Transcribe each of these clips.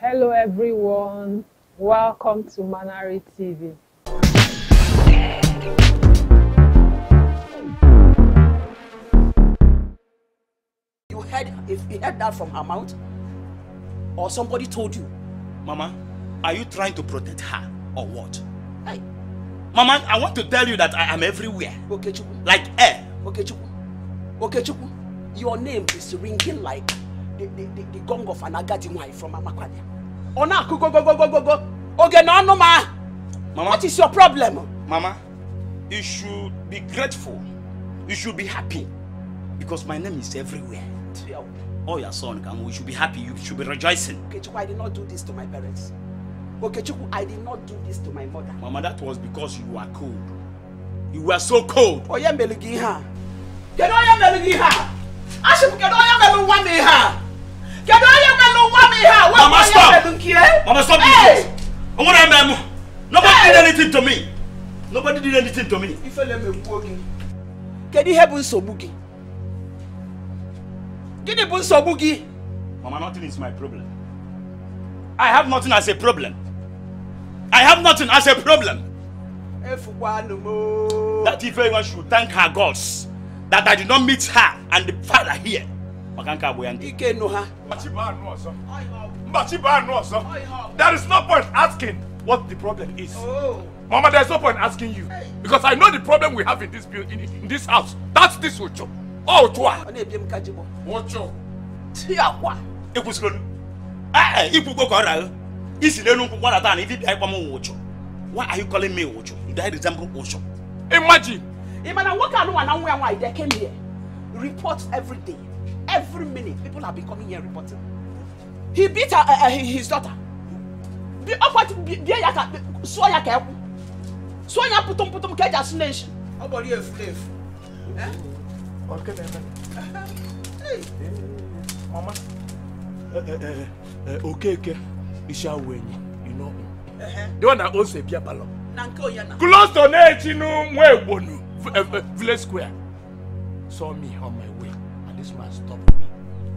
Hello everyone, welcome to Manari TV. You heard, if you heard that from her mouth, or somebody told you? Mama, are you trying to protect her or what? Hey. Mama, I want to tell you that I am everywhere. Okechukwu. Like air. Okechukwu. Okechukwu, your name is ringing like the gong of an Agadimuai from Amakwanya. Oh, now, go, go, go, go, go, go. Okay, no, no, ma. Mama. What is your problem? Mama, you should be grateful. You should be happy. Because my name is everywhere. Oh, your son, we should be happy. You should be rejoicing. Okechukwu, I did not do this to my parents. Okechukwu, I did not do this to my mother. Mama, that was because you were cold. You were so cold. Oh, yeah, Meligiha. Get all your Meligiha. I should get all your Meligiha. Get all your Meligiha. Mama, stop. Mama, stop. Hey. I want to remember. Nobody did anything to me. Nobody did anything to me. If I let me walk in, can you help me so boogie? Get the bunso boogie. Mama, nothing is my problem. I have nothing as a problem. I have nothing as a problem. That if anyone should thank her gods that I did not meet her and the father here. There is no point asking what the problem is. Oh. Mama, there is no point asking you. Because I know the problem we have in this building, in this house. That's this Ocho. Oh, Ochoa. Ocho. It was good. Why are you calling me Ocho? Do I resemble Ocho? Imagine! Imagine what I know and why they came here. Reports every day. Every minute. People are becoming here reporting. He beat her, his daughter. Mama. Okay. Isha Wenye, you know him. The one that owns a beer parlor. Close to Nechinu, Village Square. Saw me on my way, and this man stopped me,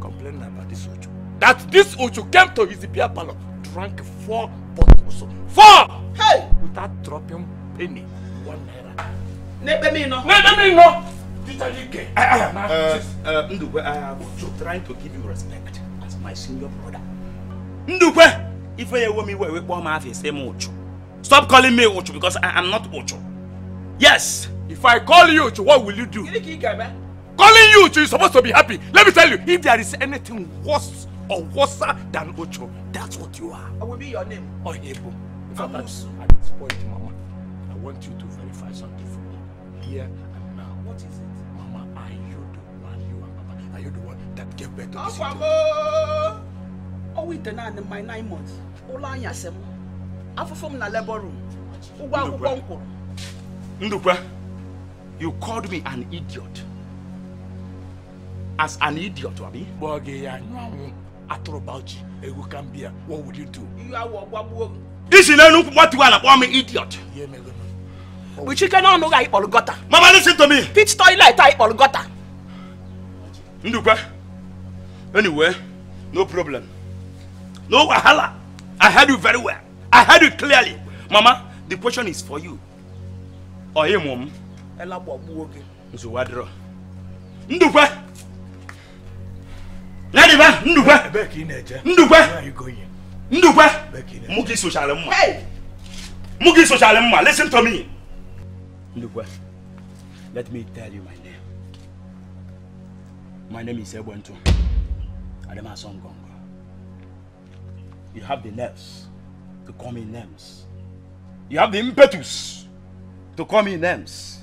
complaining about this Ocho. That this Ocho came to his beer parlor, drank 4 bottles. 4! Hey! Without dropping penny, 1 naira. Nebemino! Ntike! I am trying to give you respect. My senior brother. Ndukwe! If I want me, we want my face. Say Ocho. Stop calling me Ocho because I am not Ocho. Yes. If I call you Ocho, what will you do? Calling you Ocho, you're supposed to be happy. Let me tell you, if there is anything worse or worser than Ocho, that's what you are. What will be your name? Oyebo. At this point, Mama, I want you to verify something for me here and now. What is it? Mama, are you the one? You and Papa, are you the one that gave birth to this? Oh, we denied my 9 months. Ola Yasem. After from the labor room. Ndukwe, you called me an idiot. As an idiot, Wabi. What would you do? You are what you are, I'm an idiot. But you cannot know I Olgota. Mama, listen to me. Pitch toilet, I Olgota. Ndukwe, anyway, no problem. No wahala. I heard you very well. I heard you clearly. Mama, the question is for you. Oh, hey, Mom. Ela bobuoge. Nzuwadro. Ndukwe. Nadiba. Ndukwe. Back in there. Ndukwe. Where are you going? Ndukwe. Back in there. Mugi socialema. Hey. Mugi socialema. Listen to me. Ndukwe. Let me tell you my name. My name is Ebuentu. Adema Songongo. You have the nerves to call me names. You have the impetus to call me names.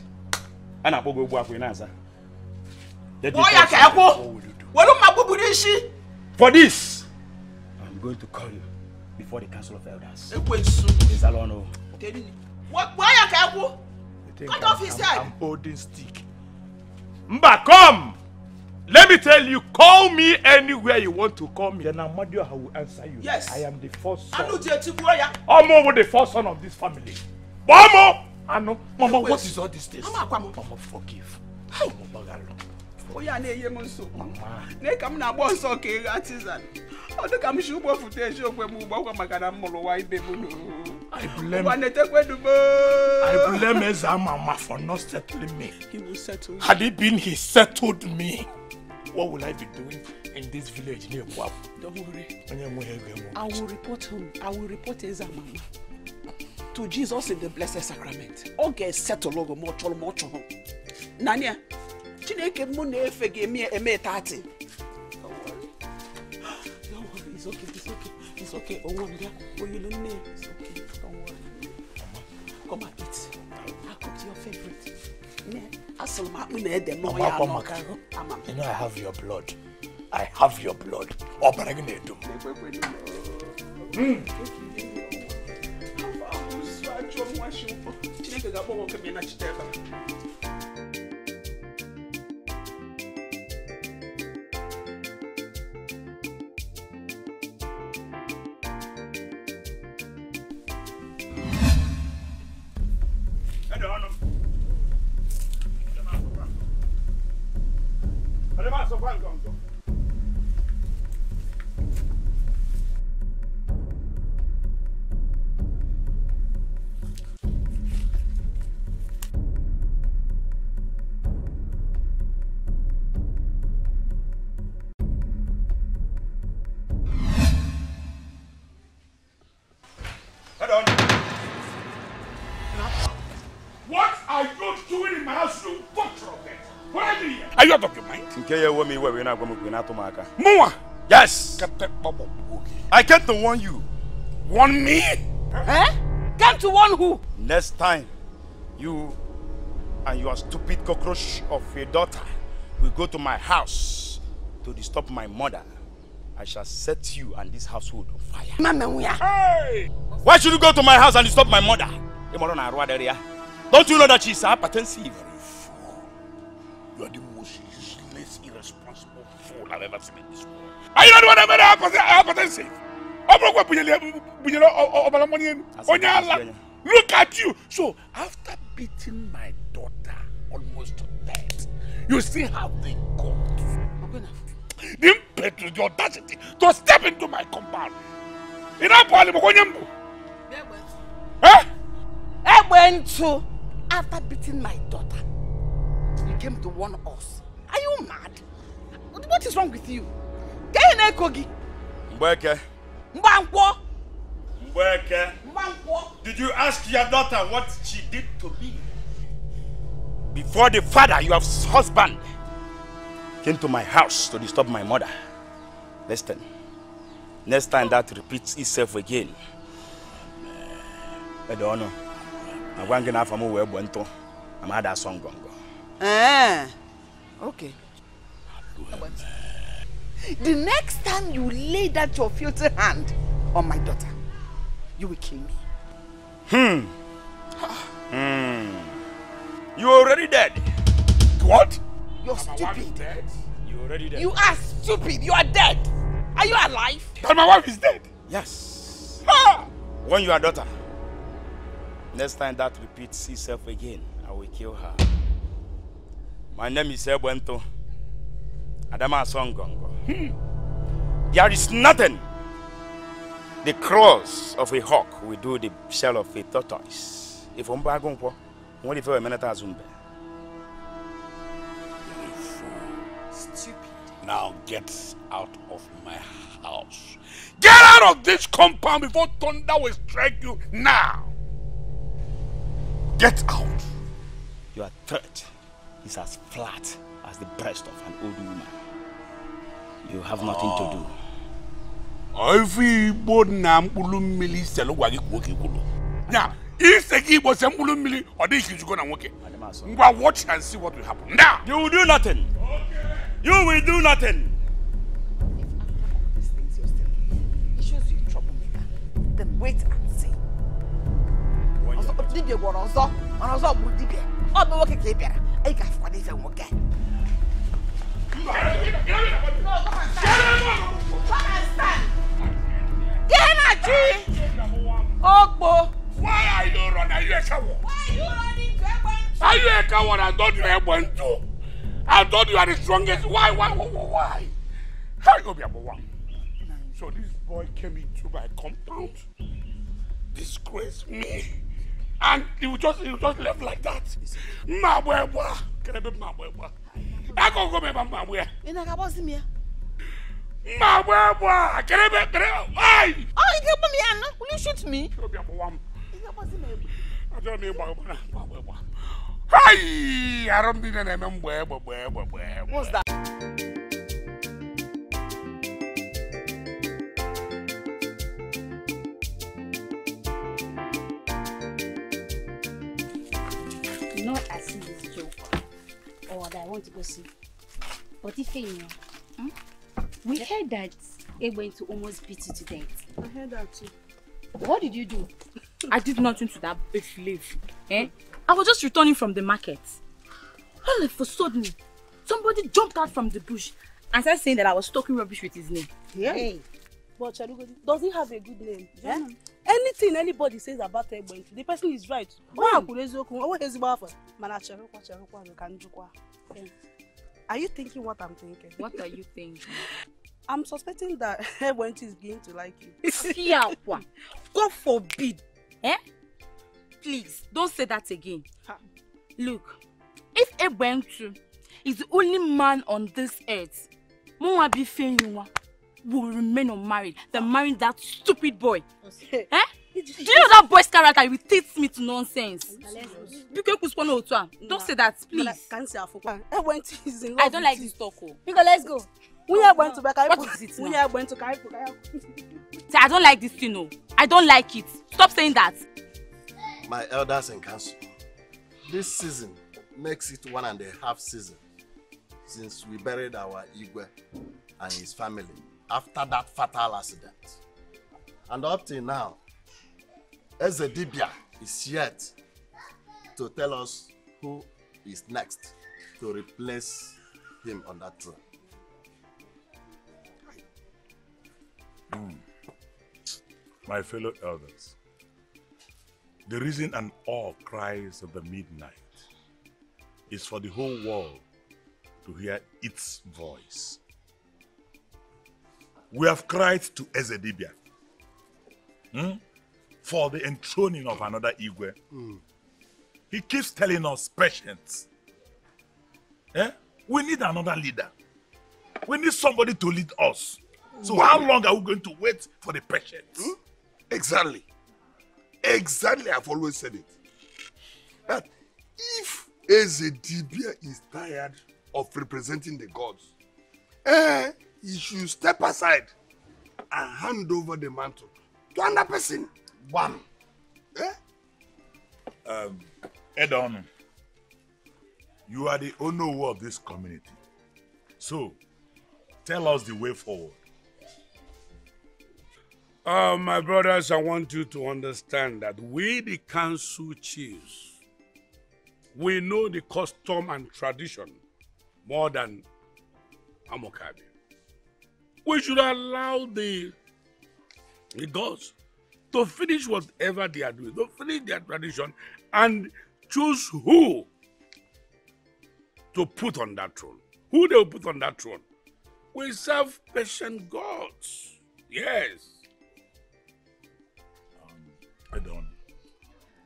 And I will go back with an answer. For this, I'm going to call you before the Council of Elders. Why cut off his head. I'm holding stick. Mba, come! Let me tell you, call me anywhere you want to call me. Then Amadio, I will answer you. Yes. I am the first son. Omo was the first son of this family. Omo! I know. Mama, what is all this? Mama, forgive. Hey. Oya ne yemonso. Ne kam na gbo nso ke artisan. Odo kam shi ugbo footage ogwe mu ugbo kwa maka na mmulu wa ibe mu. I blame. I blame Ezamama for not settling me. He will settle. Had it been he settled me, what would I be doing in this village near Kwabu? Don't worry. I will report him. I will report Ezamama to Jesus in the Blessed Sacrament. Okay, settle logo more chol more chol. Nanya, Chineke mune efege mi eme tati. Don't worry. It's okay. It's okay. It's okay. Oh, wonder. Oh, you don't know. It's okay. Don't worry. Come and eat. I cooked your favorite. You know I have your blood. I have your blood. Oh, but I can do. I don't know. What are you doing in my house? You butcher of that. What are you doing here? Are you out of your mind? Mua! Yes! I came to warn you. Warn me? Huh? Came to warn who? Next time, you and your stupid cockroach of your daughter will go to my house to disturb my mother. I shall set you and this household on fire. Hey! Why should you go to my house and disturb my mother? Don't you know that she's hypertensive? You are the most useless, irresponsible fool I've ever seen in this world. Are you not one of the hypertensive? Look at you! So, after beating my daughter almost to death, you still have the guts, the impetus, the audacity to step into my compound. Huh? Ebuentu, after beating my daughter, you came to warn us. Are you mad? What is wrong with you? Mbweke. Did you ask your daughter what she did to me? Before the father, your husband, came to my house to disturb my mother. Listen, next time that repeats itself again, I don't know. I'm going to have a more Ebuentu. I'm had a song. Okay. The next time you lay that your filthy hand on my daughter, you will kill me. You're already dead. What? You're stupid. You're already dead. You are stupid. You are dead. Are you alive? But my wife is dead. Yes. Ha! When you are daughter. Next time that repeats itself again, I will kill her. My name is Ebuentu. Adama Songongo. There is nothing the claws of a hawk will do the shell of a tortoise. If I'm back on, what if I am not a stupid. Now get out of my house. Get out of this compound before thunder will strike you now. Get out! Your threat is as flat as the breast of an old woman. You have nothing to do. Watch and see what will happen. Now! You will do nothing! Okay. You will do nothing! If after all these things you're still here, it shows you troublemaker, then wait and see. Why are you running? Are you a coward? Are you a coward? I don't know what to do. I thought you are the strongest. Why? How you be number one? So this boy came into my compound, disgraced me, and he was just left like that. Mabwebwa, can I be mabwebwa? I go go be mabwebwa. Inakabozimia. Mabwebwa, can I be? Why? Oh, you come me, Anna. Will you shoot me? You be number one. Inakabozimia. I don't need mabwebwa. Hi, I don't need any mabwebwa. What's that? I see this joke, or that I want to go see. But if you know, we heard that Ebuentu almost beat you to death. I heard that too. What did you do? I did nothing to that bitch leave. Eh? I was just returning from the market. All of a sudden, somebody jumped out from the bush and started saying that I was talking rubbish with his name. Yeah. Hey. But Chalugo doesn't have a good name. Yeah. Yeah. Anything anybody says about Ebuentu, the person is right. Are you thinking what I'm thinking? What are you thinking? I'm suspecting that Ebuentu is going to like you. God forbid. Eh? Please, don't say that again. Ha. Look, if Ebuentu is the only man on this earth, will remain unmarried than marrying that stupid boy. Okay. Eh? Do you know that boy's character irritates me to nonsense? Don't say that, please. I don't like this talk. Let's go. We are going to back. We are going to carry. I don't like this thing, no. I don't like it. Stop saying that. My elders in council, this season makes it 1.5 season since we buried our Igwe and his family after that fatal accident. And up till now, Ezedibia is yet to tell us who is next to replace him on that throne. My fellow elders, the reason and awe cries of the midnight is for the whole world to hear its voice. We have cried to Ezedibia for the enthroning of another Igwe. He keeps telling us patience. Eh? We need another leader. We need somebody to lead us. So how long are we going to wait for the patience? Exactly. Exactly, I've always said it. That if Ezedibia is tired of representing the gods, he should step aside and hand over the mantle to another person. One. Edon, you are the Onowu of this community. So, tell us the way forward. My brothers, I want you to understand that we, the council chiefs, we know the custom and tradition more than Amakabe. We should allow the gods to finish whatever they are doing, to finish their tradition and choose who to put on that throne. Who they will put on that throne? We serve patient gods. Yes. Pardon.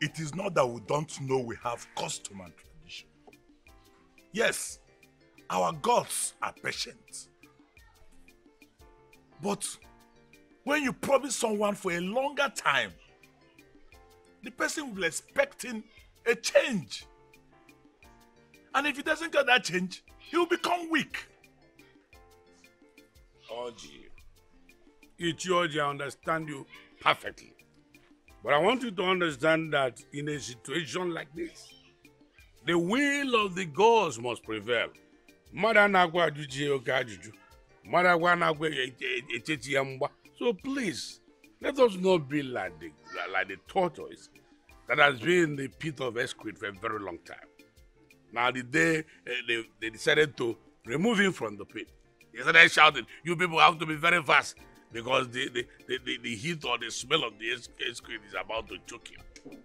It is not that we don't know we have custom and tradition. Yes, our gods are patient. But when you promise someone for a longer time, the person will be expecting a change. And if he doesn't get that change, he will become weak. Georgie, I understand you perfectly. But I want you to understand that in a situation like this, the will of the gods must prevail. So please, let us not be like the tortoise that has been in the pit of Esquid for a very long time. Now the day they decided to remove him from the pit, they started shouting, you people have to be very fast because the heat or the smell of the Esquid is about to choke him.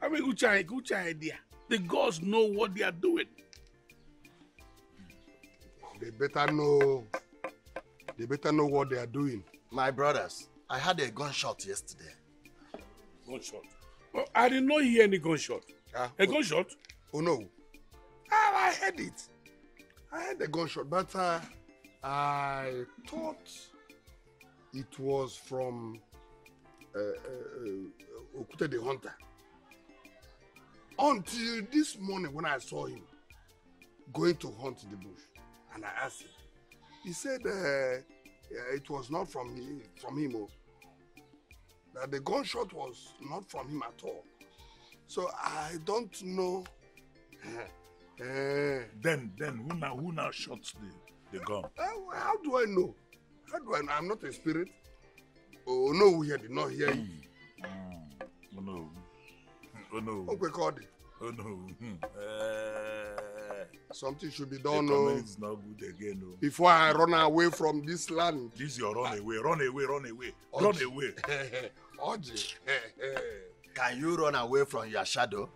I mean, good idea. The gods know what they are doing. They better know what they are doing. My brothers, I had a gunshot yesterday. Gunshot? Oh, I did not hear any gunshot. A gunshot? Oh no. I heard it. I heard the gunshot, but I thought it was from Okute the hunter. Until this morning when I saw him going to hunt the bush, and I asked him, he said it was not from him, that the gunshot was not from him at all. So I don't know. Then who now shot the gun? How do I know? How do I know? I'm not a spirit. Oh no, we did not hear you. Oh no. Oh no. Oh, God. Oh no. Something should be done. It's not good again. No. Before I run away from this land. This your run away. Oji. Can you run away from your shadow?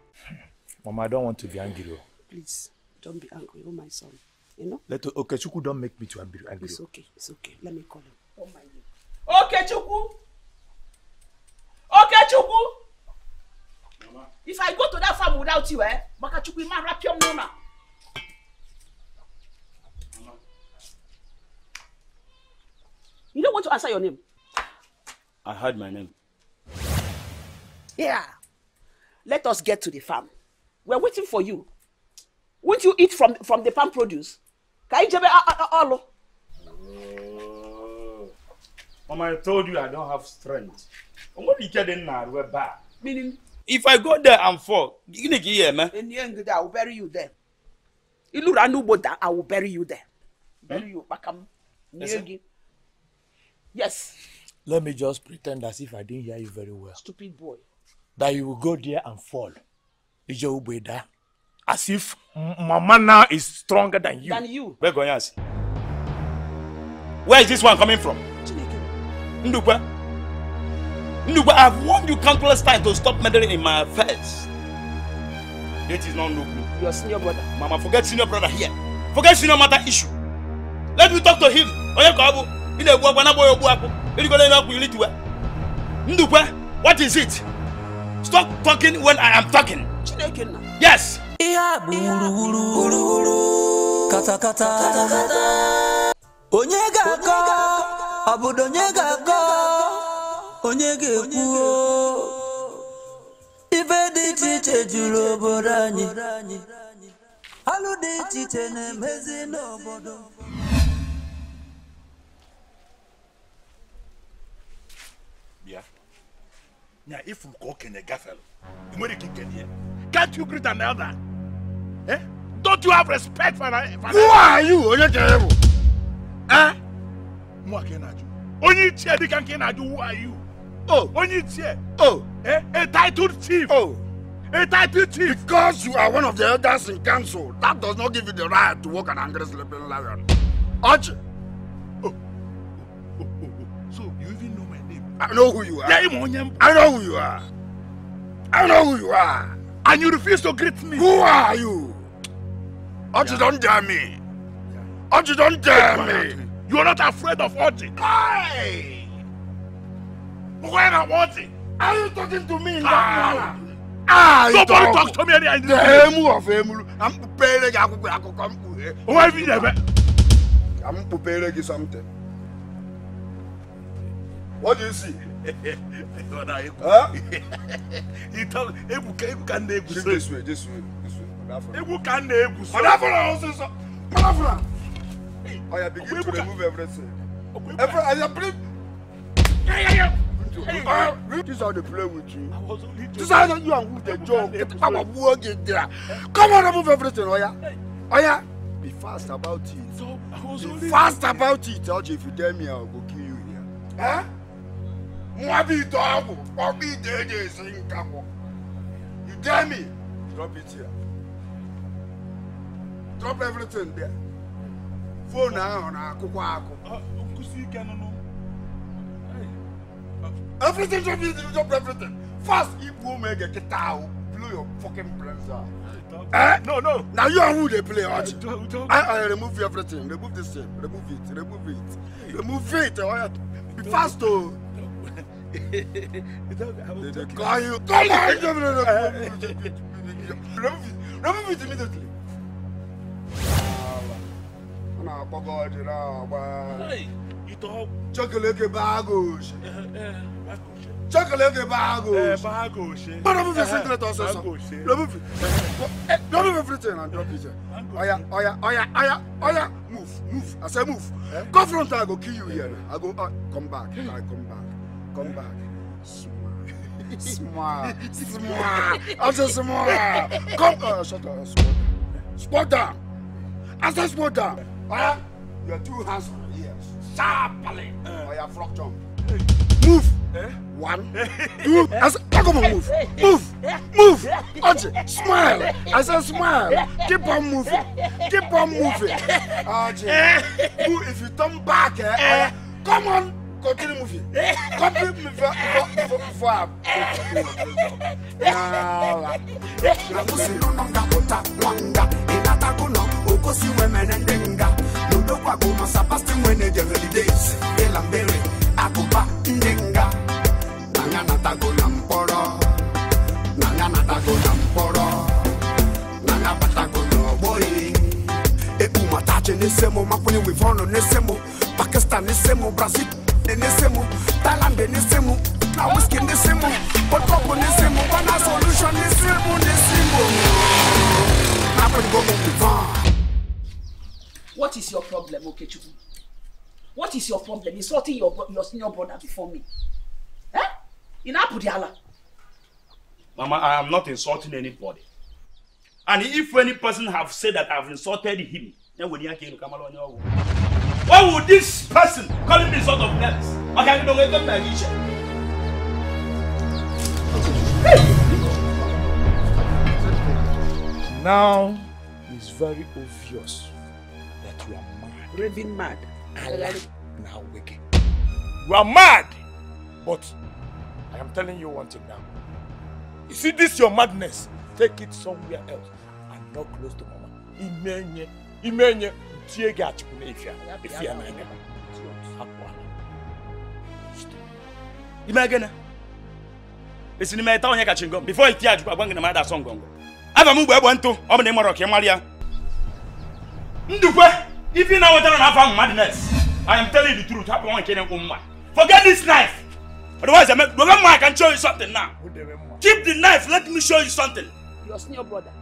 Mama, I don't want to be angry. Please, don't be angry, oh my son. You know? Okechukwu don't make me to angry. It's okay, it's okay. Let me call him. Oh my God. Okechukwu! Okechukwu! If I go to that farm without you, Makachukwu, man, wrap your mama. You don't want to answer your name. I heard my name. Yeah. Let us get to the farm. We're waiting for you. Won't you eat from the farm produce? Mama, I told you I don't have strength. Meaning? If I go there and fall, you need to hear me. In the end, I will bury you there. You look at nobody, I will bury you there. Bury you, Bakam. Yes. Let me just pretend as if I didn't hear you very well. Stupid boy. That you will go there and fall. As if Mama now is stronger than you. Where go yes? Where is this one coming from? Nduba. Nduba, I've warned you countless times to stop meddling in my affairs. It is not Nduba. Your senior brother. Mama, forget senior brother here. Forget senior matter issue. Let me talk to him. Nduba, what is it? Stop talking when I am talking. Yes. Yeah. Now, if you cook in a gaffel, you may kick in here. Can't you greet an elder? Eh? Don't you have respect for an elder? Who are you? Huh? Who are you? Oh. Oh. Eh? A titled chief. Oh. A titled chief. Because you are one of the elders in council, that does not give you the right to walk an angry sleeping lion. Archie. I know who you are. I know who you are. I know who you are. And you refuse to greet me. Who are you? Oji, yeah. Don't dare me. Oji, don't dare me. You are not afraid of Oji. Why? Where are Oji? Are you talking to me in that manner? Nobody talks to me anymore. The emu of emu. I'm preparing to come. Why have you never? I'm preparing to something. What do you see? Huh? He told this way. I am beginning to remove everything. This is how they play with you. This is how you and with the job. Come on, remove everything, Oya. Be fast about it. Be fast about it. If you tell me, I will go kill you here. Huh? You dare me? Drop it here. Drop everything there. Phone now, everything, drop everything. First, if you make a ketao, blow your fucking brains out. Eh? No, no. Now you and who they play, Archie. I remove everything. Remove this thing. Remove it. Remove it. Remove it. Be fast, though. They call you. Come on! Remove it immediately. Hey, you talk. Chocolate baggage. Chocolate baggage. Baggage. But remove this internet also. Remove it. Remove everything and drop it. Oya. Move. I say move. Go front, I go kill you here. I go, come back. I come back. Come back. Smile. I say smile. Come. Shut up. Spot down. I say spot down. Oya. Your two hands on here. Sharply. Oya, frog jump. Move. One, two, I said, move, Oje, smile, I said, smile, keep on moving, Oje, if you turn back, come on, continue moving before What is your problem, Okechukwu? What is your problem? Insulting your senior brother before me. Mama, I am not insulting anybody. And if any person have said that I've insulted him, then when you come along, why would this person call him sort of names? Okay, no, wait up my vision. Now it's very obvious that you are mad. Raving mad. Now wicked. You are mad, but I am telling you one thing now. You see this your madness, take it somewhere else and not close to Mama. Imenye, Tiega Chipulefia, if you are not Imagina. Listen, my town here catching go before it tears, but I'm going to mother song go. I've moved Ebuentu, I'm the Morocco, Malia. Ndupe, if you know what I have madness, I am telling you the truth. I want to kill you. Forget this knife. Otherwise, I can show you something now. Keep the knife, let me show you something. Your senior brother.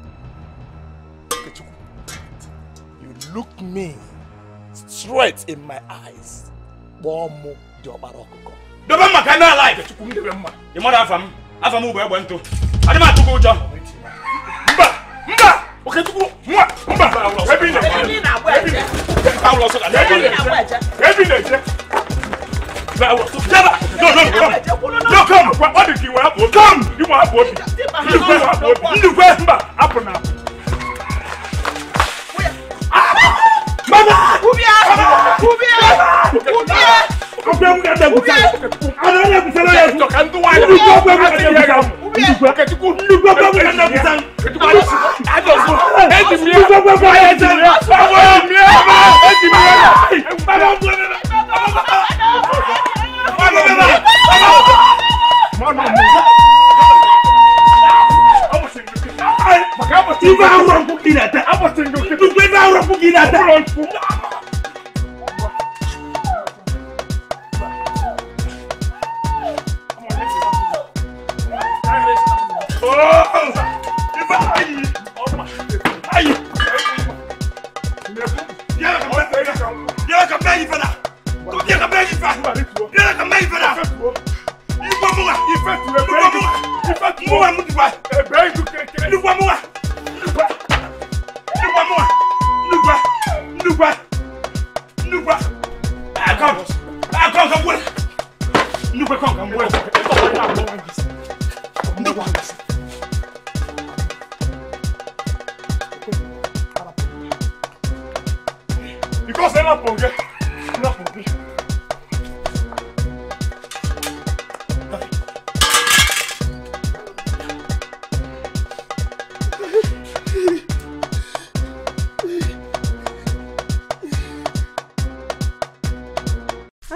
You look me straight in my eyes. Bomb Dobaroko. Dobama can not like it. The mother of him, Afamu went to. I don't to go down. Okay, No, come! What did you have? Come! You have what? You have Up and up. Mama!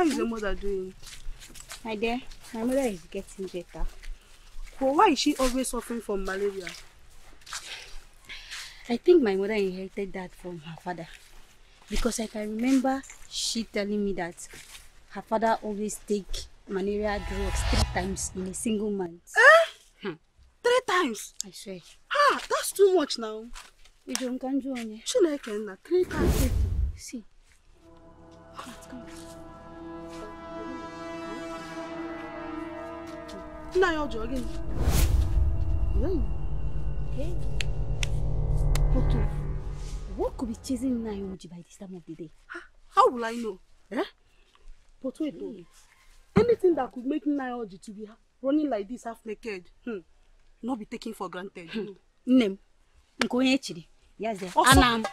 How is your mother doing? My dear, my mother is getting better. Well, why is she always suffering from malaria? I think my mother inherited that from her father. Because I can remember she telling me that her father always takes malaria drugs 3 times in a single month. Eh? Hmm. 3 times? I swear. Ah, that's too much now. You don't can do on it. She like 3 times. See. Come on. Now you're jogging. Okay. Okay. What could be chasing Nayoji by this time of the day? How will I know? Eh? But wait, anything that could make Nayoji to be running like this half naked, not be taken for granted. Name. Nkoyechiri. Yes, there. Anam.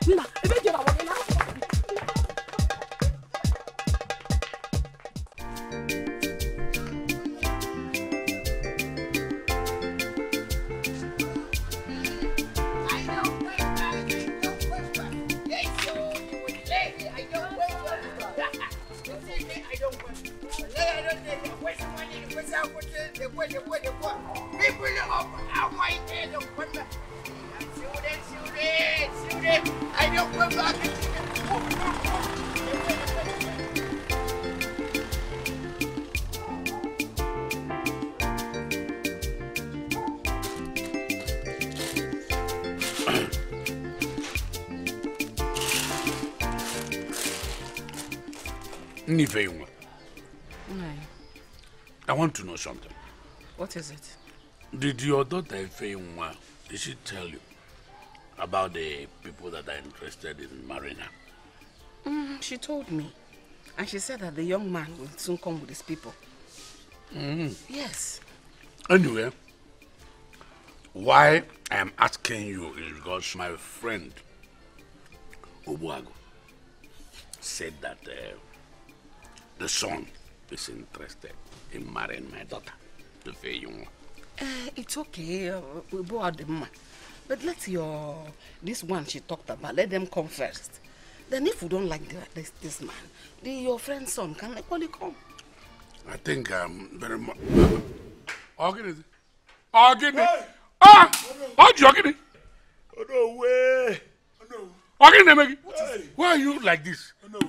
I want to know something. What is it? Did your daughter Ifeunwa, did she tell you about the people that are interested in marrying her? She told me. And she said that the young man will soon come with his people. Yes. Anyway, why I am asking you is because my friend Obuago said that the son is interested in marrying my daughter, the Ifeunwa. It's okay, we board them. But let this one she talked about, let them come first. Then if we don't like this man, your friend's son can equally come. I think very much. Oh no way! Why are you like this? Oh, no. I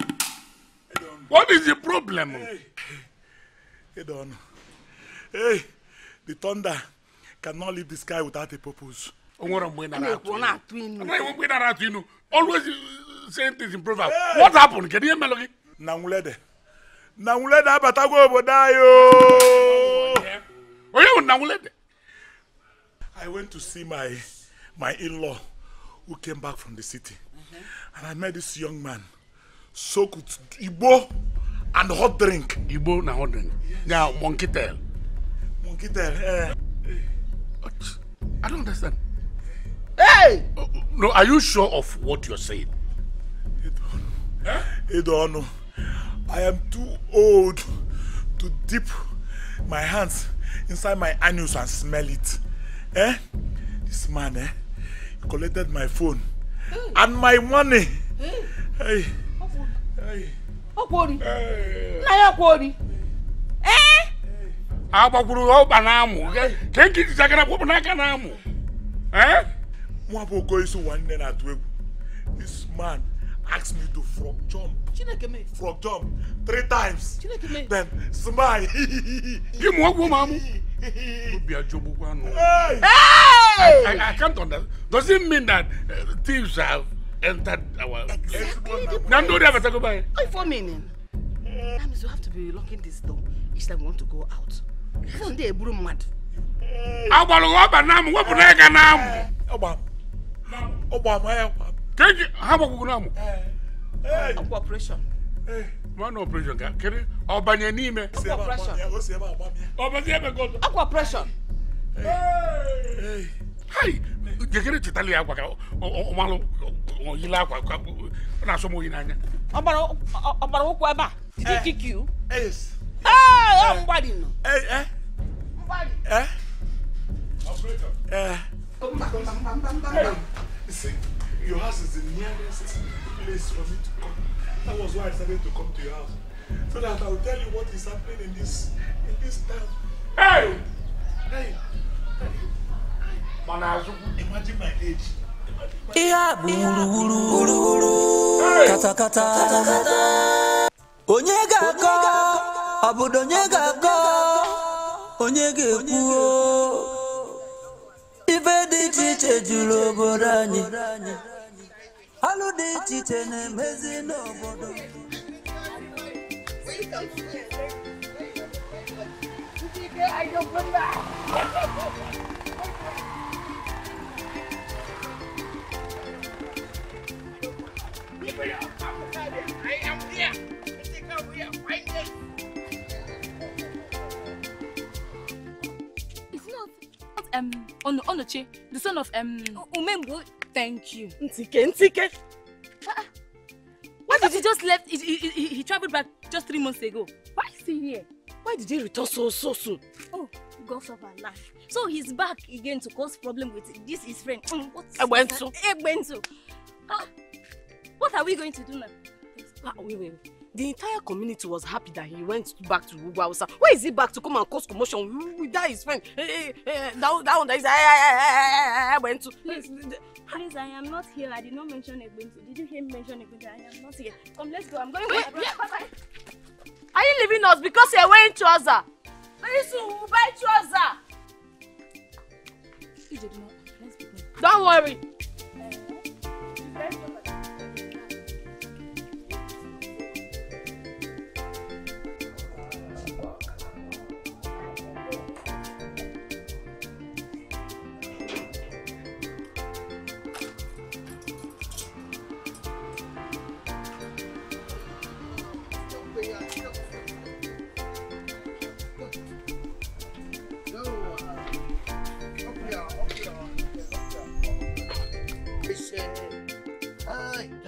don't know. What is the problem? Hey. I don't know. Hey. The thunder cannot leave the sky without a purpose. Always saying things in proverb. What happened? Can you hear me, Logi? Nangulede, but I go Bodayo. Oh, Nangulede. I went to see my in-law who came back from the city, and I met this young man soaked with Igbo and hot drink. Igbo and hot drink. Now monkey tail. I don't understand. Hey! No, are you sure of what you're saying? I don't know. I am too old to dip my hands inside my anus and smell it. Eh? This man, he collected my phone and my money. Hey! Hey! Hey! Hey! This man asked me to frog jump 3 times. Then smile. I can't understand. Does it mean that thieves have entered our exactly. You have to be locking this door each time we want to go out. Isn't there a broom mad? Operation. Operation. Operation. Hey, you get to tell you did he kick you? Yes. Hey, nobody know. Hey. Nobody. Operator. See, your house is the nearest place for me to come. That was why I decided to come to your house. so that I'll tell you what is happening in this town. Hey! Hey! Hey! Imagine my age. Iya buru kata kata onyega ko obodo nyega ko onyega ekwuo ife dị iche juru obodo anyị alụ dị iche na-emezi n'obodo I am here. I think I'm here. It's not Onoche, the son of Umembo. Thank you. Ntike. Why did he just left? He traveled back just 3 months ago. Why is he here? Why did he return so soon? Oh, God of our life. So he's back again to cause problem with this his friend. Ebuentu. What are we going to do now? Wait. The entire community was happy that he went back to Ubo. Why is he back to come and cause commotion with that his friend? I went to. Please, I am not here. I did not mention Ebuentu. Did you hear me mention Ebuentu? I am not here. Come, let's go. I'm going with my brother. Are you leaving us because you are wearing trousers? Very soon we will buy trousers. Don't worry.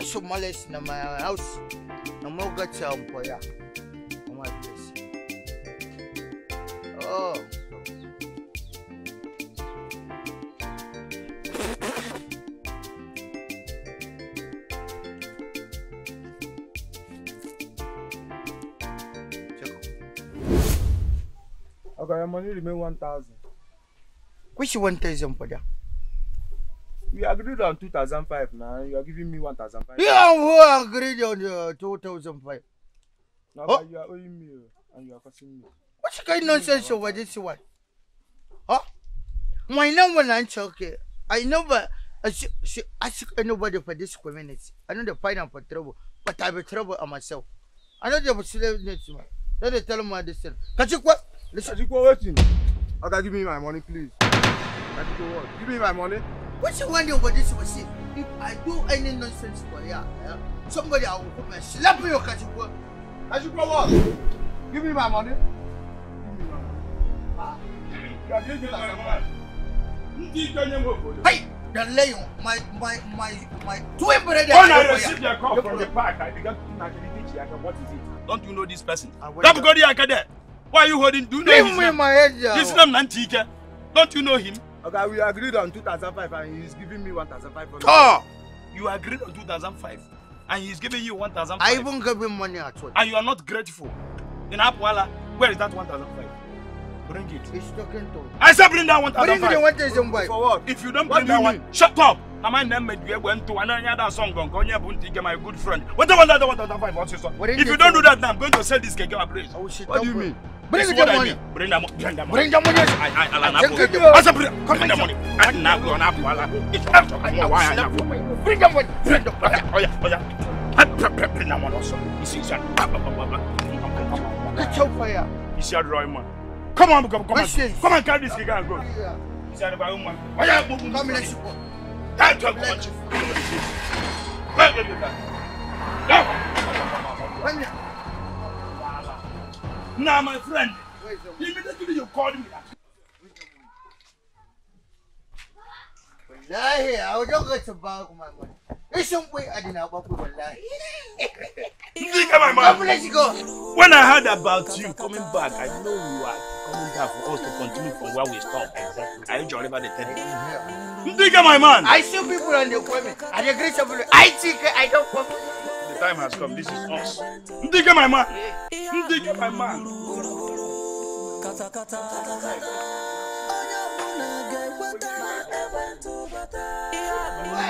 So molest in my house, no more got your employer. My place. Oh, I got your money, remain 1,000. Which 1,000 for that? We agreed on 2,500 now. You are giving me 1,500. Yeah, we agreed on 2,500. Now but you are owing me and you are costing me. What kind of nonsense over this one? Huh? My number one okay. I never ask anybody for this community. I know they find them for trouble, but I will trouble on myself. I know they will slave next man. Let me tell them this thing. Kachikwa, listen. Kachikwa waiting. Okay, give me my money, please. Kachikwa what? Give me my money. What you wonder about this machine? If I do any nonsense for you, somebody I will come and slap you, Okechukwu. Okechukwu what? Give me my money. Hey, the lion, my twin brother. When I received your call from the park, I began to think, what is it? Don't you know this person? Why are you holding? Do you know his name? His name is Ntike. Don't you know him? Okay, we agreed on 2,500 and he's giving me 1,500. Oh! You agreed on 2,500 and he's giving you 1,500. I even gave him money at all. And you are not grateful. In Apwala, where is that 1,500? Bring it. He's talking to me. I said bring that 1,500. Bring the 1,000 boy. For what? If you don't bring that one, shut up! My name is Ebuentu and I had that song on Konya Bunti, my good friend. Whatever that 1,500 wants you to do. If you don't do that now, I'm going to sell this cake. What do you mean? Bring the money. Bring the money. Bring the money. Come on, carry this guy and go. Come on. Now, my friend, immediately you called me. I will not get to bag my money. There's some way I didn't have a When I heard about you coming back, I know you are coming back for us to continue from where we stopped. Exactly. I enjoy about the 10 Ndika, my man. I see people on the women. I agree. I think I don't. time has come. This is us. Ndika, my man. Ndika, my man. Mama,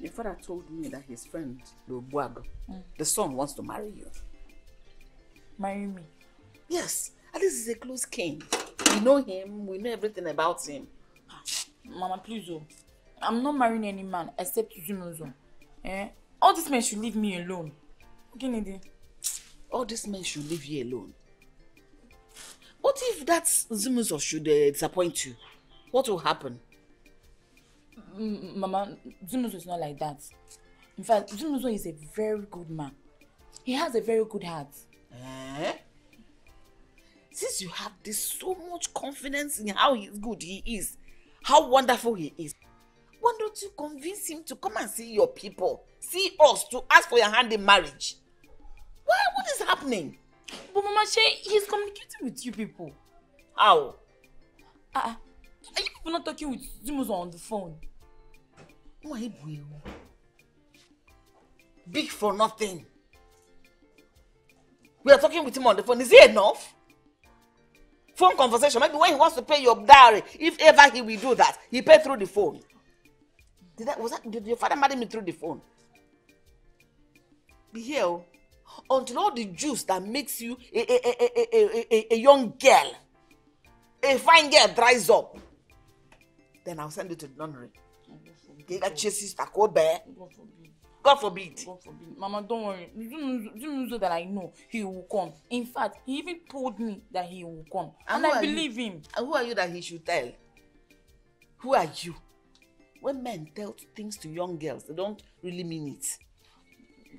your father told me that his friend, the son, wants to marry you. Marry me? Yes, and this is a close kin. We know him, we know everything about him. Mama, please, I'm not marrying any man except Zimuzo. Eh? All these men should leave me alone. All these men should leave you alone. What if that Zimuzo should disappoint you? What will happen? Mama, Zimuzo is not like that. In fact, Zimuzo is a very good man. He has a very good heart. Eh? Since you have this so much confidence in how good he is, how wonderful he is, why don't you convince him to come and see your people, see us, to ask for your hand in marriage? Why? What is happening? But Mama Shea, he's communicating with you people. How? Are you people not talking with Zimuzo on the phone? Why, boy? Big for nothing. We are talking with him on the phone. Is he enough? Phone conversation. Maybe when he wants to pay your dowry, if ever he will do that, he pay through the phone. Did your father marry me through the phone? Be here. Until all the juice that makes you a young girl, a fine girl, dries up, then I'll send you to the nunnery. God forbid. God forbid. Mama, don't worry. You know that I know he will come. In fact, he even told me that he will come. And I believe him. And who are you that he should tell? Who are you? When men tell things to young girls, they don't really mean it.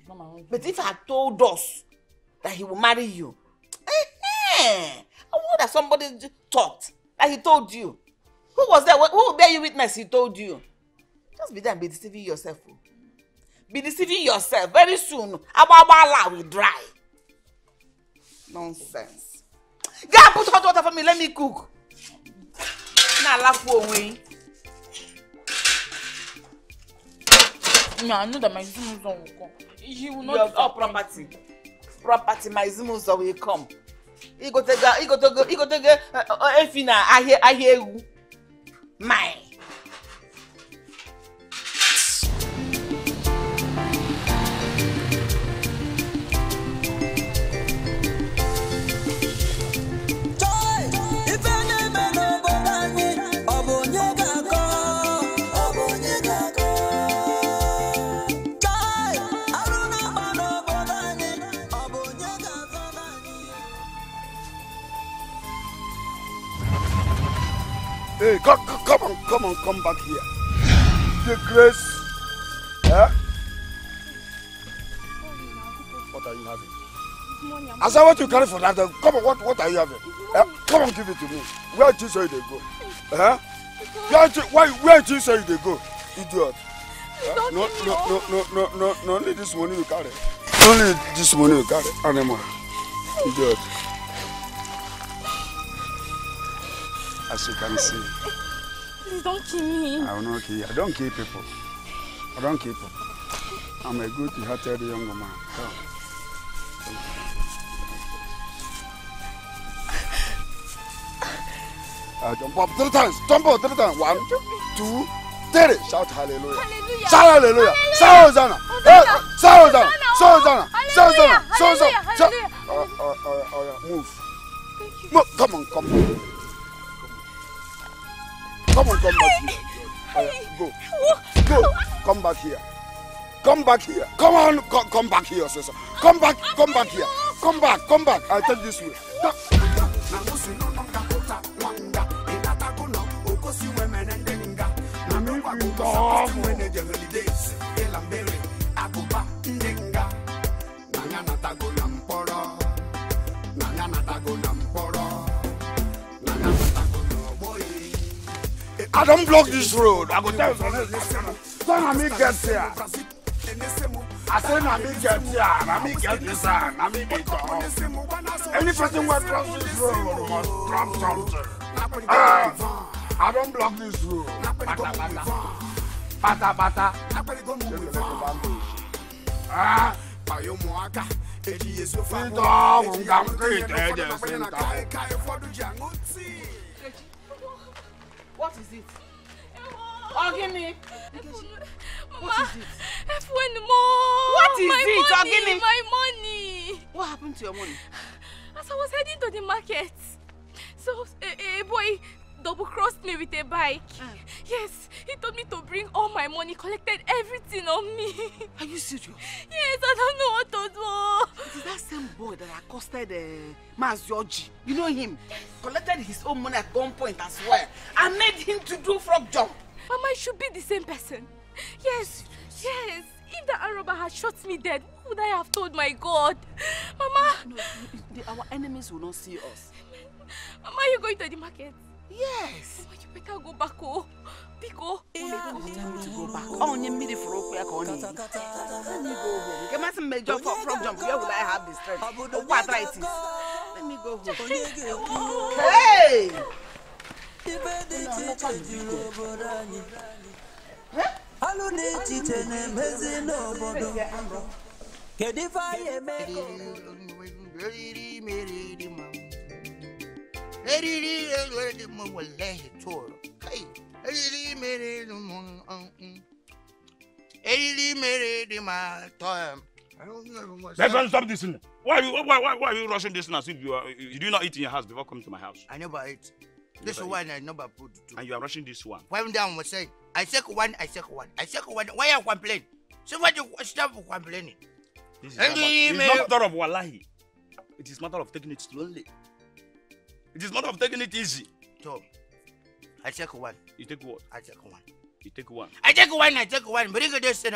Mama, but if I had told us that he will marry you, I would have somebody talked that he told you. Who was there? Who bear you witness he told you? Just be there and be deceiving yourself. Be deceiving yourself. Very soon, Ababala will dry. Nonsense. God, put hot water for me. Let me cook. Now laugh away. No, I know that my Zimuzo will come. He will not. All property. Property, my Zimuzo will come. He go take a, I hear you. My. Hey, come on, come back here. The grace. Huh? What are you having? I said, what you carry for that? Come on, what are you having? Come on, give it to me. Where do you say they go? Huh? Where do you say they go? Idiot. Huh? No, only this money you carry. Only this money you carry, animal. Idiot. As you can see. Please don't kill me. I will not kill you. I don't kill people. I don't kill people. I'm a good-hearted young man. Come. Jump up 3 times. Jump up 3 times. 1, 2, 3. Shout hallelujah. Hallelujah. Shout hallelujah. Shout Hosanna. Shout Hosanna. Shout Hosanna. Shout Hosanna. Shout Hosanna. Shout Hosanna. Move. Move. Come on, come on. Come on, come back here. Go. Go. Come back here. Come back here. Come on, come back here, sister. Come back here. Come back. I'll take this way. I don't block this road. I go tell you, son, let me get here. I say, Nami get here, any person who crosses this road must drop something. I don't block this road. What is it? Ogini! What is it? What is it, Ogini? My money! What happened to your money? As I was heading to the market, so a boy double-crossed me with a bike. Yes, he told me to bring all my money, collected everything on me. Are you serious? Yes, I don't know what to do. It is that same boy that accosted Mas Georgie. You know him? Yes. Collected his own money at gunpoint as well. And made him to do frog jump. Mama, it should be the same person. Yes, yes. If the robber had shot me dead, what would I have told my God? Mama! No, our enemies will not see us. Mama, are you going to the market? Yes. Mama, you better go back home. Pico. You tell me to go back. Oh, you made it for a quick on it. Let me go home. Give me some major for frog jump. Where will I have this strength? What right is? Let me go home. Hey! Stop this. Why are you rushing this now? You do not eat in your house before coming to my house. I never ate. This one I never put two. And you are rushing this one. One down was saying, I take one. Why are you complaining? So why do you stop complaining? This is not matter of wallahi. It is matter of taking it slowly. It is matter of taking it easy. So I take one. You take what? I take one. You take one. I take one. Bring it this thing.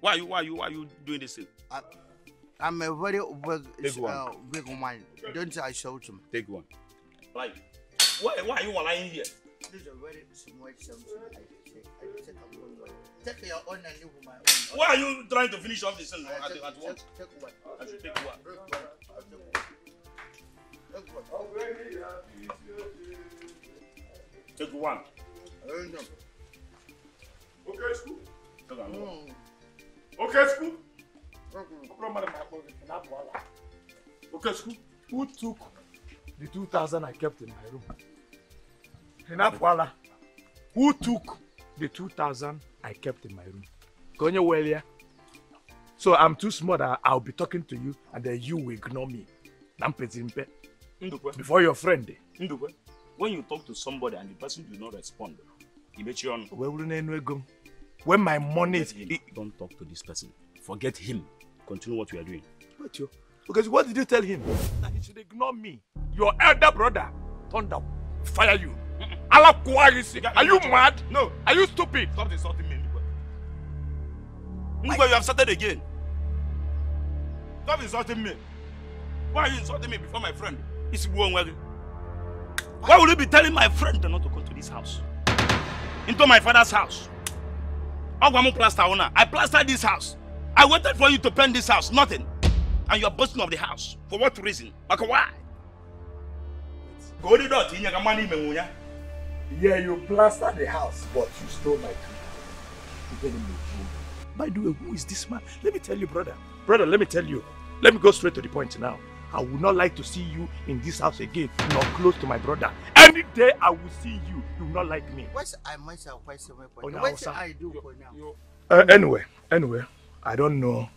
Why are you doing this thing? I'm a very big one. Don't I show him? Take one. Like, why are you lying here? This is a very small something. I take one. Take your own and leave my own. Why are you trying to finish off this thing? Take one. I should take one. Take one. Okay, school. Okechukwu, who took the 2,000 I kept in my room? Enapwala, who took the 2,000 I kept in my room? Konye Welia. So I'm too smart. I'll be talking to you and then you will ignore me. Nampezimpe. Before your friend. Ndika, when you talk to somebody and the person does not respond, you make sure. When my money is... Don't talk to this person. Forget him. Continue what we are doing. Because what did you tell him? That he should ignore me. Your elder brother turned up. Fire you. Are you mad? No. Are you stupid? Stop insulting me, Ndika. Ndika, you have started again. Stop insulting me. Why are you insulting me before my friend? It's Ubo. Why would you be telling my friend not to go to this house? Into my father's house. I plastered this house. I waited for you to paint this house, nothing. And you are busting up the house. For what reason? Like why? Yeah, you plastered the house, but you stole my key. By the way, who is this man? Let me tell you, brother. Brother, let me tell you. Let me go straight to the point now. I would not like to see you in this house again, nor close to my brother. Any day I will see you, you will not like me. What I myself, what I do for now? Anyway, I don't know.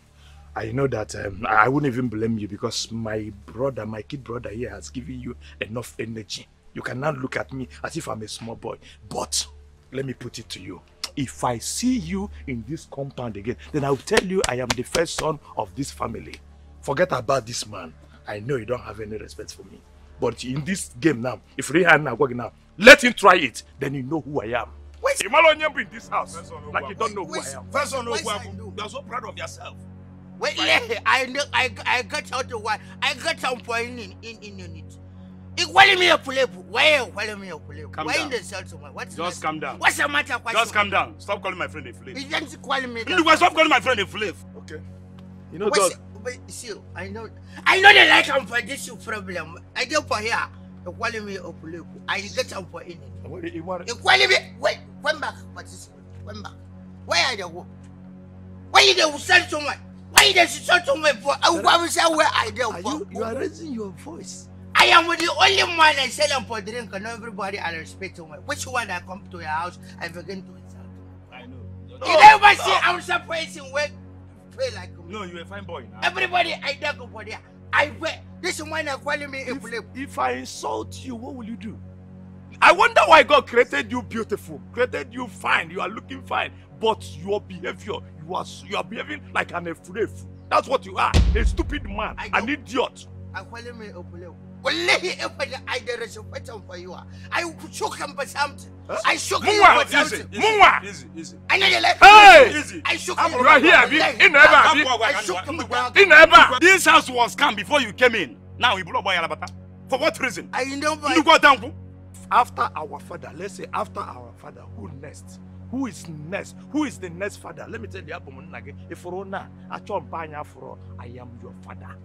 I know that I wouldn't even blame you because my brother, my kid brother here has given you enough energy. You cannot look at me as if I'm a small boy. But let me put it to you. If I see you in this compound again, then I'll tell you I am the first son of this family. Forget about this man. I know you don't have any respect for me. But in this game now, if Rihanna are working now, let him try it. Then you know who I am. You're in this house. Like you don't know who I am. First on Oguagu, you're so proud of yourself. Wait, I got out the one. I got some point in it. Just calm down. What's the matter? Just calm down. Stop calling my friend a flip. You didn't call me. Stop calling my friend a flip. Okay. You know what? See, I know they like him for this problem. I go for here. You call me a flip. I get him for it. You call me. Wait, come back. Come back. Where are they go? Why they sell so much? Why they sell so much for? I will say where I go for. You are raising your voice. I am the only one I sell them for drink, and everybody I respect them. Which one I come to your house, I begin to insult them. I know. You never see I'm surprising when you play like me. No, you're a fine boy. Now. Everybody I dug for there. I wear. This one I calling me a flip. If I insult you, what will you do? I wonder why God created you beautiful, created you fine, you are looking fine, but your behavior, you are behaving like an afraid. That's what you are. A stupid man, an idiot. I call him a flip. I shook him for something. I shook him for something. Easy. I know you like hey! Easy. I shook him. You are here. I shook him for this house was calm before you came in. Now you blow boy alabata. For what reason? I know. You go down. After our father, let's say after our father, who next? Who is next? Who is the next father? Let me tell you again. If you na, I am your father.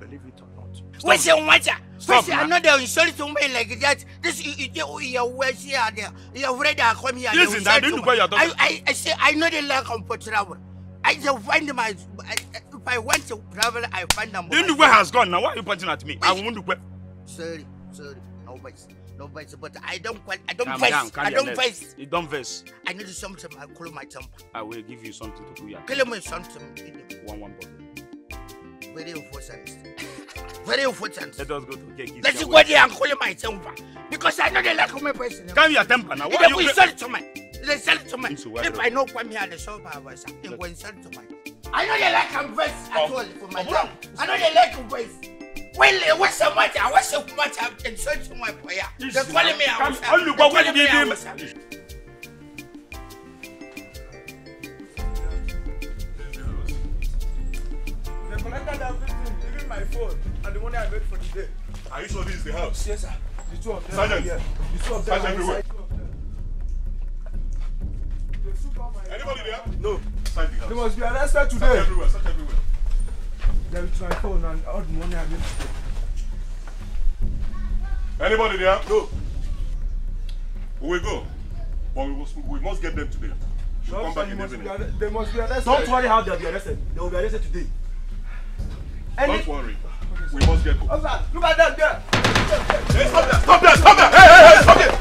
Believe it or not. What's your matter? What's another insult to me like that? This you are here, you are ready to come here. Listen, I didn't know you're talking. I say I know the lack of travel. I just find my. If I want to travel, I find them. The Ndika has gone now. Why are you pointing at me? I want to go. Sorry. No vice. But I don't vice. You don't vice. I need something. I call my temper. I will give you something to do. Tell me something. One bottle. Very unfortunate. Let us go to Okechukwu. Let's go there and call my temper. Because I know they like my person. Come your temper now. Why you sell to me? They sell to me. If I know come here, the shop I was. They go sell to me. I know they like my voice at all for my job. I know they like my voice. Well, what's the matter? What's the matter? I'm insulting my prayer. They're calling me out. They're calling me out. Collected everything, even my phone, and the money I made for today. Are you sure this is the house? Yes, sir. The two of them. Sergeant, are here. The two of them. Sergeant, everywhere. Anybody there? No. Sergeant, the house. They must be arrested today. Sergeant, everywhere. They will try phone and all the money I made today. Anybody there? No. We will go, but we must get them today. Should come back in evening. They must be arrested. Don't worry how they'll be arrested. They will be arrested today. Don't worry. We must get going. Officer, look at them there. Hey, stop there. Hey, stop there.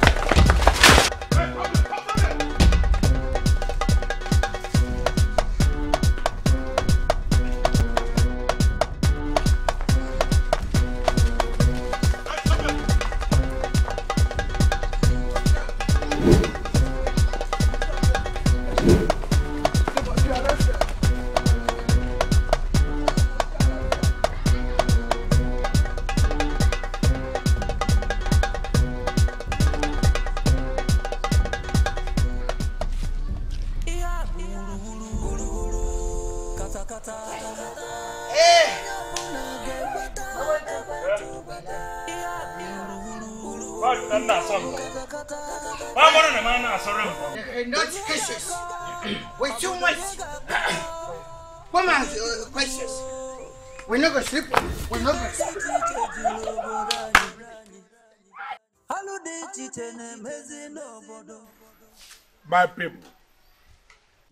My people,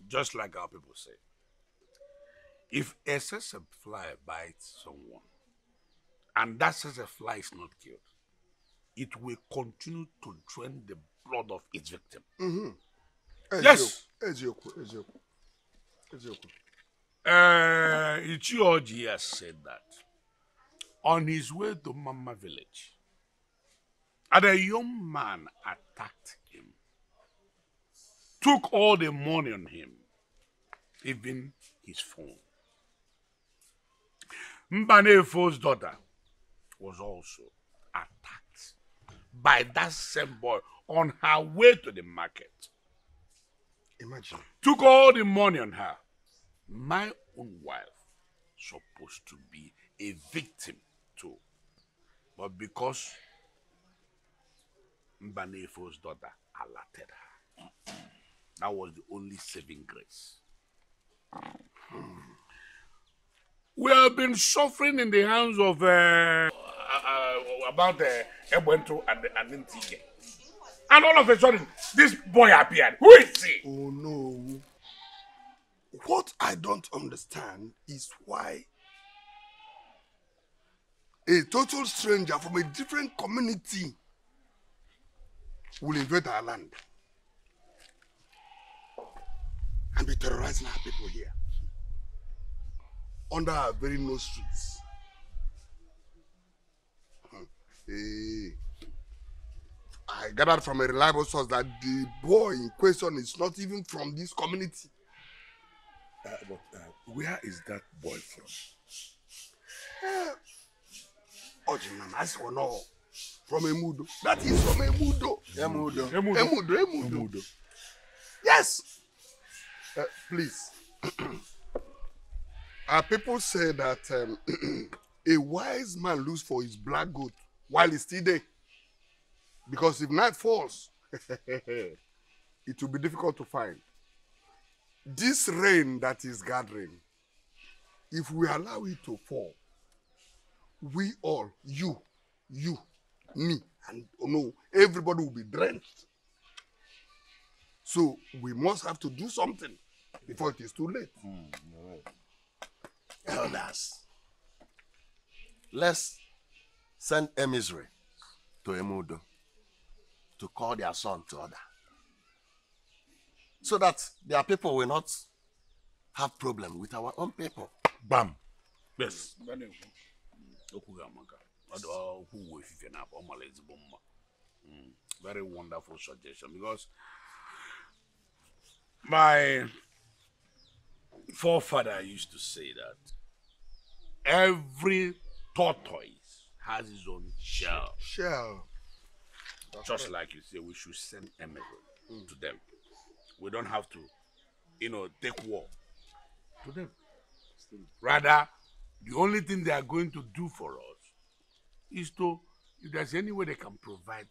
just like our people say, if a sessile fly bites someone and that sessile fly is not killed, it will continue to drain the blood of its victim. Mm-hmm. Yes. Itogu has said that on his way to Mama village, and a young man attacked him, took all the money on him, even his phone. Mbanefo's daughter was also attacked by that same boy on her way to the market. Imagine. Took all the money on her. My own wife, supposed to be a victim too. But because Mbanefo's daughter alerted her, that was the only saving grace. We have been suffering in the hands of Ebuentu and Ntike. And all of a sudden, this boy appeared. Who is he? Oh no. What I don't understand is why a total stranger from a different community will invade our land and be terrorizing our people here under our very nostrils. I gathered from a reliable source that the boy in question is not even from this community. But where is that boy from? No. From Emudo. That is from Emudo. Emudo. Emudo. Yes. Please. Our people say that a wise man looks for his black goat while he's still there. Because if night falls, it will be difficult to find. This rain that is gathering, if we allow it to fall, we all, you, me, and everybody will be drenched. So we must have to do something before it is too late. Elders, let's send emissary to Emudo to call their son to order, so that their people will not have problem with our own people. Bam. Yes. Very wonderful suggestion, because my forefather used to say that every tortoise has his own shell. Just like you say, we should send emissary to them. We don't have to, take war to them. Rather, the only thing they are going to do for us is to, if there's any way they can provide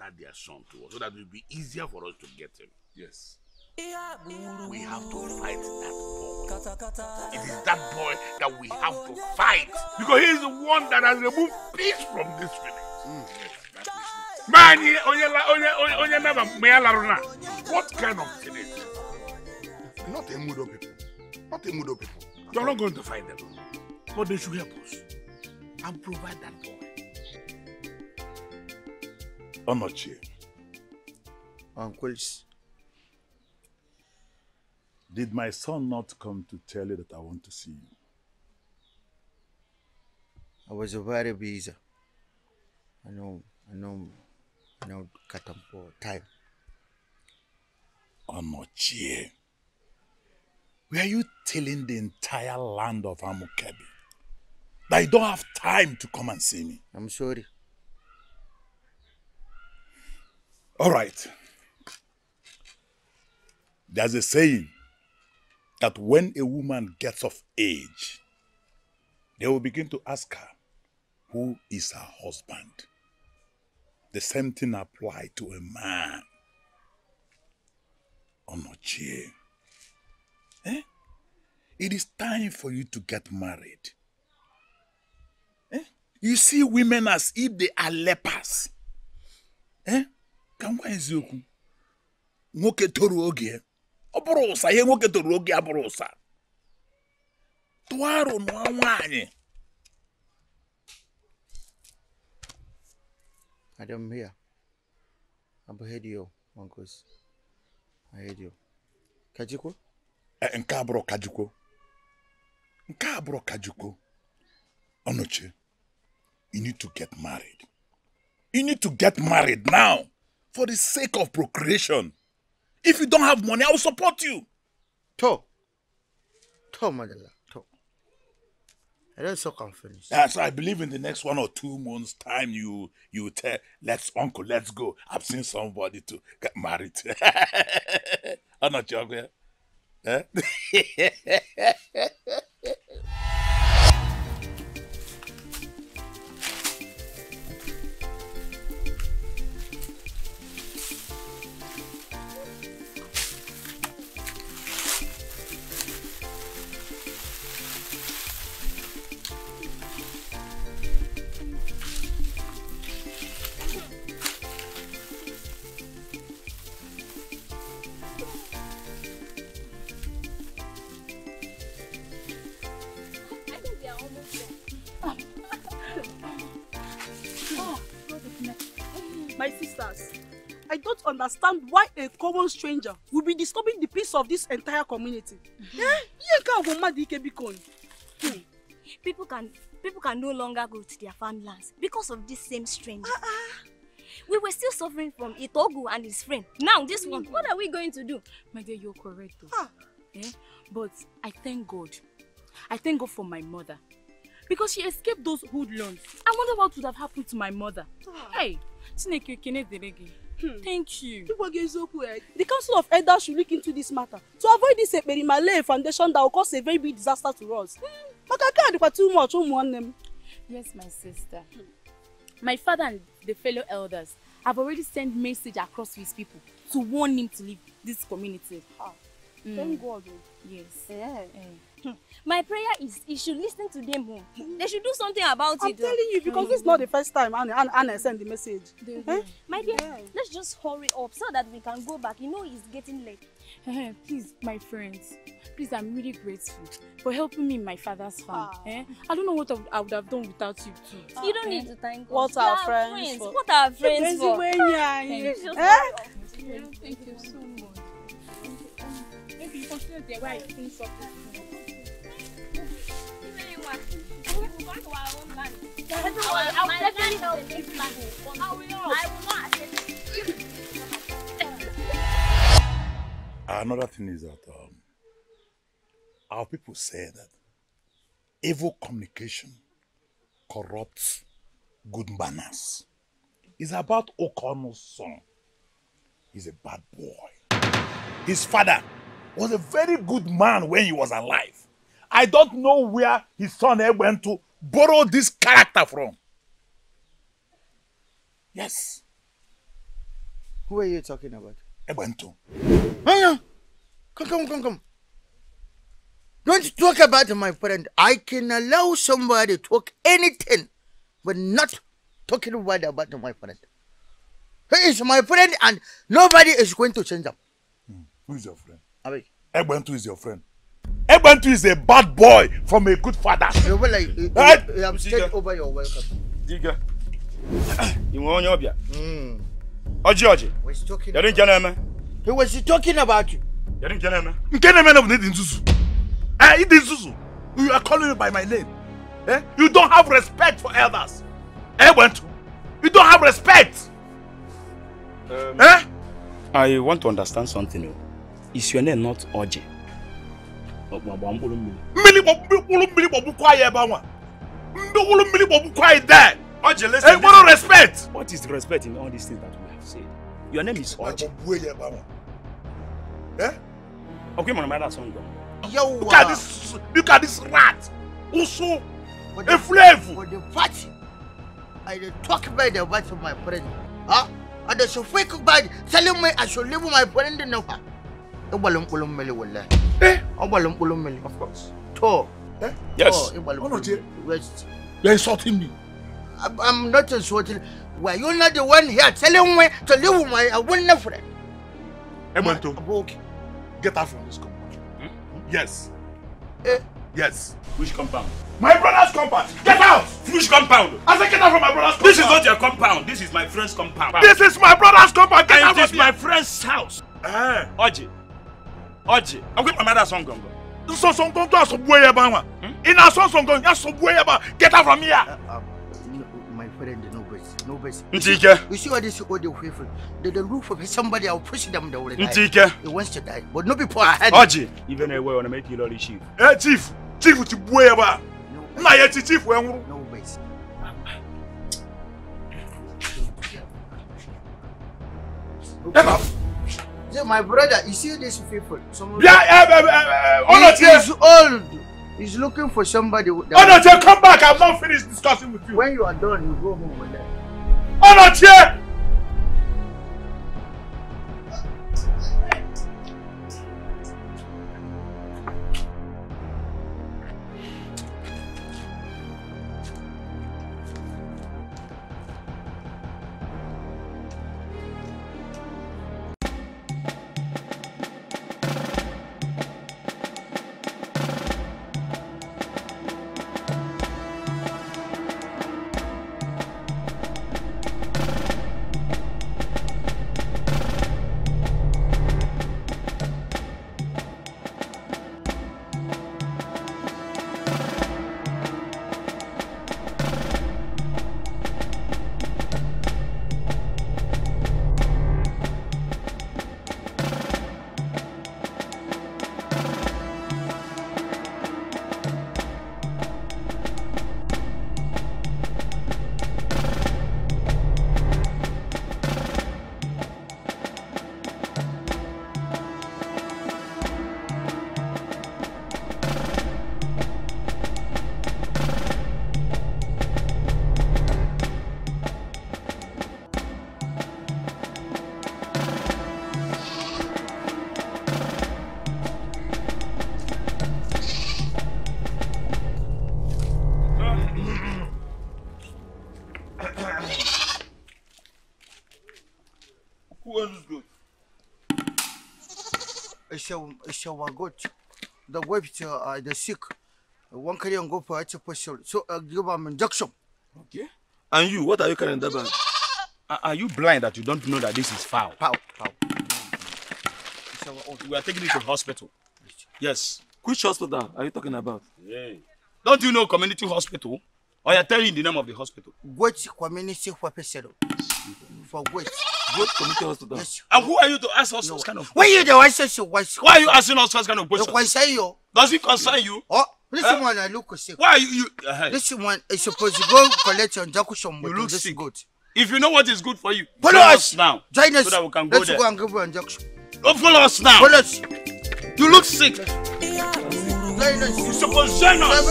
that their son to us, so that it will be easier for us to get him. Yes. We have to fight that boy. It is that boy that we have to fight, because he is the one that has removed peace from this village. What kind of thing is it? Not Emudo people. You're not going to find them. But they should help us and provide that boy. Onochie. Uncles. Did my son not come to tell you that I want to see you? I was very busy. I know, cut up for time. Onochie, were you telling the entire land of Amakabe that you don't have time to come and see me? I'm sorry. All right. There's a saying that when a woman gets of age, they will begin to ask her, who is her husband? The same thing applies to a man. Onochie, it is time for you to get married. You see women as if they are lepers. Kangwa izuku, ngoke toru oge, aborosa ye ngoke toru oge aborosa. Tuaro nwanye. Adam here. I'm ahead you, uncles. I heard you. Kajuko? Nkabro Kajuko. Onoche, you need to get married. You need to get married now for the sake of procreation. If you don't have money, I will support you. To. I don't so confident. So I believe in the next 1 or 2 months' time, you tell, let's go. I've seen somebody to get married. I'm not joking. Huh? my sisters, I don't understand why a common stranger will be disturbing the peace of this entire community. People can no longer go to their farmlands because of this same stranger. We were still suffering from Itogu and his friend. Now this one, what are we going to do? My dear, you're correct. But I thank God for my mother. Because she escaped those hoodlums. I wonder what would have happened to my mother. Hey, thank you. The Council of Elders should look into this matter to avoid this Ekperimale foundation that will cause a very big disaster to us. Yes, my sister. My father and the fellow elders have already sent message across to his people to warn him to leave this community. Thank God. Yes. Yeah. My prayer is you should listen to them more. They should do something about it. I'm telling you, because it's not the first time Anna sent the message. My dear, let's just hurry up so that we can go back. You know it's getting late. Please, my friends, please, I'm really grateful for helping me in my father's farm. I don't know what I would have done without you too. You don't need to thank us. What are friends for? Thank you so much. Maybe you consider the way I think something. Another thing is that our people say that evil communication corrupts good manners. It's about O'Connell's son. He's a bad boy. His father was a very good man when he was alive. I don't know where his son went to borrow this character from. Yes. Who are you talking about? Ebuentu. Come. Don't talk about my friend. I can allow somebody to talk anything, but not talking about my friend. He is my friend and nobody is going to change him. Who is your friend? Ebuentu is your friend. Ebuentu is a bad boy from a good father. You have stayed over your welcome. Diga. You want your beer? Oji. Was talking. You didn't get him. He was talking about you. You didn't get him. You can't even have Ndika. I Ndika. You are calling me by my name. Eh? You don't have respect for elders. Ebuentu. You don't have respect. I want to understand something. Is your name not Oji? What is the respect in all these things that we have said? Your name is Oji. Okay, look at this rat. Also, a flavor. For the party, I talk by the wife of my friend. And I should fake by telling me I should leave my friend in the of course. Yes. You're insulting me. I'm not insulting. Well, you're not the one here telling me to live with my wonderful friend. Ebuentu, get out from this compound. Yes. Yes. Which compound? My brother's compound. Get out! Which compound? I said get out from my brother's compound. This is not your compound. This is my friend's compound. This is my brother's compound. Get out. This is my friend's house. Oji. Oji, I'm going to my mother's son. Get out from here! My friend, no base. Ntike! You see what this old people? The roof of somebody, I'll push them down the night. Ntike! He wants to die, but not before I had Oji! Even I want to make you lolly chief. Hey, chief! Chief, what you boy about? No base. My brother, you see these people? He's old. He's looking for somebody. Onoche, come back. I'm not finished discussing with you. When you are done, you go home with them. Onoche! the sick. One carrying go for a so I give them injection. Okay. And you, what are you carrying in that bag? Are you blind that you don't know that this is foul? Foul. We are taking it to hospital. Yes. Which hospital are you talking about? Yeah. Don't you know community hospital? I am telling you the name of the hospital. Which community hospital? For which? Which community hospital? Yes. And who are you to ask us this kind of question? Why are you asking us this kind of question? Does it concern you? Oh, listen, one I look sick. Why are you? This one is supposed to go collect your injection. You look sick. Good. If you know what is good for you, follow us now. Join us so that we can go there. Let's go and give you an injection. Don't follow us now. Follow us. You look sick. You're supposed to join us.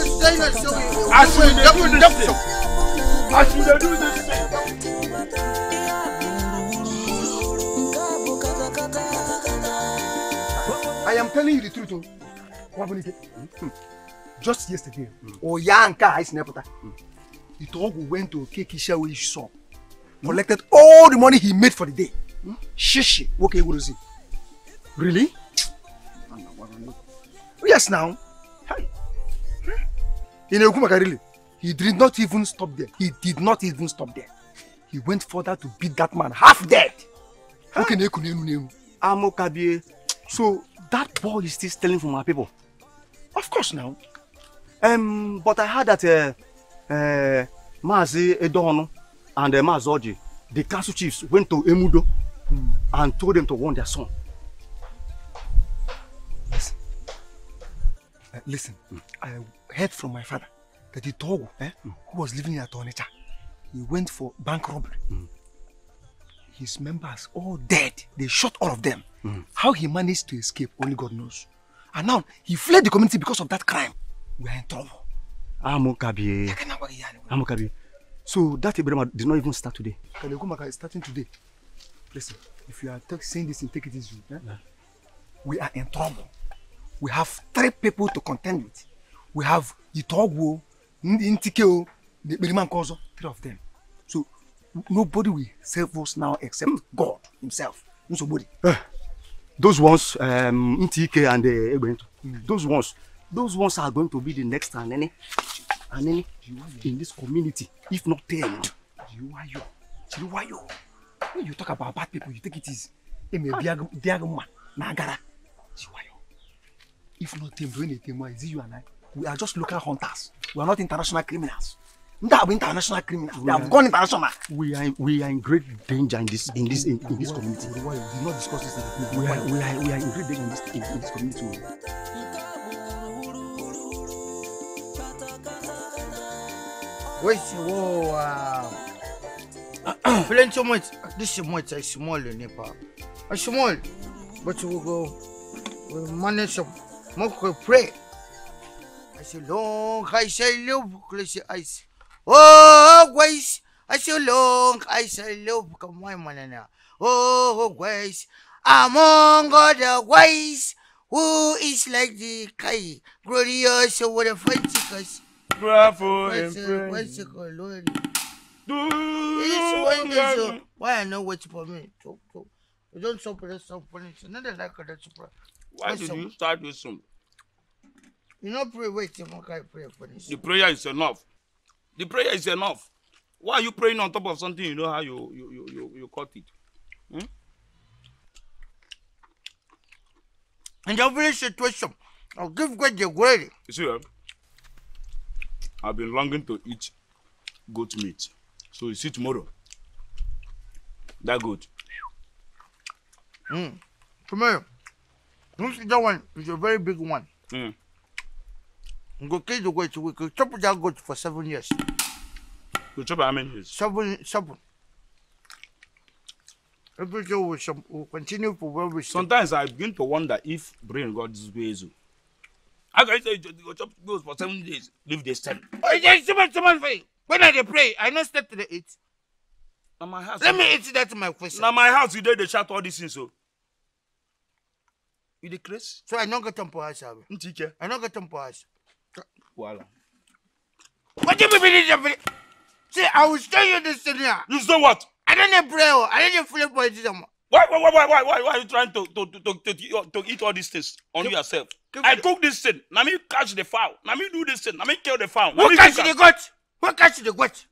As we do this thing. As we do this thing. I am telling you the truth. Just yesterday, Oyanka is Nepota. Itogu went to Okekisha where he saw. Collected all the money he made for the day. Shishi. Okay, what is it? Really? Yes, now. Hi. In Okumakarili, he did not even stop there. He went further to beat that man half dead. Amakabe. So that boy is still stealing from our people. Of course, now. But I heard that Mazi Edono and Mazoji, the council chiefs, went to Emudo and told them to warn their son. Listen, I heard from my father that the Itogu, who was living in Atonecha, he went for bank robbery. His members all dead. They shot all of them. How he managed to escape, only God knows. And now he fled the community because of that crime. We are in trouble. Amakabe. So that Ibrahim did not even start today. Kalekumaka is starting today. Listen, if you are saying this and take it easy, we are in trouble. We have 3 people to contend with. We have Itogu, Ntike, the Beriman Kozo, 3 of them. So nobody will save us now except God himself. Nobody. Those ones, Ntike and Ebuentu, those ones are going to be the next and any in this community, if not tamed. You are you. When you talk about bad people, you think it is. If not them doing anything more, is it you and I? We are just local hunters. We are not international criminals. They have gone international. We are in great danger in this community. Why you do not discuss this in the community? We are in great danger in this community. Wait, wow. Plenty much. This much is small in Nepal. It's small, but we will go. We manage to. Moko pray. I say long, I say love, close your eyes. Oh, guys, I say long, I say love, come on, manana. Oh, guys, among other guys, who is like the Kai, glorious over the Frenchicus. Bravo, and Frenchicus. Do why I know what's for me. Don't stop with some police, another like a super. Why did you start with some? You know, pray, wait, you can't pray for this. The prayer is enough. Why are you praying on top of something you know how you caught it? In every situation, I'll give God the glory. You see, I've been longing to eat goat meat. So you see tomorrow. That goat. Tomorrow. That one is a very big one. Go kill the goat. We could chop that goat for 7 years. You chop how many years? 7. Everything will continue for where we. Sometimes I begin to wonder if brain got this way. How can you say you chop goats for 7 days? Leave the stem. Oh, yes, someone thing. When I pray, I not step to the eat. Now my house. Let me eat that my question. Now my house, you did the chat all this thing so. You decrease? So I don't get temporary. Ntike. I don't get temporary. Voila. What do you mean? See, I will show you this thing here. You say what? I don't need prayer. I don't need full body. Why are you trying to eat all these things on yourself? I cook this thing. Let me catch the fowl. Let me do this thing. Let me kill the fowl. Who catch the goat? Who catch the goat?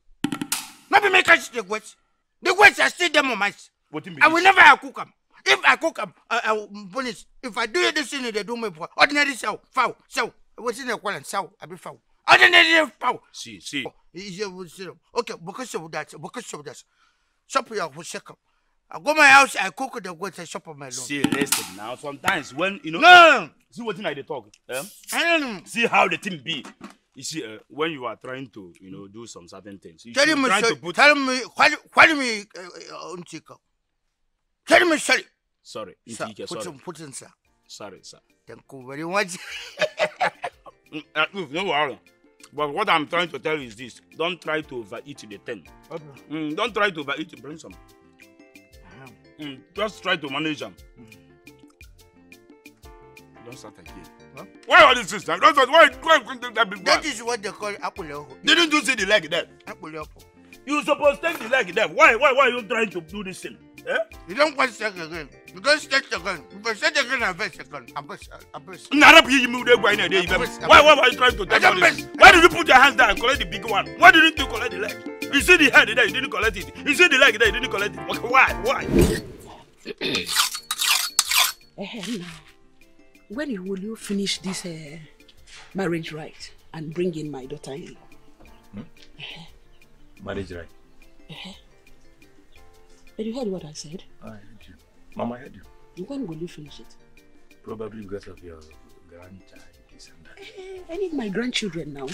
Let me catch the goat. The goats are still them on my side. I will never cook them. If I cook them, I will punish. If I do this thing, they do me for ordinary sow, fowl, sow. What's in the call and sow? I be fowl. Ordinary fowl. See. Okay, because of that. Shop your shake up. I go my house, I cook the goats, I shop on my lawn. See, listen now. Sometimes when you know, no. See what thing I dey talk. I don't know. See how the thing be. You see, when you are trying to, do some certain things. You tell me, sorry. Sorry, Ntike, sorry. Put in, sir. Sorry, sir. Thank you very much. No worry. But what I'm trying to tell you is this: don't try to overeat the thing. Okay. Don't try to overeat. Bring some. Just try to manage them. Don't start again. Huh? Why all this system? Don't start. Why? That is what they call apple. Didn't you see the leg there? Apple. You supposed to take the leg there. Why are you trying to do this thing? Eh? You don't want to start again. You don't start again. You can start again and first second. I'm best. Why are you trying to take this? Why did you put your hands down and collect the big one? Why didn't you collect the leg? You see the head there, you didn't collect it. You see the leg there, you didn't collect it. Okay, why? When will you finish this marriage right and bring in my daughter in? Marriage right? But you heard what I said? I heard you. Mama, I heard you. When will you finish it? Probably because of your grandchild, this and that. I need my grandchildren now.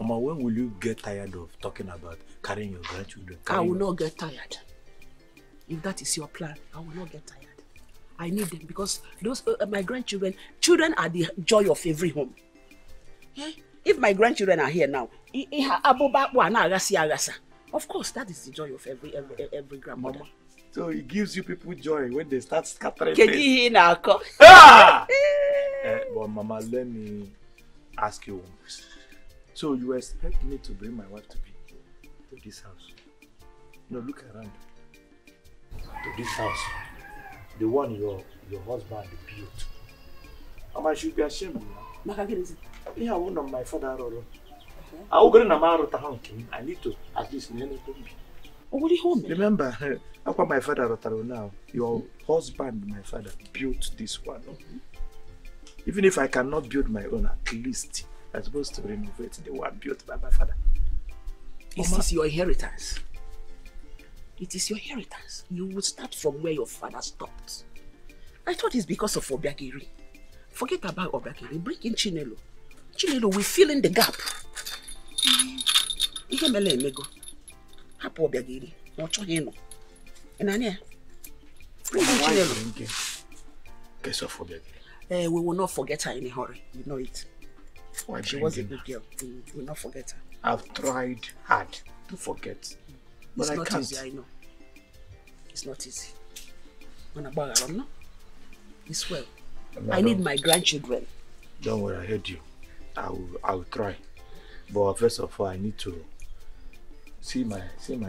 Mama, when will you get tired of talking about carrying your grandchildren? I will not get tired. If that is your plan, I will not get tired. I need them because those my grandchildren, children are the joy of every home. Okay? If my grandchildren are here now, of course, that is the joy of every grandmother. Mama, so it gives you people joy when they start scattering. Can you hear now? But Mama, let me ask you one question. So you expect me to bring my wife to this house? No, look around. To this house. The one your husband built. I should be ashamed now. I won't know my father. I will bring my I need to at least home. Remember, after my father now, your husband, my father, built this one. Even if I cannot build my own, at least I'm supposed to renovate the one built by my father. This is your inheritance. It is your inheritance. You will start from where your father stopped. I thought it's because of Obiagiri. Forget about Obiagiri. Bring in Chinelo. Chinelo will fill in the gap. Bring in Chinelo. Case of Obiagiri. We will not forget her in a hurry. You know it. She was a good girl. We will not forget her. I've tried hard to forget. But I can't. Easy, I know. It's not easy. It's well. I need my grandchildren. Don't worry, I heard you. I will try. But first of all, I need to see my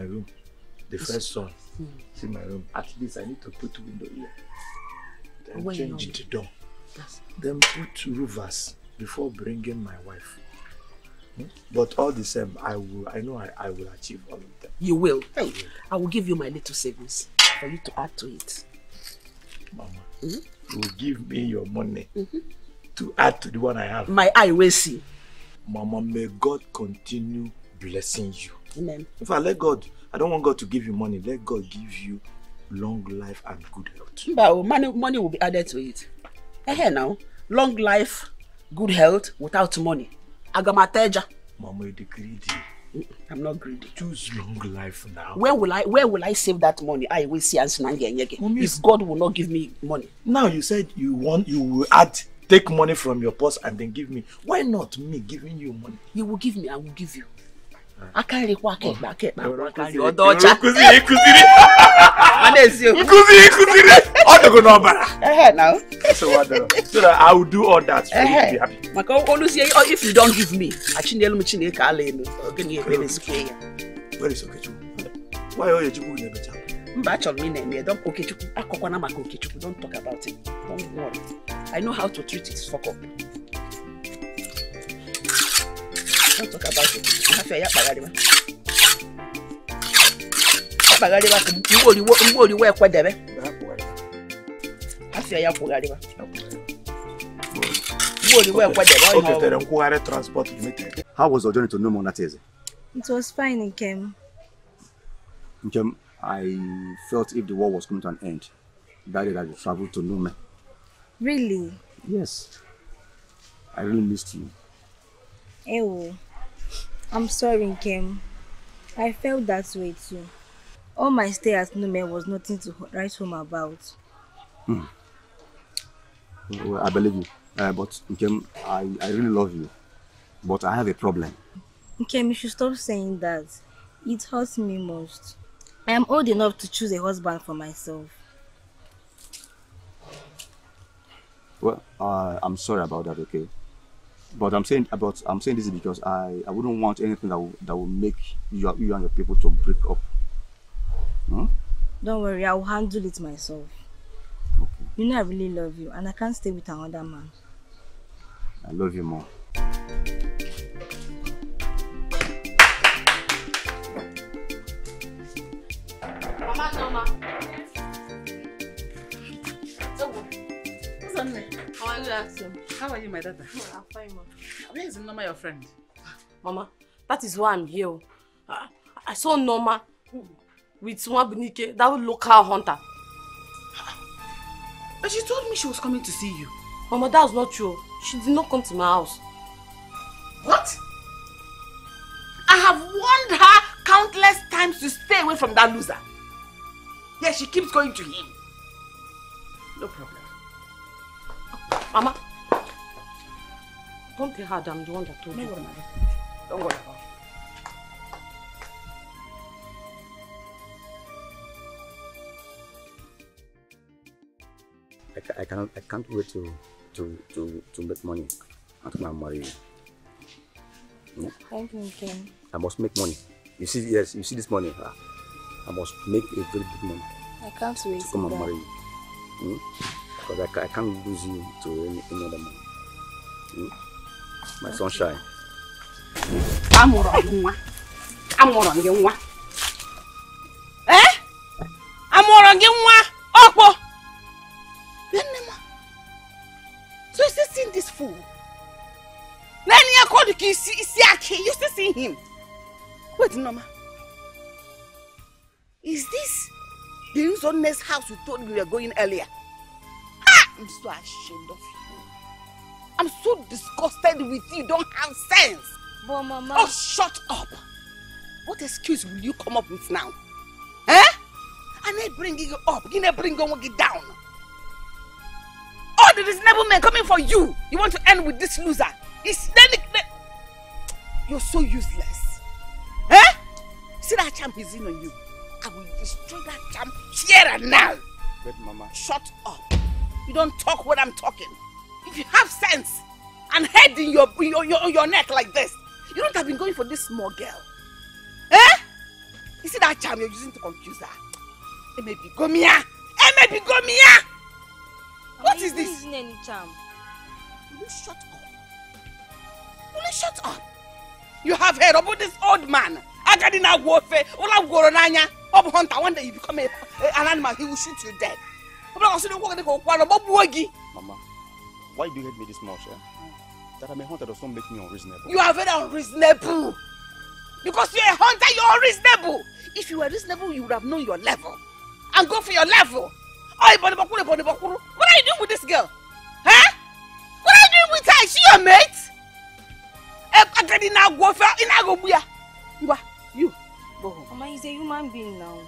room. The first son. See my room. At least I need to put window here. Then change the door. Then put roofers. Before bringing my wife, but all the same, I know I will achieve all of them. You will. I will. I will give you my little savings for you to add to it. Mama, you will give me your money to add to the one I have. My eye will see. Mama, may God continue blessing you. Amen. If I let God, I don't want God to give you money. Let God give you long life and good health. But money will be added to it. Here now, long life. Good health without money. Agamateja. Mama, you're greedy. I'm not greedy. Choose long life now. Where will I save that money? I will see and Snangi. If God will not give me money. Now you said you will take money from your purse and then give me. Why not me giving you money? You will give me, I will give you. I can't require it back. So I will do all that for you to be happy. If you don't give me, I will give you. Where is Okechukwu? Why are you doing that? Don't talk about it. Don't worry. I know how to treat it. Fuck up. Don't talk about it. How was your journey to Nome on that easy? It was fine, Nkem. Nkem, I felt if the war was coming to an end, that is, I would travel to Nome. Really? Yes. I really missed you. Ewo, I'm sorry, Nkem. I felt that way too. All my stay at Nome was nothing to write home about. Hmm. Well, I believe you. But Nkem, I really love you. But I have a problem. Nkem, you should stop saying that. It hurts me most. I am old enough to choose a husband for myself. Well, I'm sorry about that, okay? But I'm saying this because I wouldn't want anything that will make you and your people to break up. Hmm? Don't worry, I will handle it myself. Okay. You know I really love you and I can't stay with another man. I love you more. Mama, Norma. How are you, my daughter? No, I'm fine, Mom. Where is Norma, your friend? Mama, that is why I'm here. I saw Norma with Suwa Benike, that local hunter. But she told me she was coming to see you. Mama, that was not true. She did not come to my house. What? I have warned her countless times to stay away from that loser. Yet she keeps going to him. No problem. Mama, don't play hard. I'm the one that told you. Don't worry about it. I can't wait to make money after I marry you. No? Thank you, Ken. I must make money. You see, yes, you see this money. I must make a very good money. I can't wait to come and marry you. Hmm? Because I can't lose you to any other man. Hmm? My sunshine. I'm on eh? I'm on Okpo! So you still seeing this fool? You still seeing him? Wait, Norma. Is this the Uzonne's house you told me we were going earlier? I'm so ashamed of you. I'm so disgusted with you. You don't have sense. But Mama... Oh, shut up. What excuse will you come up with now? Eh? And they bring you up. You never bring you down. All the reasonable men coming for you. You want to end with this loser. You're so useless. Eh? See that champ is in on you. I will destroy that champ here and now. Wait, Mama. Shut up. You don't talk when I'm talking. If you have sense and head in your neck like this, you don't have been going for this small girl. Eh? You see that charm you're using to confuse her? It may be Gomia! What is this? Isn't any charm. Will you shut up? You have heard about this old man. Agadina warfare, Ola Goronanya, Ob Hunter. One day you become an animal, he will shoot you dead. Mama, why do you hate me this much? That I'm a hunter does not make me unreasonable. You are very unreasonable. Because you're a hunter, you're unreasonable. If you were reasonable, you would have known your level. And go for your level. What are you doing with this girl? Huh? What are you doing with her? Is she your mate? You. Go home. Mama, he's a human being now.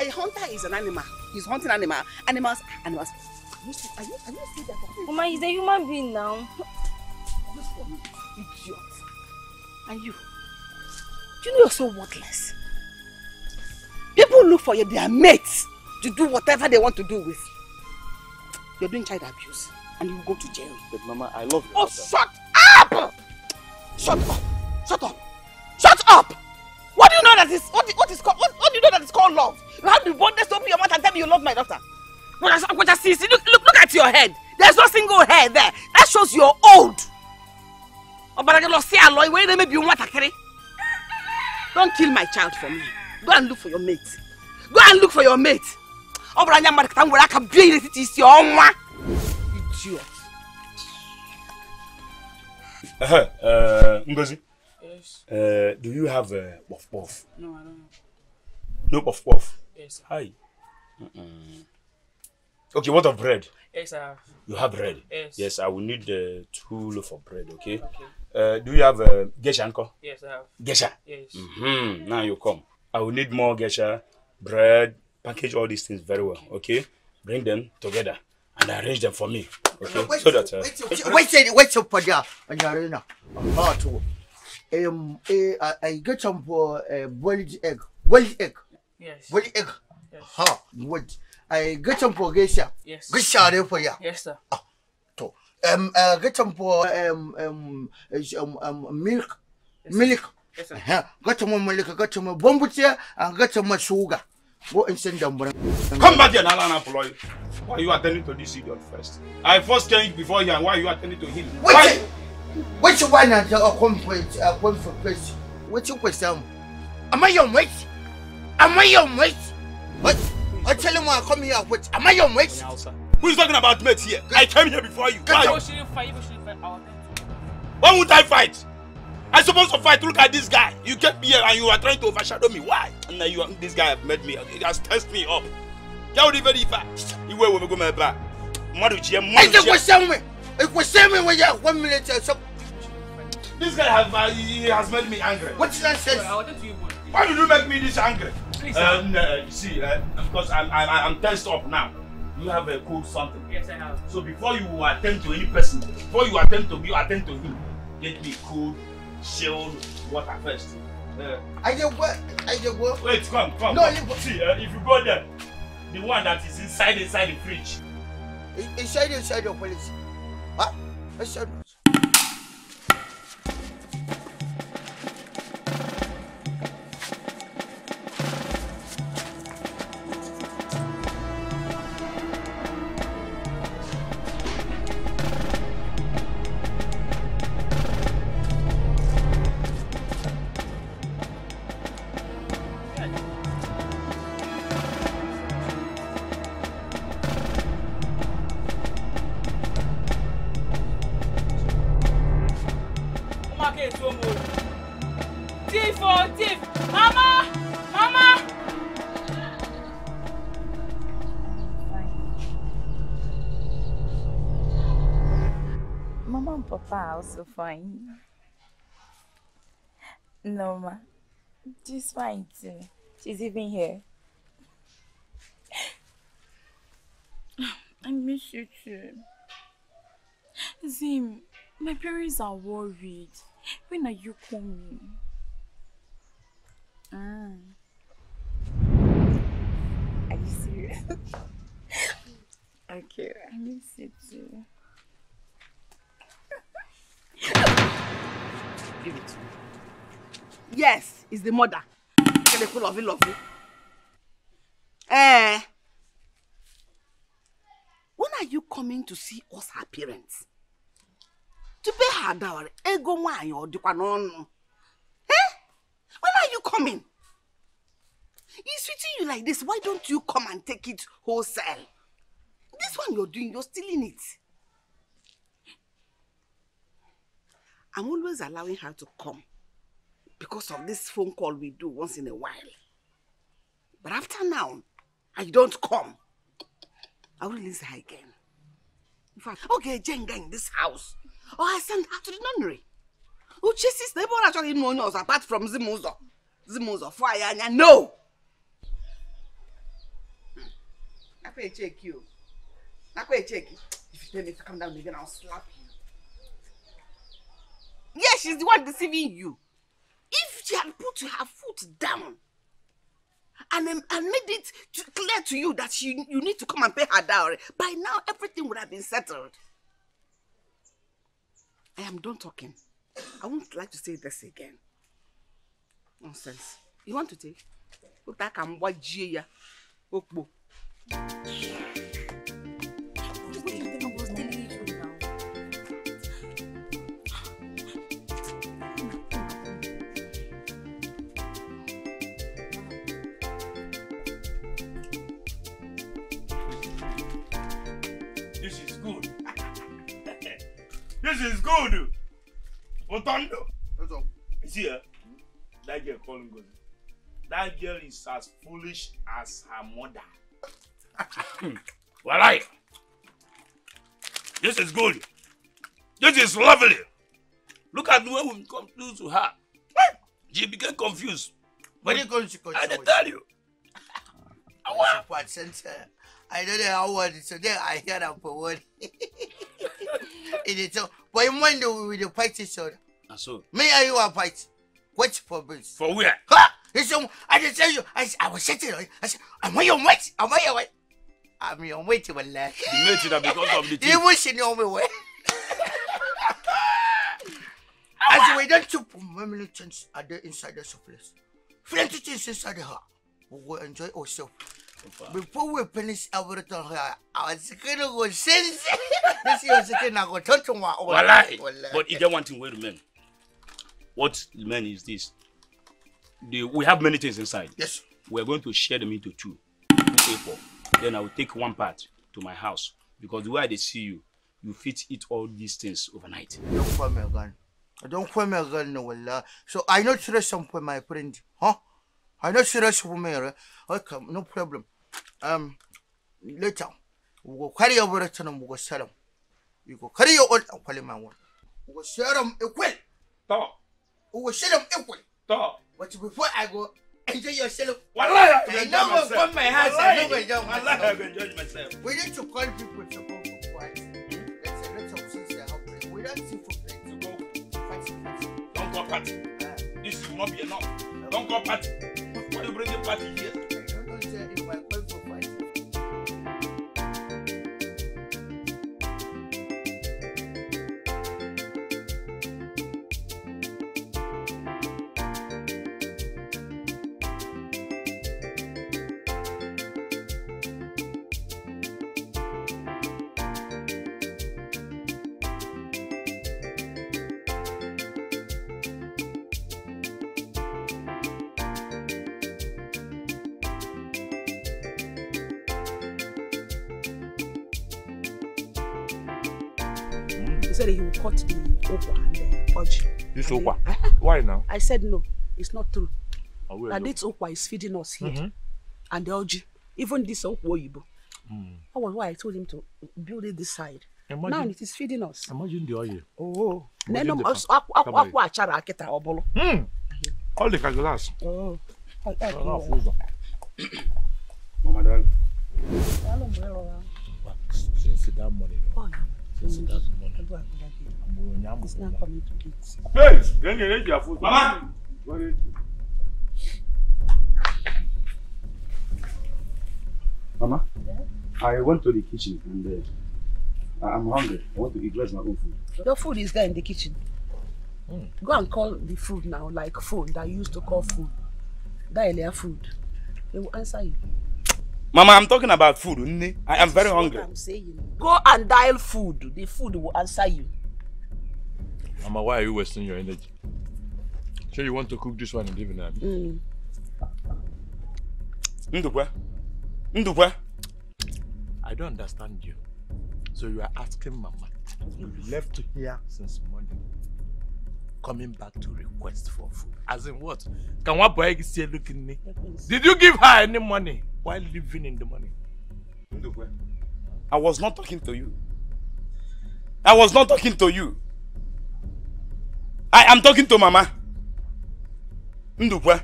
A hunter is an animal. He's hunting animals. Are you see that? Mama, he's a human being now. Idiot. And you? Do you know you're so worthless? People look for you, they are mates to do whatever they want to do with. You're doing child abuse and you go to jail. But Mama, I love you. Oh, shut up! Shut up! What do you know that is called love? You have be boldness to open your mouth and tell me you love my daughter. Look at your head. There's no single hair there. That shows you're old. Don't kill my child for me. Go and look for your mate. Go and look for your mate. Idiot. Ngozi? Yes. Do you have a puff puff? No, I don't. No puff puff? Yes. Hi. Okay, what of bread? Yes, I have. You have bread? Yes. Yes, I will need 2 loaves of bread, okay? Okay. Do you have geisha, uncle? Yes, I have. Geisha? Yes. Mm-hmm. Now you come. I will need more geisha, bread, package all these things very well, okay? Bring them together and arrange them for me, okay? Wait, so that... wait till Padilla and Yarina. I get some boiled egg. Boiled egg? Yes. Boiled egg? Yes. Ha, what? I get some for geisha. Yes. Geisha for ya. Yes, sir. Ah, to get some for milk. Yes, milk. Yes, sir. Got some milk. Got some bombutia and got some sugar. Go and send them. Come back here, Alana, for you. Why are you attending to this idiot first? I first came before you, and why are you attending to him? Why? Which one is a complaint? A complaint. What's your question? Am I your mate? Am I your mate? What? I tell him I come here with. Am I your mate? Who is talking about mate here? I came here before you. Why? We shouldn't fight. We shouldn't fight. Why would I fight? I'm supposed to fight. Look at this guy. You came here and you are trying to overshadow me. Why? And now you, this guy have made me. He has tensed me up. Can't even fight. You will go my back. It was somewhere when you have 1 minute or something. This guy has made me angry. What is that sense? Why did you make me this angry? Please, you see, because I'm tensed up now. You have a cold something. Yes, I have. So before you attend to any person, before you attend to me, attend to him. Get me cold, chilled water first. I just work. Wait, come. No, you see, if you go there, the one that is inside the fridge. Inside the police. What? Inside. So fine. Norma, she's fine too. She's even here. I miss you too. Zim, my parents are worried. When are you coming? Are you serious? Okay, I miss you too. Give it to me. Yes, it's the mother. Lovely. When are you coming to see us, her parents? To pay her dowry, ego wine or dukanon. Eh? When are you coming? He's treating you like this. Why don't you come and take it wholesale? This one you're doing, you're stealing it. I'm always allowing her to come because of this phone call we do once in a while. But after now, I don't come. I will release her again. In fact, okay, Jenga in this house. Or I send her to the nunnery. Who chases the neighbor actually knows us apart from Zimuzo. Zimuzo, fire, and no! I'm going to check you. I'm going to check you. If you tell me to come down again, I'll slap you. Yes, she's the one deceiving you. If she had put her foot down and made it clear to you that you need to come and pay her dowry, by now everything would have been settled. I am done talking. I wouldn't like to say this again. Nonsense. You want to take? Okpo. This is good. This is good. Otondo. You see her? That girl calling Gozi. That girl is as foolish as her mother. Well, this is good. This is lovely. Look at where we come to her. She became confused. When you going to I tell you. I don't know how word it is. Today I hear that for word. It is so. But in one day we will fight each other. So. Me and you are fight. What for this? For where? Ha! I just tell you, I was sitting on it. I said, am I your mate? Am I your mate? I'm your mate, my lad. You made it because of the thing. You wish you know me well. I said, we don't chop family things at the inside the surface. Plenty things inside the heart. We will enjoy ourselves. Before we finish everything here, I was going to go since this is going to go to my own. But if they want to wait a minute, what man is this? We have many things inside. Yes. We are going to share them into two people. Then I will take one part to my house because the way they see you, you fit eat all these things overnight. Don't call me again. I don't call me again, no wallah. So I not stress for my friend, huh? I not stress for me. Okay, no problem. Later we go carry over it and we go sell them. You go carry your own and call my one. We go sell them equal. Talk. We go sell them equal. Talk. But before I go, enjoy yourself. Wallah, I never from my house. I never judge myself. I can judge myself. We need to call people to go for quiet. That's a lot of things that happen. We don't see for friends to go party. Don't go party. This will not be enough. Don't go party. Why you bring the party here? I don't say if I call for party. So that he will cut the okwa and the urge. This okwa? Why now? I said no, it's not true. That this okwa is feeding us here. And the urge, even this okwa yibo. That was why I told him to build it this side. Imagine, now it is feeding us. Imagine the oil. Oh. Imagine the okwa. All the cagulas. Oh. Mama, darling. Since that morning. It's not coming to kids. Hey, then you need your food. Mama! Mama, I went to the kitchen and I'm hungry. I want to eat my own food. Your food is there in the kitchen. Go and call the food now, like phone that you used to call food. That is their food. They will answer you. Mama, I'm talking about food. I am very hungry. I'm saying. Go and dial food. The food will answer you. Mama, why are you wasting your energy? Sure, you want to cook this one and leave it now? I don't understand you. So you are asking Mama. You left here since morning. Coming back to request for food. As in what? Can one boy say look in me? Did you give her any money while living in the money? I was not talking to you. I was not talking to you. I am talking to Mama. Ndukwe,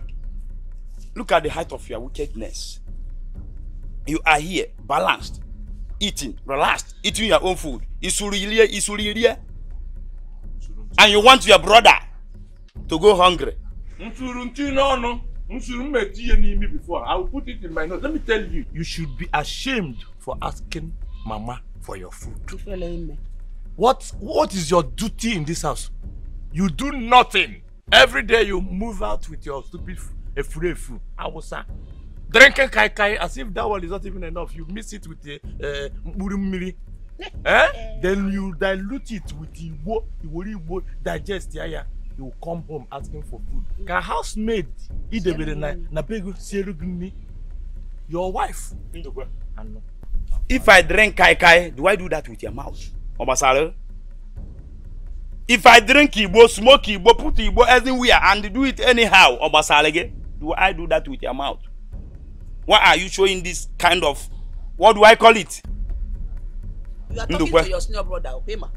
look at the height of your wickedness. You are here, balanced, eating, relaxed, eating your own food. Isurilia. And you want your brother to go hungry. Before I will put it in my nose. Let me tell you, you should be ashamed for asking Mama for your food. What is your duty in this house? You do nothing. Every day you move out with your stupid food. Drinking kai kai as if that one is not even enough. You mix it with the mkpurumiri. Then you dilute it with the Igbo. Igbo digest. Yeah. You will come home asking for food. Ka housemaid, your wife. If I drink kai kai, do I do that with your mouth? Obasaro? If I drink Igbo, smoke Igbo, put Igbo everywhere and do it anyhow, Obasarege, do I do that with your mouth? Why are you showing this kind of, what do I call it? You are talking to your senior brother, Opema.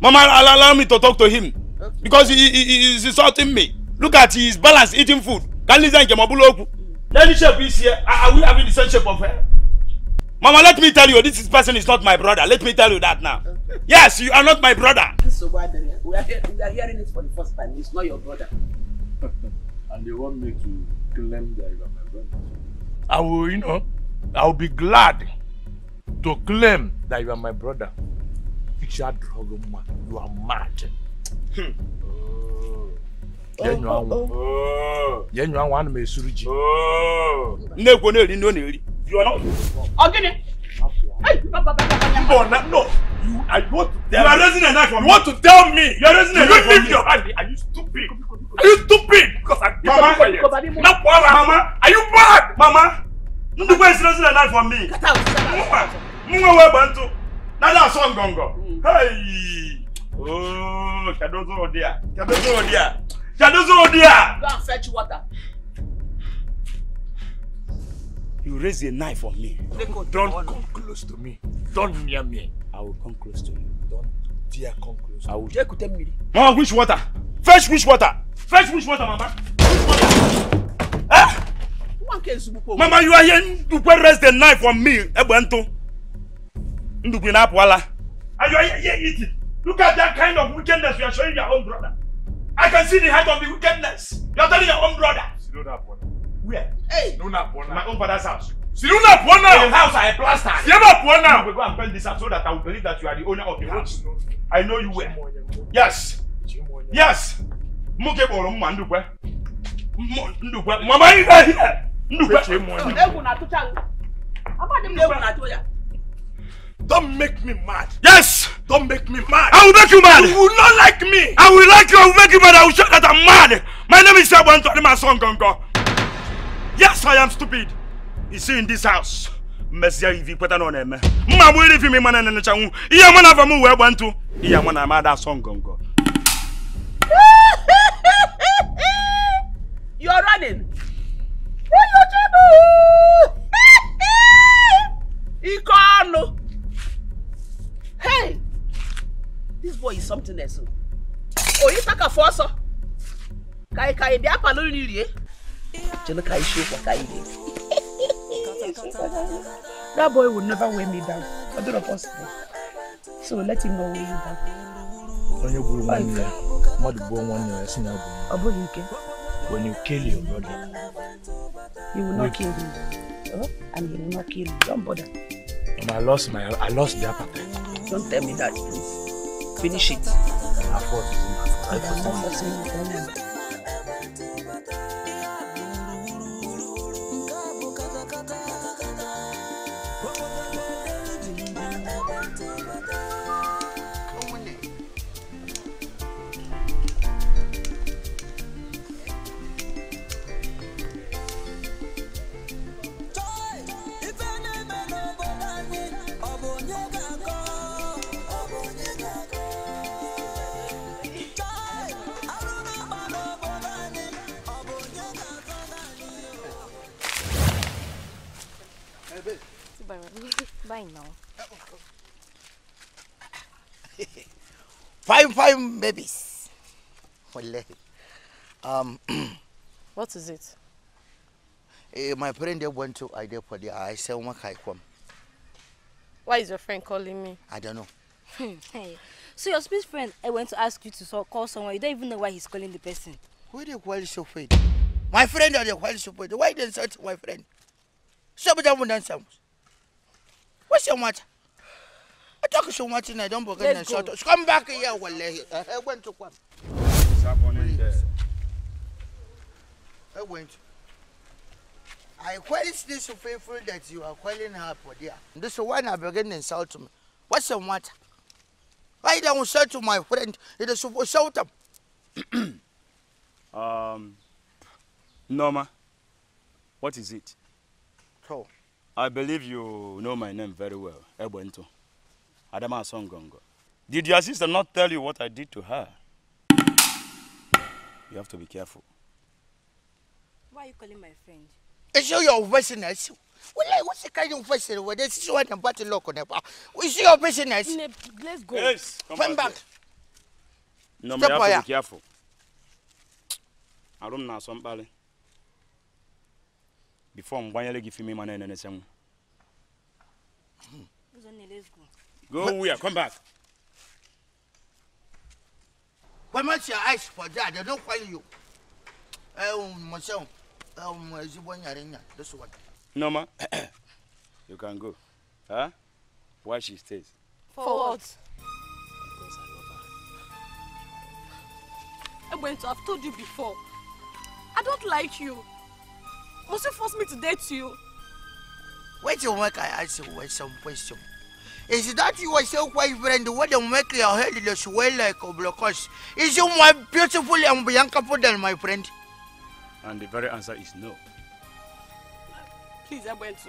Mama, allow me to talk to him. Okay. Because he is insulting me. Look at his balance eating food. Can listen to Mabuloku. That shape is here. Are we having the same shape of her? Mama, let me tell you, this person is not my brother. Let me tell you that now. Okay. Yes, you are not my brother. So we are hearing it for the first time. It's not your brother. And they want me to claim that you are my brother. I will, I will be glad to claim that you are my brother. You are mad. You are not. Okay. No. You are not. You are raising a knife. You want to tell me? You are raising a knife. You leave your hand. Are you stupid? Are you stupid? Because I Mama. Not Mama. Are you mad, Mama? Nobody is raising a knife for me. Get out. Mama. Nada song gongo. Hey. Oh, Shadozo dear. Shadozo dear. Shadozo dear. Go and fetch water. You raise a knife on me. Don't come close to me. Don't near me. I will come close to you. Don't dare come close to me. Mama, which water? Fresh which water? Fresh which water, Mama? Ah! Mama, you are here to raise the knife on me, Ebuentu. And you are here eating. Look at that kind of wickedness you are showing your own brother. I can see the height of the wickedness. You are telling your own brother. Where? Hey! No, not one. My own father's house. See, you not one now. The house I plastered. See, you not one now. We go and build this house so that I will believe that you are the owner of the house. No. I know you were. Yes. Yes. Muke bolo mama ndukwe. Ndukwe. Mama you are here. Ndukwe. Ewu na tucha. Mama dem ewu na tuya. Don't make me mad. Yes. Don't make me mad. I will make you mad. You will not like me. I will like you. I will make you mad. I will show that I'm mad. My name is Ebuentu. My son Gongo. Yes, I am stupid. You see in this house. Messiah, if you put on him, Mamma will leave him and a chamu. He am one of them who went to. He am one of my son Gongo. You are running. What you do? Ikono. Hey, this boy is something else. Oh, you take a force. Kai, be a palun iri. Kai show for Kai. That boy will never wear me down. I don't know possible. So let him not wear you down. When you go one year, mother born one year, senior born. Abu Nkem. When you kill your brother, you will not kill him. Oh, and he will not kill you. Don't bother. I lost the appetite. Don't tell me that, please. Finish it. I force you. I force you. Bye now. 5 babies. What is it? My friend they went to idea for the I said why is your friend calling me? I don't know. Hey. So your space friend I went to ask you to call someone, you don't even know why he's calling the person. Who they call so fate? My friend or they call so fate? Why they insult my friend? Somebody won't answer. What's your matter? I talk so much and I don't forget and shut up. Come back here, Wallahi. I went to come. What's happening there? I went. I queried this faithful that you are calling her for dear. This one I begin to insult me. What's the matter? Why don't you say to my friend, it is supposed to them? Norma, what is it? So, I believe you know my name very well, Ebuentu. Adama Songongo. Did your sister not tell you what I did to her? You have to be careful. Why are you calling my friend? It's your business. What's the kind of business? This is what I'm about to look on. It's your business. Let's go. Yes, come back. No, you have to be careful. I don't know somebody. Before I'm going to give me money and anything. Let's go. Go away, come back. Why much your eyes for that? They don't find you. This one. No, ma. You can go. Huh? Why she stays? For what? Because I love her. I've told you before. I don't like you. Must you force me to date you? Wait till I ask you some question. Is that you are so quite friend? What the make your head looks well like a blockhouse? Is you more beautiful and Bianca than my friend? And the very answer is no. Please, Ebuentu.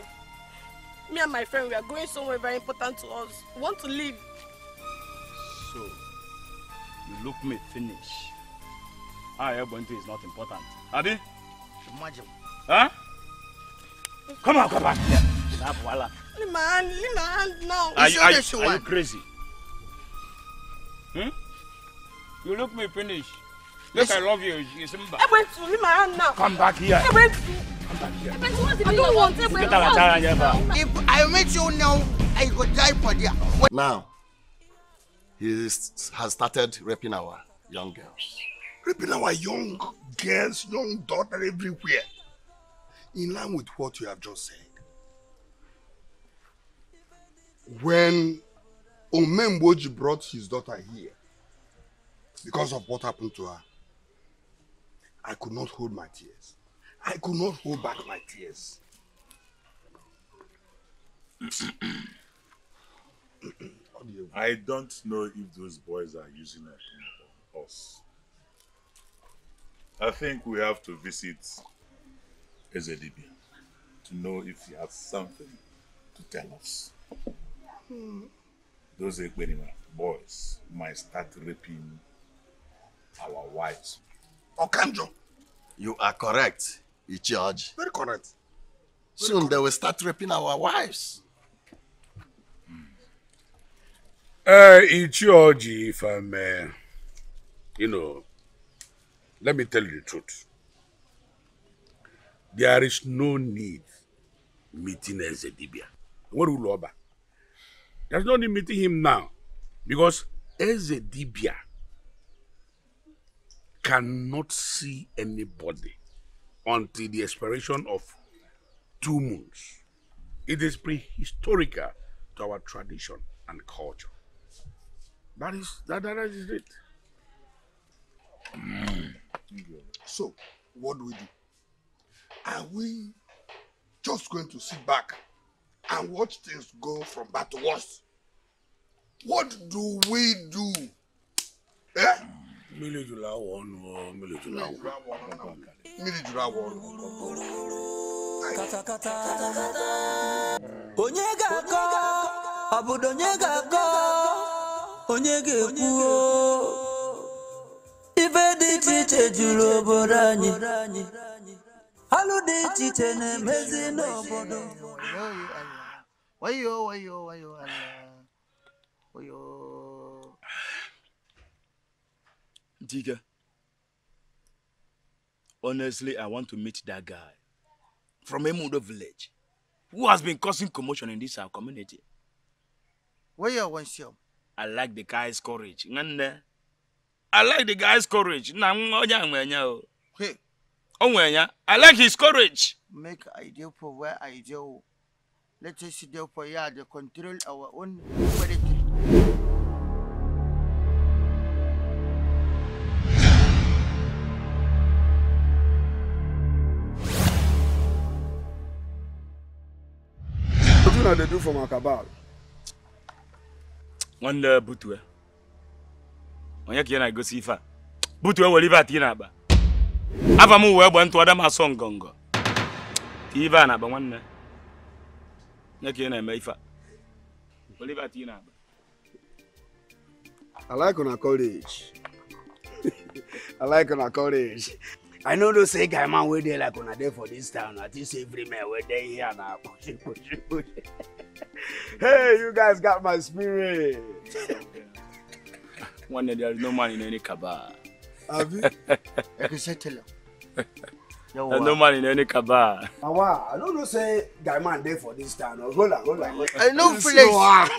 Me and my friend, we are going somewhere very important to us. We want to leave. So, you look me finish. I, Ebuentu, is not important. Abi? Imagine. Huh? Come on, come back here. Now, voila. Leave my hand now. Are you crazy? Hmm? You look me finish. Look, I love you. Ebuentu, leave my hand now. Come back here. Ebuentu. Yeah. I don't want to get out. If I meet you now, I go die for you. Now, he has started raping our young girls. Raping our young girls, young daughter everywhere. In line with what you have just said. When Omemboji brought his daughter here, because of what happened to her, I could not hold my tears. I could not hold back my tears. I don't know if those boys are using us. I think we have to visit Ezedibia to know if he has something to tell us. Those Ekwenima boys might start raping our wives. Okanjo, you are correct. George. Very correct. Soon they will start raping our wives. George, if I'm, you know, let me tell you the truth. There is no need meeting Ezedibia. There's no need meeting him now because Ezedibia cannot see anybody until the expiration of 2 months. It is prehistorical to our tradition and culture. That is it. So, what do we do? Are we just going to sit back and watch things go from bad to worse? What do we do? Eh? Ntike, honestly, I want to meet that guy from Emudo village who has been causing commotion in this our community. Where you want him? I like the guy's courage. I like the guy's courage. Hey. I like his courage. Make idea for where I do. Let us do for ya to control our own quality. na they do for Makabal? One Butwe. When I go see her, Butwe will live at Inaba. Avamu will want to Adam Hassan Gongo. Tiva Naba one. Nakina Maifa. Will live at Inaba. I like on a college. I like on a college. I know those say guy man where they like on a day for this town. At least every man where they here now. Hey, you guys got my spirit. One day there is no man in any cabal. Have you? I can settle him. There's no man in any cabal. I know those say guy man there for this town. Hold on. I know flesh.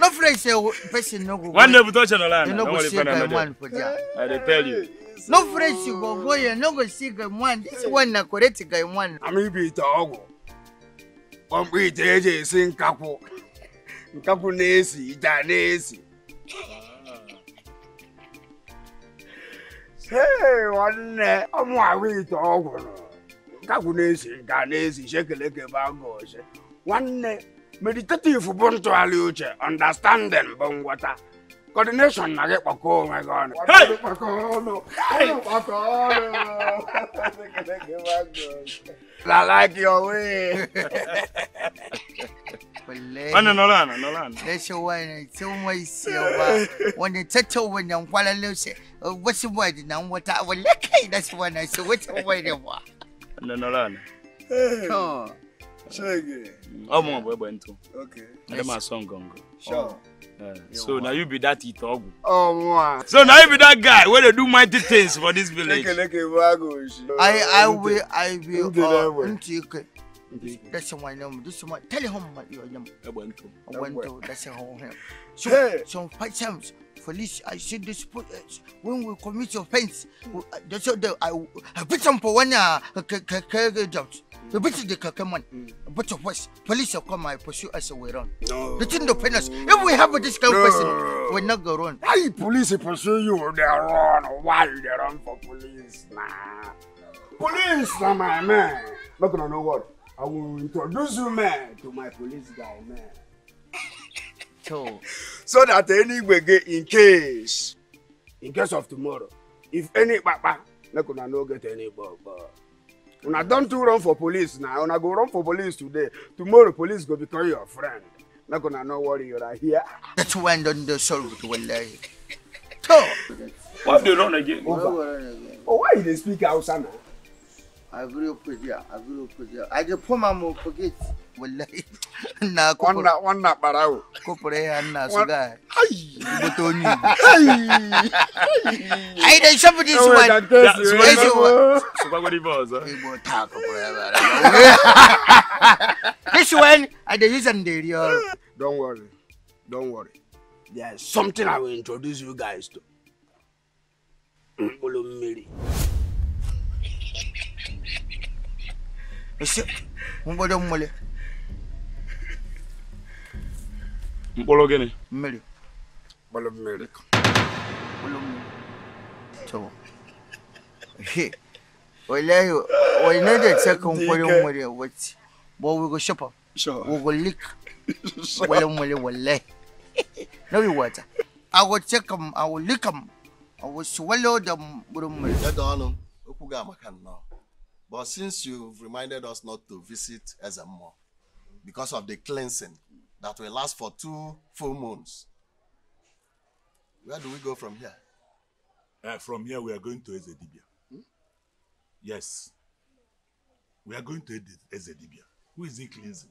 No flesh. Person no go. One day we touch on the land. No go see guy man for there. I tell you. No fresh you go boy, no go see guy one. This one na correct guy one. I'm be Itogu. I'm be JJ sing kapu. Kapu nesi, ita nesi. Hey, one I'm away Itogu. Kapu nesi, ita nesi. Shake leke bago. One meditative ubuntu aliuche. Understanding bongwata. Coordination, I get Paco, my God. Hey! Paco, I like your way. No, that's your way. It's always silver. When you touch over them, while I lose it, what's the word now? What I will like, that's when I say, what's the way they want? No. I'm Ebuentu. Okay. I'm a song gong. Sure. So now you be that Itogu. Oh wow. So now you be that guy where they do mighty things for this village. I will Ntike. That's my name. This one tell him what your name. Ebuentu. That's your whole name. So some 5 times for this I should dispute when we commit offense. That's all I put some for one jobs. The bitch they can come on, but of course, police will come and pursue us away run. No. The thing of penance. If we have this kind of person, we'll not go run. Why police pursue you? They run. Why they run for police? Nah. Police, my man. Look, I know what. I will introduce you, man, to my police guy, man. So that anyway, in case of tomorrow, if any papa, look, I know get any but. When I don't do run for police now, when I go run for police today, tomorrow police go become your friend. Not gonna no worry you are here. That's when don't the solve it when they why do you run again? Oh, why do they speak outside now? I grew up with you. I just put my mouth forget. Na one na barao. Kopere na sugar. Ay, there's somebody this one. This one, I the use and the real. Don't worry. There's something I will introduce you guys to. Olomiri. Mbologene. Meli. Bolomeli. So. Hey. We know that second Bolomeli what? But we go shop. Sure. We go lick. Bolomeli will lay. No water. I will check them. I will lick them. I will swallow them. Bolomeli. That's all. Okuga makan now. But since you've reminded us not to visit Ezemo because of the cleansing that will last for 2 full moons, where do we go from here? From here, we are going to Ezedibia. Yes. We are going to Ezedibia. Who is he cleansing?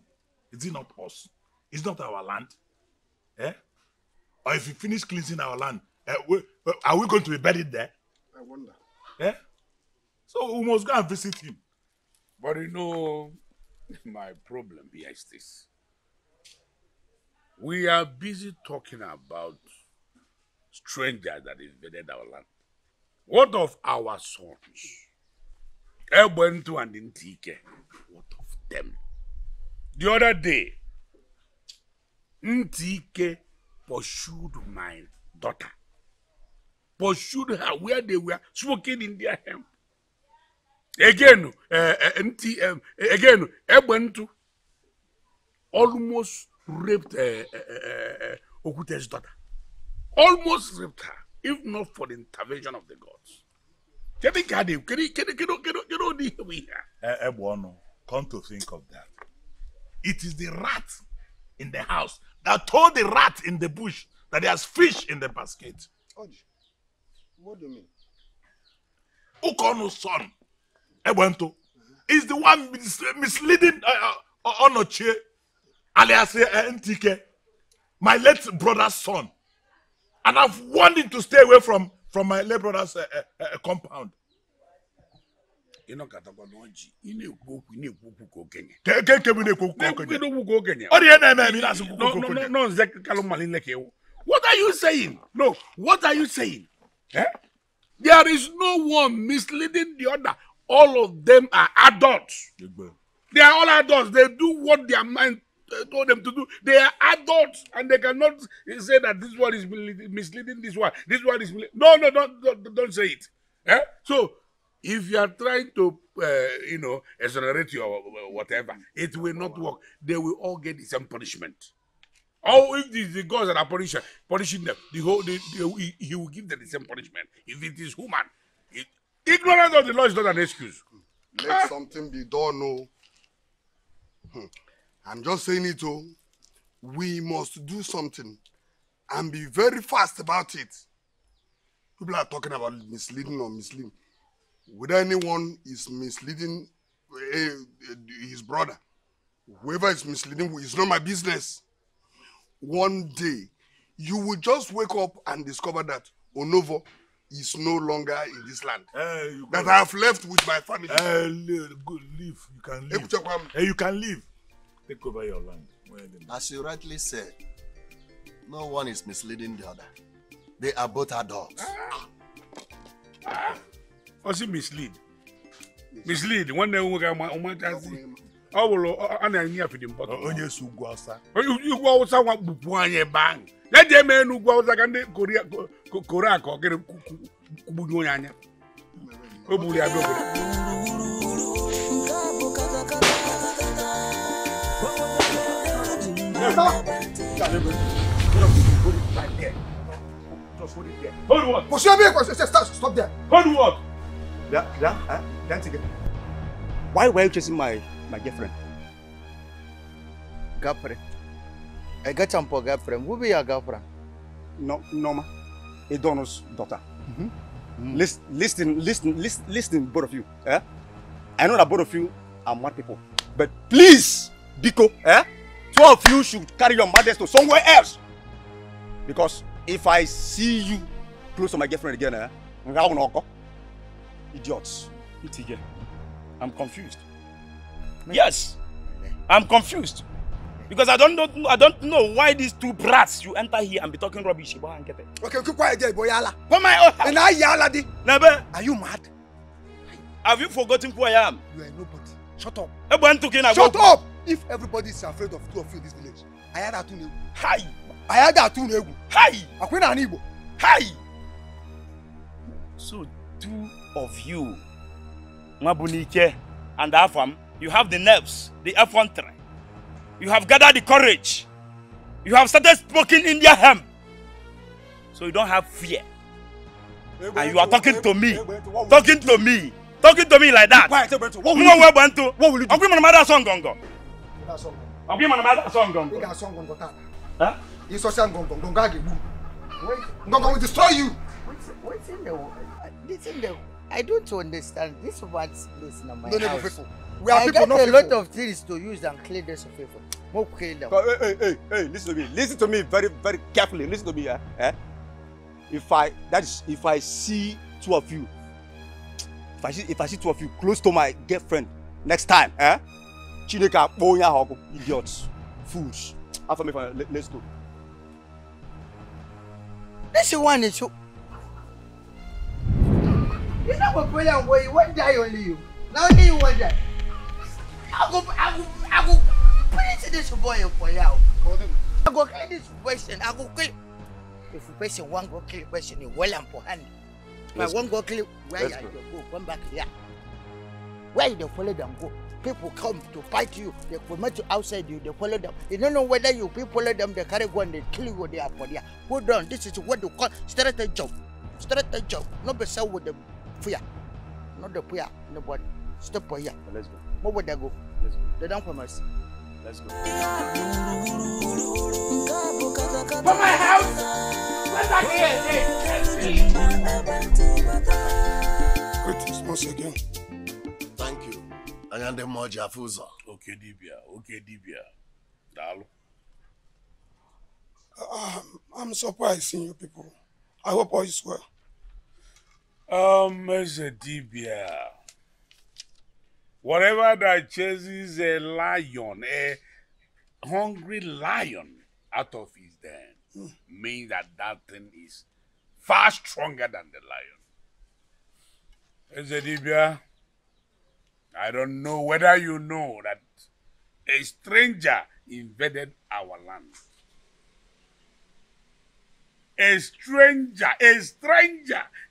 Is it not us? Is not our land? Or if we finish cleansing our land, are we going to be buried there? I wonder. So we must go and visit him. But you know, my problem here is this. We are busy talking about strangers that invaded our land. What of our sons? Ebuentu and Ntike. What of them? The other day, Ntike pursued my daughter. Pursued her where they were smoking in their hemp. Again, Ebuentu almost raped Okute's daughter. Almost raped her, if not for the intervention of the gods. Come to think of that. It is the rat in the house that told the rat in the bush that there's fish in the basket. What do you mean? Ukonu's son, Ebuentu, is the one misleading Onoche, alias Ntike, my late brother's son. And I've warned him to stay away from my late brother's compound. What are you saying? No, what are you saying? Eh? There is no one misleading the other. All of them are adults. They are all adults. They do what their mind told them to do. They are adults and they cannot say that this one is misleading this one. This one is misleading. No, no, don't say it. Eh? So, if you are trying to, you know, exonerate you or whatever, it will not work. They will all get the same punishment. Or if it is the gods that are punishing them, he will give them the same punishment. If it is human, ignorance of the law is not an excuse. Let something be done, no. I'm just saying it, oh. We must do something and be very fast about it. People are talking about misleading or misleading. Whether anyone is misleading his brother, whoever is misleading, it's not my business. One day, you will just wake up and discover that Onovo is no longer in this land. That I have left with my family. Leave. You can leave. You can leave. Take over your land. As you rightly said, no one is misleading the other. They are both adults. Also mislead. Mislead. One day we can. I will Stop there. Hold what? Why were you chasing my girlfriend? Girlfriend? I got some poor girlfriend. Who be your girlfriend? No, Norma, Edono's daughter. Listen, both of you. Eh? I know that both of you are mad people, but please, Biko, two of you should carry your madness to somewhere else. Because if I see you close to my girlfriend again, idiots. I'm confused. Yes, I'm confused because I don't know why these two brats you enter here and be talking rubbish. Okay, keep quiet there, boy. Yala. Come on, and I yala di. Nebe, are you mad? Have you forgotten who I am? You are nobody. Shut up. Shut up! If everybody is afraid of two of you in this village, I had that too. Hi. I had that too. Hi. Akwena Nibo. Hi. So two of you, Mabunike and Afam. You have the nerves, the effrontery. You have gathered the courage. You have started smoking India hemp. So you don't have fear. And you are talking to me. Talking to me. Talking to me like that. What will you do? I'll give my mother a song, Gongo. I'll give my mother a song, Gongo. Huh? It's a song, Gongo. Gongo will destroy you. What's in the world? I don't understand. This one's place in my house. We are people, not a lot of things to use and clean this of people. Hey, listen to me. Listen to me very, very carefully. Listen to me, If I see two of you, if I see two of you close to my girlfriend next time, Chineka, boya, idiots, fools. After me, let's go. This one is you. You know what problem? You won't die only you. Now only you won't die. I go put this boy for you. I go kill this person. I go kill. If the person won't go kill the person, you well and for hand. If I won't go kill, where you go? Come back here. Where they follow them go? People come to fight you. They come out outside you. They follow them. You don't know whether you people follow them. They carry go and they kill you. They are for there. Go down. This is what you call strategy job. Strategy job. Not be sell with the fear. Not the fear. Nobody. Stop for here. Let's go. Where would they go? Let's go. They don't promise. Let's go. From my house. Where's that here? Greetings once again. Thank you. I am the Moja Fuza. Okay, Dibia. Okay, Dibia. Dalo. I'm surprised seeing you people. I hope all is well. Ezedibia. Whatever that chases a lion, a hungry lion out of his den, means that that thing is far stronger than the lion. Ezedibia, I don't know whether you know that a stranger invaded our land. A stranger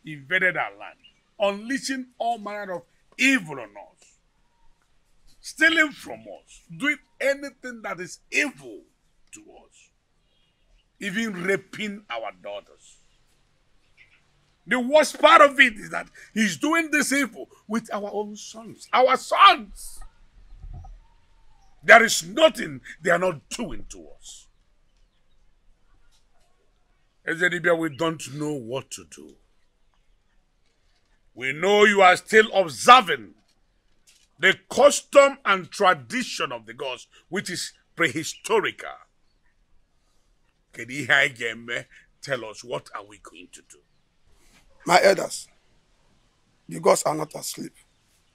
invaded our land, unleashing all manner of evil on us. Stealing from us, doing anything that is evil to us, even raping our daughters. The worst part of it is that he's doing this evil with our own sons. Our sons! There is nothing they are not doing to us. Ezedibia, we don't know what to do. We know you are still observing the custom and tradition of the gods, which is prehistorical. Kedihageme, tell us, what are we going to do? My elders, the gods are not asleep,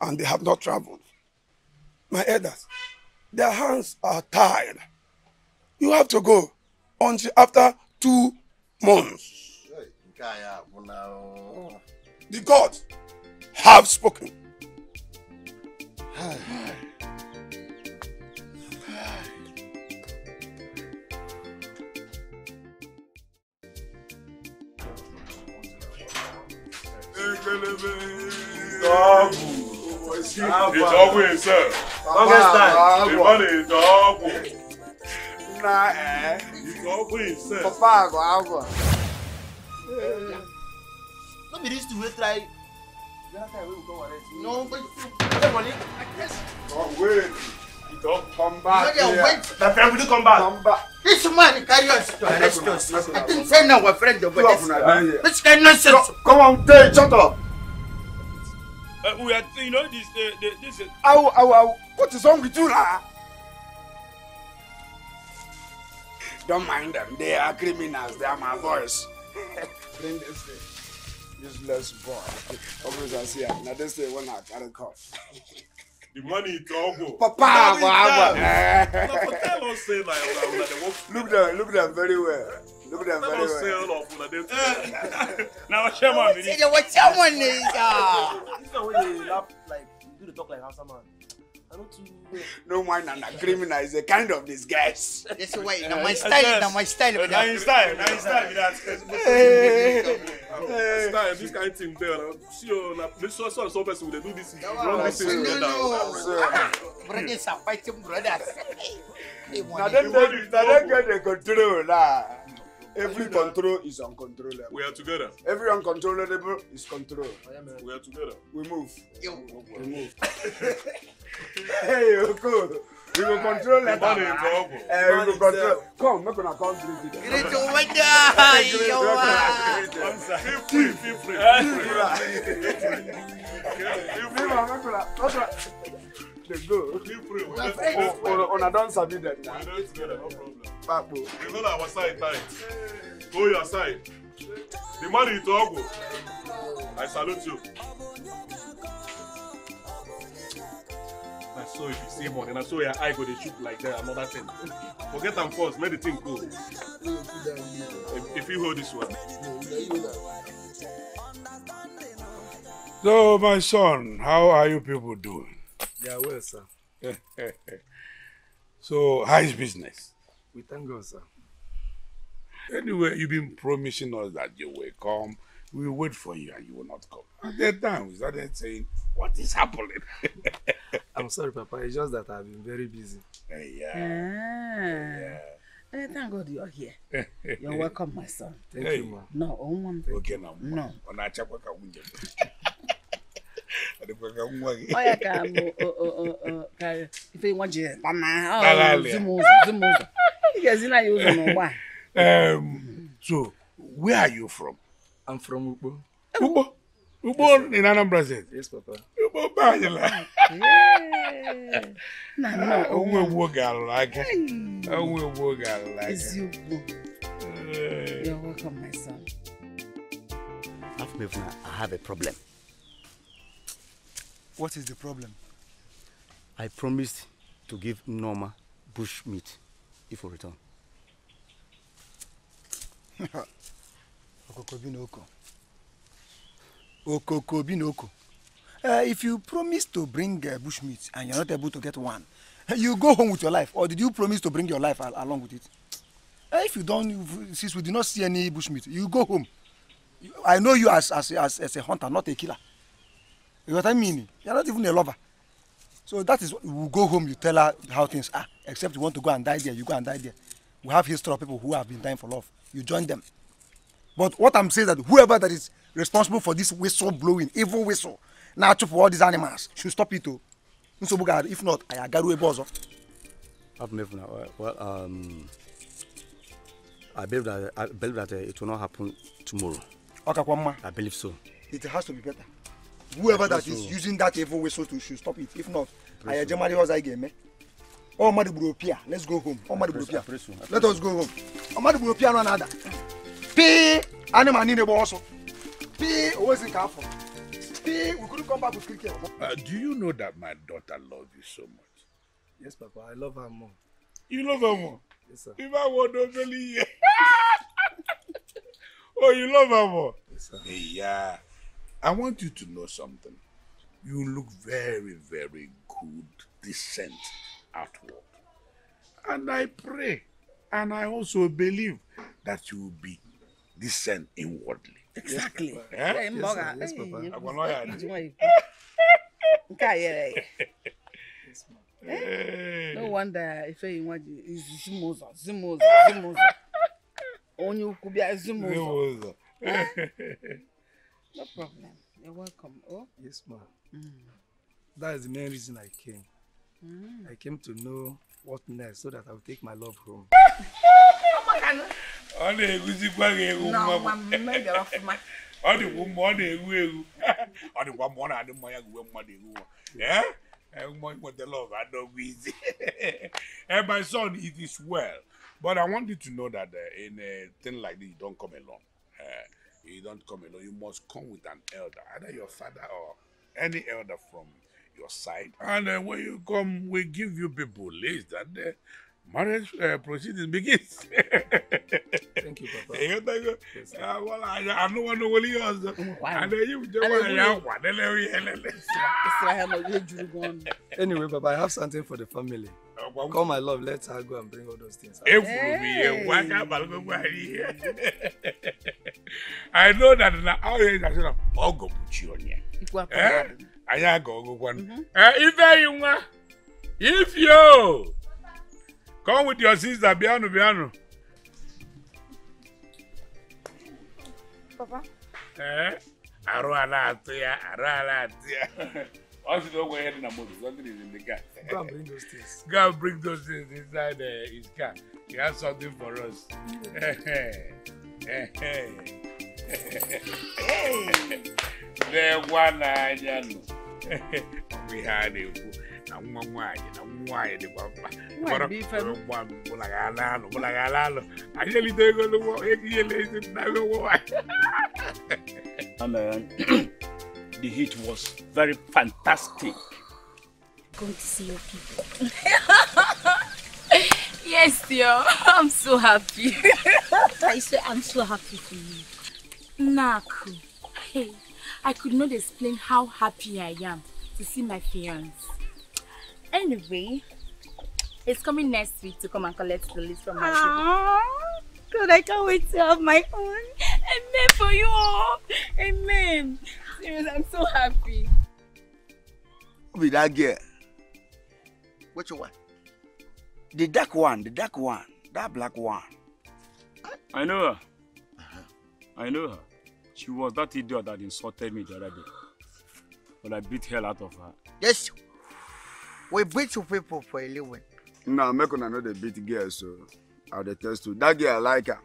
and they have not traveled. My elders, their hands are tied. You have to go until after 2 months. The gods have spoken. It's always, sir. Always time. The money is always. Nah, eh? It's always, sir. Papa, go always. Don't be this to try. No, but I guess. Don't wait. You don't come back. My friend will come back. This man carry us to arrest us. I didn't say no, my friend. Which kind of nonsense? Come on, take, shut up. We are, you know, this is. Ow. What is wrong with you, lah? Don't mind them. They are criminals. They are my boys. Bring this thing. Useless boy. Always I see him. Now this day when I carry cuff. The money is all go. Papa, look them very well. Look them very well. Now chairman. You laugh like you do the talk like Hausa man. I don't know. No mind and a criminal is a kind of disguise. That's why. Now my style. Now my style. Now your style. Now your style. Style. This kind of thing there. See you. Make sure some person will do this. Wrong thing. Brothers are fighting brothers. Now then get the control lah. Every control is uncontrollable. We are together. Every uncontrollable is control. We are together. We move. We move. Hey, okay. We will control it. We will control. Come, make una come drink it. Great over. Feel free. Let's go. On a dance a bit then. No problem. We go our side tight. Go your side. The man is Itogu. I salute you. So if you see more, then I saw your eye go they shoot like that, another thing. Forget them first, let the thing go. If you hold this one. So my son, how are you people doing? Yeah, well, sir. So, how is business? We thank God, sir. Anyway, you've been promising us that you will come. We will wait for you and you will not come. At that time, we started saying, What is happening? I'm sorry, Papa. It's just that I've been very busy. Thank God you're here. You're welcome, my son. Thank you, ma. No, one. Okay, now. No. So, where are you from? I'm from Ubo. Ubo? Ubo in Anambra State? Yes, Papa. Ubo Bajala. It's you, Ubo. You're welcome, my son. I have a problem. What is the problem? I promised to give Norma bush meat if we return. If you promise to bring bush meat and you're not able to get one, you go home with your life. Or did you promise to bring your life along with it? If you don't, since we do not see any bush meat, you go home. I know you as a hunter, not a killer. You know what I mean? You're not even a lover. So that is what you go home, you tell her how things are. Except you want to go and die there, you go and die there. We have history of people who have been dying for love. You join them. But what I'm saying is that whoever that is responsible for this whistle blowing, evil whistle, now for all these animals, should stop it too. If not, I got away bozo. Well, I believe that it will not happen tomorrow. Okay, I believe so. It has to be better. Whoever that is using that evil whistle should stop it. If not, I jamari was I game. Oh, Madibropia, let's go home. Oh, Madibropia, let us go home. Oh, Madibropia, another. Pay animal in the boss. Pay always in careful. Pay, we couldn't come back with cricket. Do you know that my daughter loves you so much? Yes, Papa, I love her more. You love her more? Yes, sir. If I were not really. Oh, you love her more? Yes, sir. Yeah. I want you to know something. You look very, very good, decent outward. And I pray, and I also believe that you will be decent inwardly. Exactly. Yes, Papa. No wonder if you want Zimuzo. Only could be a Zimuzo. No problem. You're welcome. Oh? Yes, ma'am. That is the main reason I came. I came to know what next so that I will take my love home. My son, it is well. But I want you to know that in a thing like this, you don't come alone. You don't come alone. You must come with an elder, either your father or any elder from your side. And when you come, we give you people list that the marriage proceedings begins. Thank you, Papa. Yes, well, I know one of yours. And then you just want to. Anyway, Papa, I have something for the family. Come, my love, let's go and bring all those things. I know that in our age, I should have all go put you on here. I go one. If you come with your sister, Biano. Papa? Arualatia. Also, don't go ahead in a motor. Something is in the car. Go and bring those things. Go and bring those things inside his car. He has something for us. We had a the heat was very fantastic. Going to see your people. Yes, dear. I'm so happy. I say I'm so happy for you. Naku. Hey, I could not explain how happy I am to see my fiance. Anyway, it's coming next week to come and collect the list from my children. God, I can't wait to have my own. Amen for you all. Amen. I'm so happy. be that girl. Which one? The dark one, that black one. I know her. I know her. She was that idiot that insulted me the other day. But I beat hell out of her. Yes. We beat you people for a living. No, I'm not going to know the beat girl, so I'll detest you. That girl, I like her.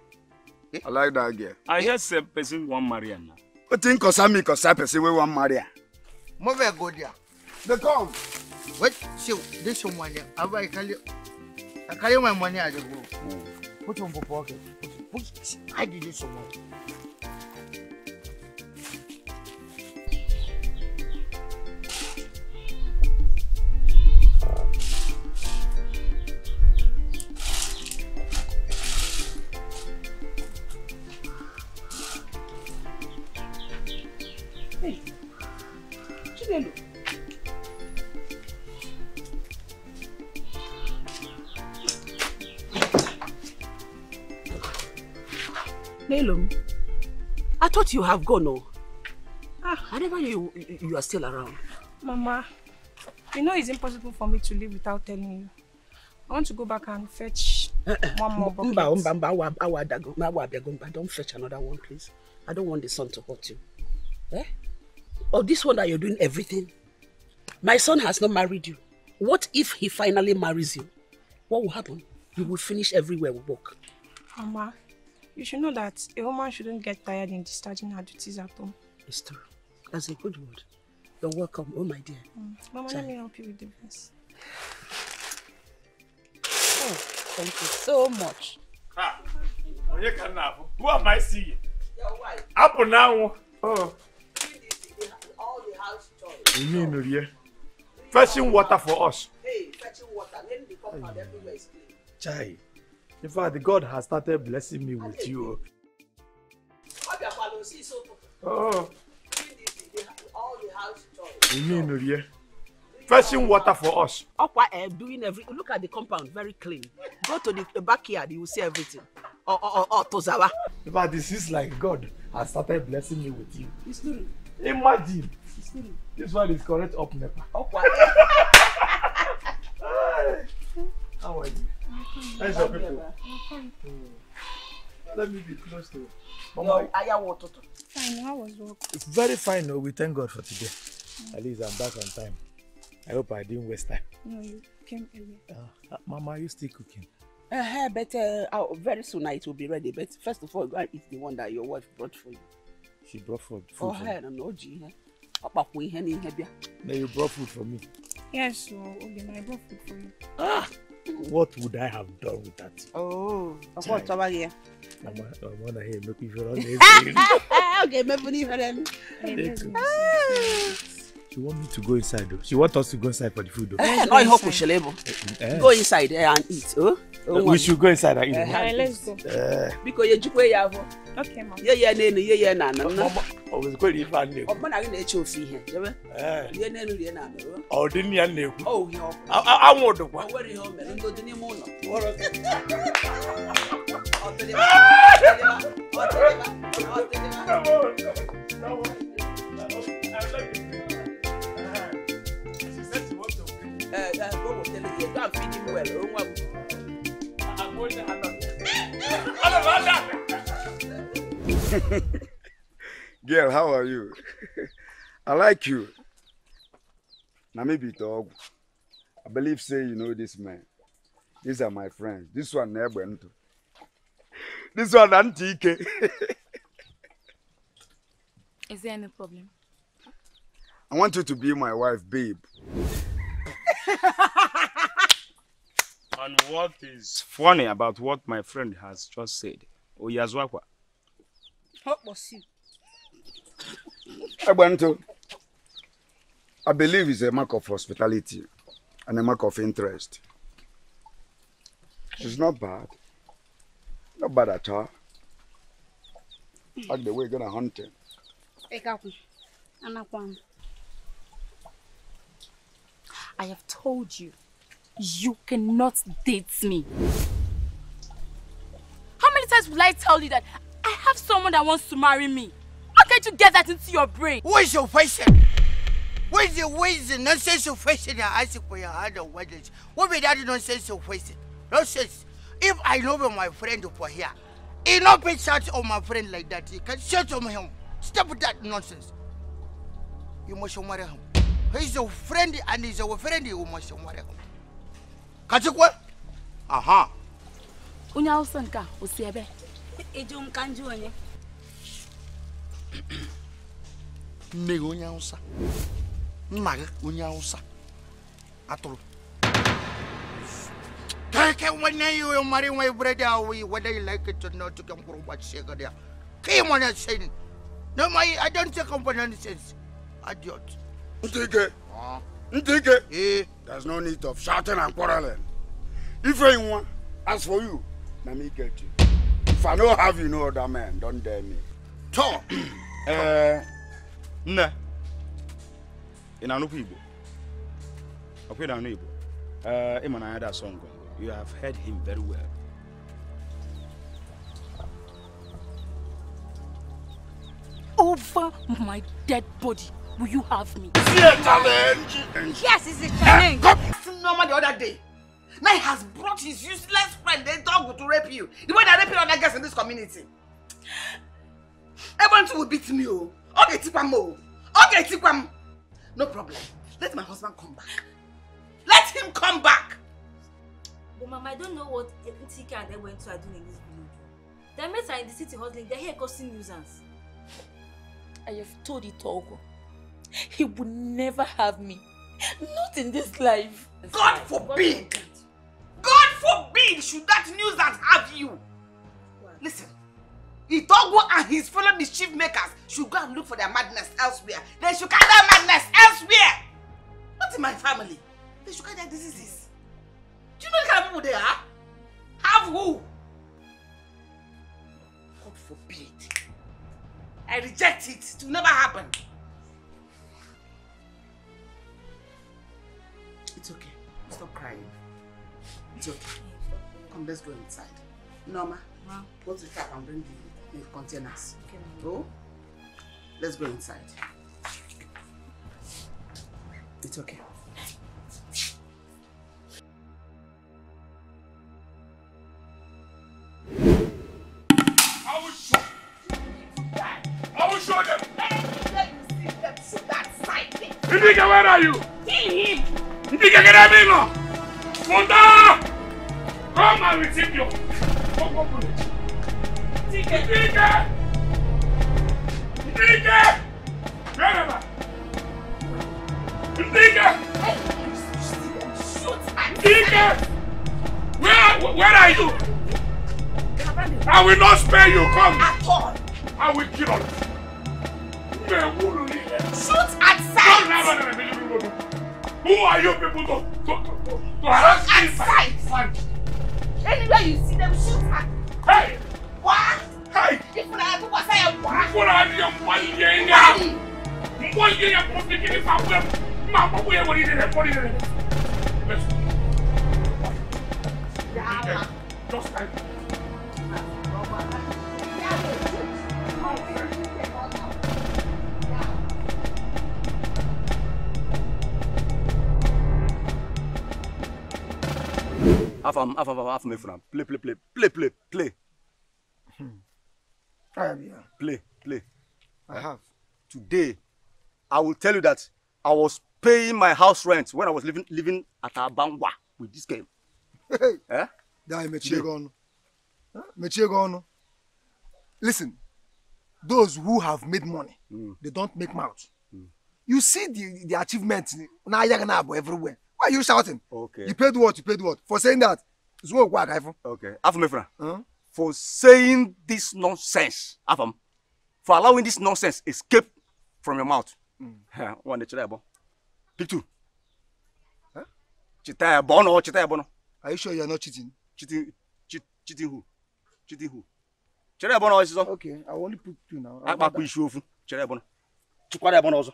Eh? I like that girl. I hear some person want marry her now. What thing concern me concern person we want marry her? Move her go there. They come. Wait, see, this your money. I carry my money as I go. Put on your pocket. I did this your money. Nelum, I thought you have gone. Oh. Ah. I never knew you are still around. Mama, you know it's impossible for me to live without telling you. I want to go back and fetch one more bucket. Don't fetch another one, please. I don't want the son to hurt you. Eh? Oh, this one that you're doing everything. My son has not married you. What if he finally marries you? What will happen? You will finish everywhere we walk. Mama, you should know that a woman shouldn't get tired in discharging her duties at home. It's true. That's a good word. You're welcome, oh my dear. Mama, let me help you with the rest. Oh, thank you so much. Ha! Who am I seeing? Your wife. Up now. Oh. All the house toys. You mean, fetching water for us. Hey, fetching water. Then the compound everywhere is clean. Chai. In fact, God has started blessing me with you. Oh. All the house toys. You mean, fetching water for us. Doing everything. Look at the compound, very clean. Go to the backyard, you will see everything. Oh, Tozawa. In fact, this is like God has started blessing me with you. It's true. Imagine. It's true. This one is correct up Nepa. How are you? Nice of people. Let me be close to you. Mama, fine, how was work? It's very fine, no? We thank God for today. At least I'm back on time. I hope I didn't waste time. No, you came early. Mama, are you still cooking? Very soon it will be ready. But first of all, go and eat the one that your wife brought for you. She brought food for me. No, you brought food for me. Yes, so again, I brought food for you. Ah! What would I have done with that? Oh, what's over here? I want to hear me if you're on everything. She wants me to go inside though. She wants us to go inside for the food though. I hope we shall able. Go inside and eat. We should go inside and eat. Let's go. Because you have. Okay, ma'am. Yeah, I was going to I girl, how are you? I like you. Now maybe Itogu. I believe say you know this man. These are my friends. This one Ebuentu. This one Ntike. Is there any problem? I want you to be my wife, babe. And what is funny about what my friend has just said? Oyazwakwa. What was it? Ebuentu, I believe it's a mark of hospitality and a mark of interest. It's not bad. Not bad at all. Like the way you're gonna hunt him. I have told you, you cannot date me. How many times will I tell you that I have someone that wants to marry me? How can you get that into your brain? Who is your patient? What is the nonsense of question I ask for your hand on weddings? What be that nonsense of question? Nonsense. If I love my friend for here, he not be shot on my friend like that. He can shot on him. Stop that nonsense. You must marry him. He's a friend and he's a friend. You must marry him. Catch it what? Aha. Unyaosanka, usiebe. Ejum kanju anye. Nego unyaosa. Mag unyaosa. Atolo. Take one day you marry my brother. Whether you like it or not, to come from what she got there. Came on and said, no, I don't take up nonsense. Idiot. Ntike. Ntike. Eh. There's no need of shouting and quarreling. If anyone asks for you, let me get you. If I don't have you, no other man, don't dare me. Tom. Nah. In a new people. Okay, I know people. Imanayada song. You have heard him very well. Over my dead body, will you have me? See a challenge? Yes, it's a challenge. Norma the other day. Now he has brought his useless friend, Itogu, to rape you. The way they rape other girls in this community. Ebuentu will beat me. Okay, Tikwam. No problem. Let my husband come back. Let him come back. But Mama, I don't know what Ntike and Ebuentu are doing in this village. Their mates are in the city hustling. They're here causing nuisance. I have told Itogu, he would never have me. Not in this life. God forbid! God forbid should that news that have you! What? Listen, Itogu and his fellow mischief makers should go and look for their madness elsewhere. They should carry their madness elsewhere! Not in my family. They should carry their diseases. Do you know the kind of people they are? Have who? God forbid. I reject it. It will never happen. It's okay. Stop crying. It's okay. Come, let's go inside. Norma, go to the truck and bring the containers. Okay, go. Let's go inside. It's okay. Show them! Let me see them to that side! Ndika, where are you? Kill him! Ndika, get a bingo! Wanda! Come and receive you! Come on, please! Ndika! Ndika! Grandma! Ndika! Ndika! Where are you? I will not spare you, come! At all! I will kill all of you! Shoot at sight! Who are you people to harass me? Shoot at sight! Anywhere you see them, shoot at... Hey! What? Hey! If I had to pass, I am what? What are you? What are you? Play. Play. I have. Today, I will tell you that I was paying my house rent when I was living at Abangwa with this game. Eh? Listen, those who have made money, they don't make mouth. You see the achievements everywhere. Why are you shouting? Okay. You paid what? For saying that. It's what work, Ivan. Okay. Afam, my friend. For saying this nonsense, Afam. For allowing this nonsense escape from your mouth. One day, Chitayabo. Pick two. Huh? Chitayabo. Are you sure you are not cheating? Cheating who? Chitayabo is also. Okay. I only pick two now. I'm not sure. Chitayabo. Chitayabo also.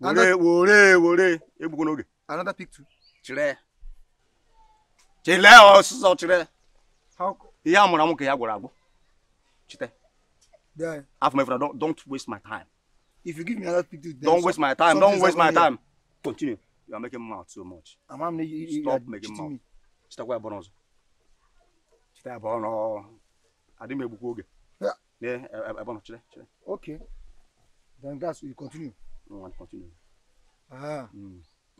Another picture. Chile. How? Don't waste my time. If you give me another picture, don't waste my time. Don't waste my time. Continue. You are making mouth so much. Stop making mouth. Stop wearing bonus. Stop bonus. I didn't make book. Yeah. Yeah. I bonus. Okay. Then that's you continue. No, I continue. Ah.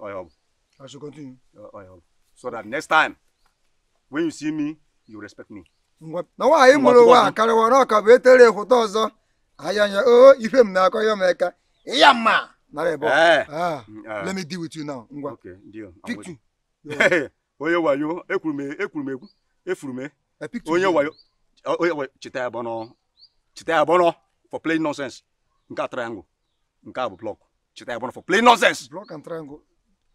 I hope. I shall continue. I hope. So that next time, when you see me, you respect me. What? No, I am Molowa. Karawanaka. Betele Hotozo. Ayanya. Oh, if I'm not going to make a yamma. Let me deal with you now. Okay, deal. Picture. Hey, oye wayo, ekume, efume. A picture. Oye wayo, chitaya bono for plain nonsense. Nka triangle, nka block. Chitaya bono for plain nonsense. Block and triangle.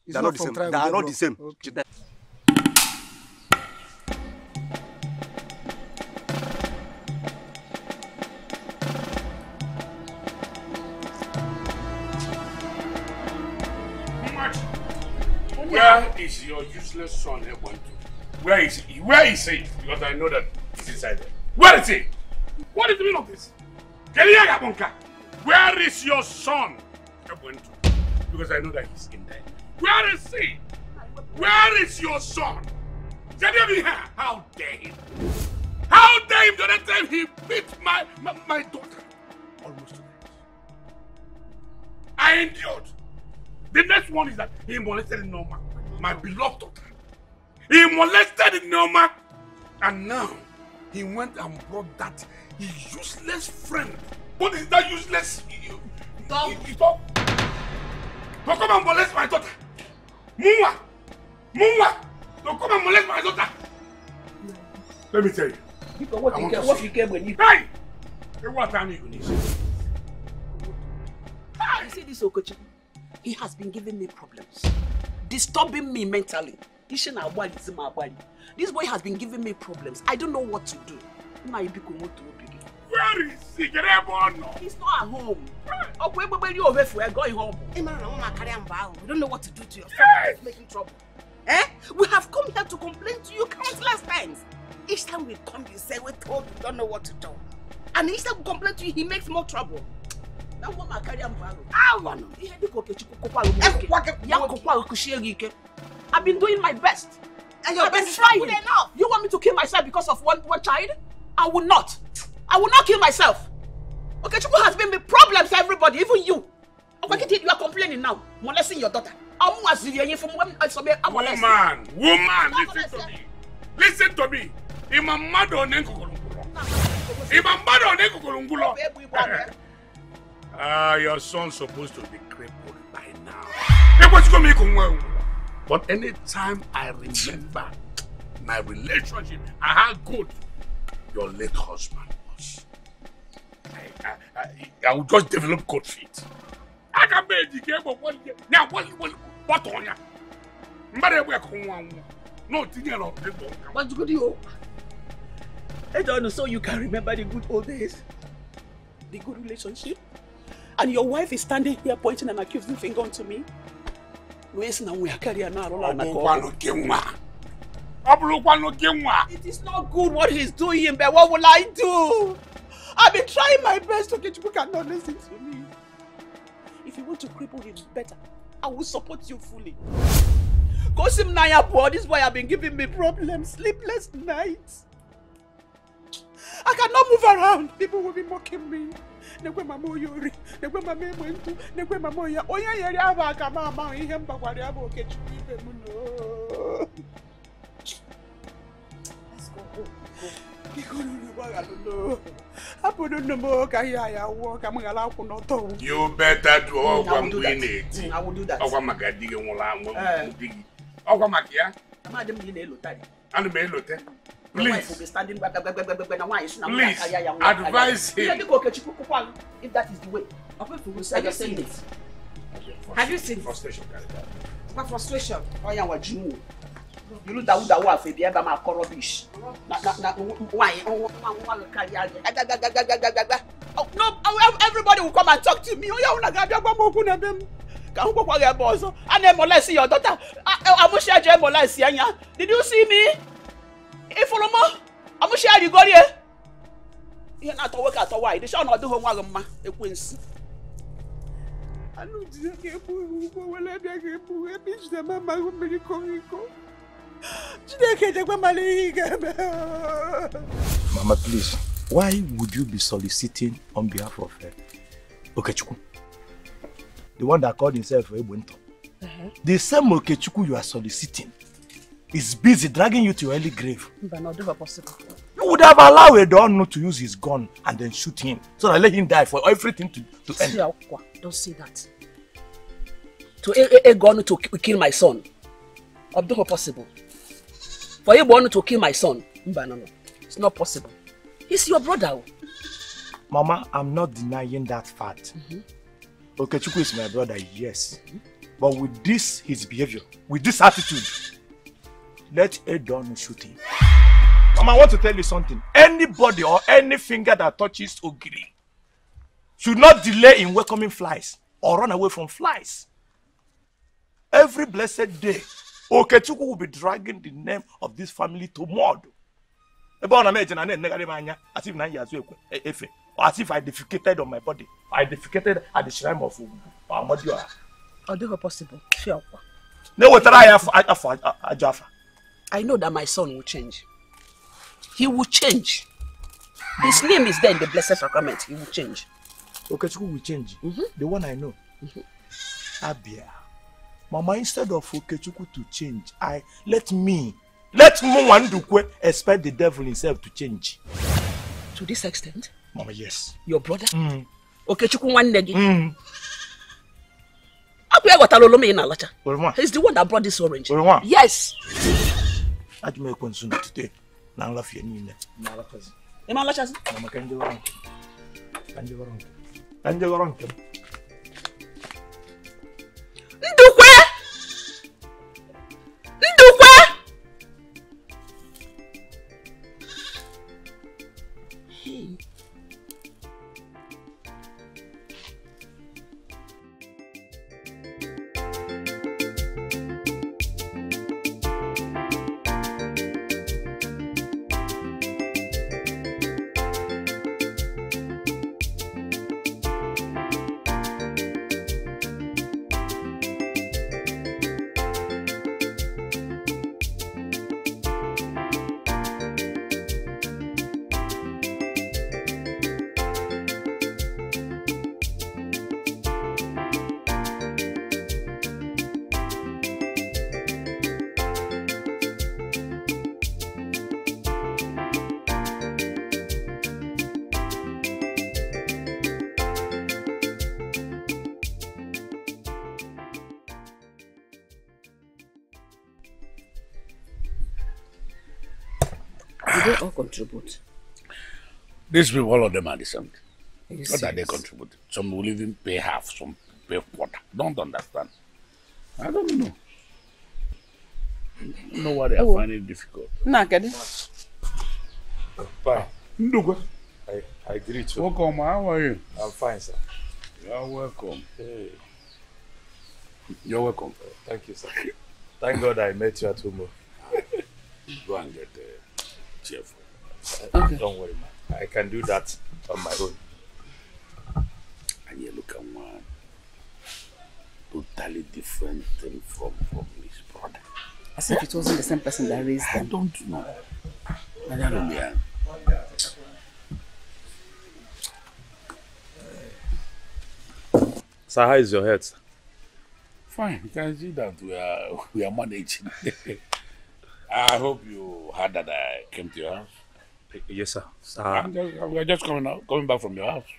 They are not the same. They are not the same. Chitaya. Where is your useless son, Ebuentu? Where is he? Where is he? Because I know that he's inside there. Where is he? What is the meaning of this? Where is your son, Ebuentu? Because I know that he's in there. Where is he? Where is your son? How dare him? How dare him? The next time he beat my daughter. Almost to death. I endured. The next one is that he molested Norma, my beloved daughter. He molested Norma, and now he went and brought that his useless friend. What is that useless? Stop! Don't come and molest my daughter. Mua! Don't come and molest my daughter. Let me tell you. What you came when you. Hey! What are you need? Hey! You see this, Okechukwu? He has been giving me problems, disturbing me mentally. This boy has been giving me problems. I don't know what to do. Where is he? He's not at home. We're going home. We don't know what to do to yourself. It's making trouble. Eh? We have come here to complain to you countless times. Each time we come, you say, we told you don't know what to do. And each time we complain to you, he makes more trouble. I want my career. I've been doing my best. And your best is good enough. You want me to kill myself because of one child? I will not. I will not kill myself. Okay, Okechukwu has been with problems, everybody, even you. You are complaining now, molesting your daughter. Woman, listen to me. Listen to me. I'm a mother on Nkukulungula. Your son's supposed to be crippled by now. But anytime I remember my relationship and how good your late husband was, I will just develop cold feet. I can be the game of one year. Now, what on ya? No, what's good, you? I don't know, so you can remember the good old days, the good relationship. And your wife is standing here pointing an accusing finger onto me. It is not good what he's doing, but what will I do? I've been trying my best to get you cannot listen to me. If you want to cripple him better, I will support you fully. Kosim Naya boy, this boy has been giving me problems, sleepless nights. I cannot move around. People will be mocking me. Let's go home. You better do all I'm doing it. I will do that. Please advise him. If that is the way. Have you seen it? Have you seen frustration? What frustration? You look at the wife, baby. I'm a rubbish. No, everybody will come and talk to me. Did you see me? If follow me, I'm going to go here. You not to work at all. They shall not do homework, ma. They couldn't see. Mama, please, why would you be soliciting on behalf of Okechukwu? The one that called himself Ebuentu. The same Okechukwu you are soliciting is busy dragging you to your early grave. But not ever possible. You would have allowed Edono to use his gun and then shoot him. So that let him die for everything to end. Don't say that. To a gun to kill my son. Not possible. For Ebuentu to kill my son. No. It's not possible. He's your brother. Mama, I'm not denying that fact. Okechukwu is my brother, yes. But with this, his behavior, with this attitude, let Edon shoot him. Mama, I want to tell you something. Anybody or any finger that touches Ogiri should not delay in welcoming flies or run away from flies. Every blessed day, Okechukwu will be dragging the name of this family to mud. As if I defecated on my body. I defecated at the shrine of Amadiwa. I'll do her possible. I know that my son will change. He will change. His name is there in the Blessed Sacrament. He will change. Okechukwu will change. The one I know. Abia. Mama, instead of Okechukwu to change, let Mwandukwe expect the devil himself to change. To this extent? Mama, yes. Your brother? Okechukwu one negi. He's the one that brought this orange. Yes. Hey. They all contribute. These people, all of them are the same. Not that they contribute. Some will even pay half, some pay quarter. Don't understand. I don't know. I don't know why they are finding it difficult. Bye. I greet you. Welcome, how are you? I'm fine, sir. You are welcome. Hey. You are welcome. Thank you, sir. Thank God I met you at home. Go and get there. Cheerful. Okay. Don't worry, man. I can do that on my own. And you look at one totally different thing from his brother. As if it wasn't the same person that raised him. I don't know. I don't know. Sir, how is your head, sir? Fine. You can see that we are managing. I hope you heard that I came to your house. Yes, sir. I'm just coming back from your house.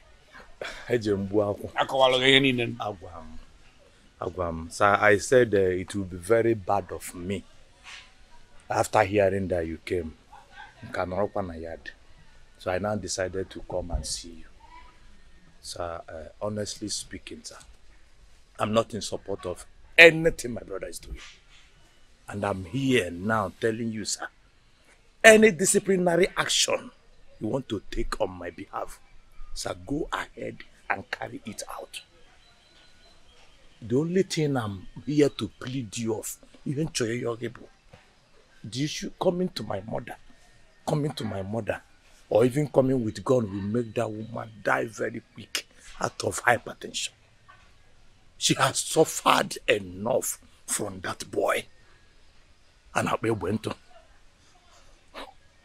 Sir, I said it would be very bad of me after hearing that you came. So I now decided to come and see you. Sir, honestly speaking, sir, I'm not in support of anything my brother is doing. And I'm here now telling you, sir, any disciplinary action you want to take on my behalf, sir, go ahead and carry it out. The only thing I'm here to plead you of, even Choyoyogibo, the issue coming to my mother, or even coming with gun will make that woman die very quick out of hypertension. She has suffered enough from that boy. And Ebuentu.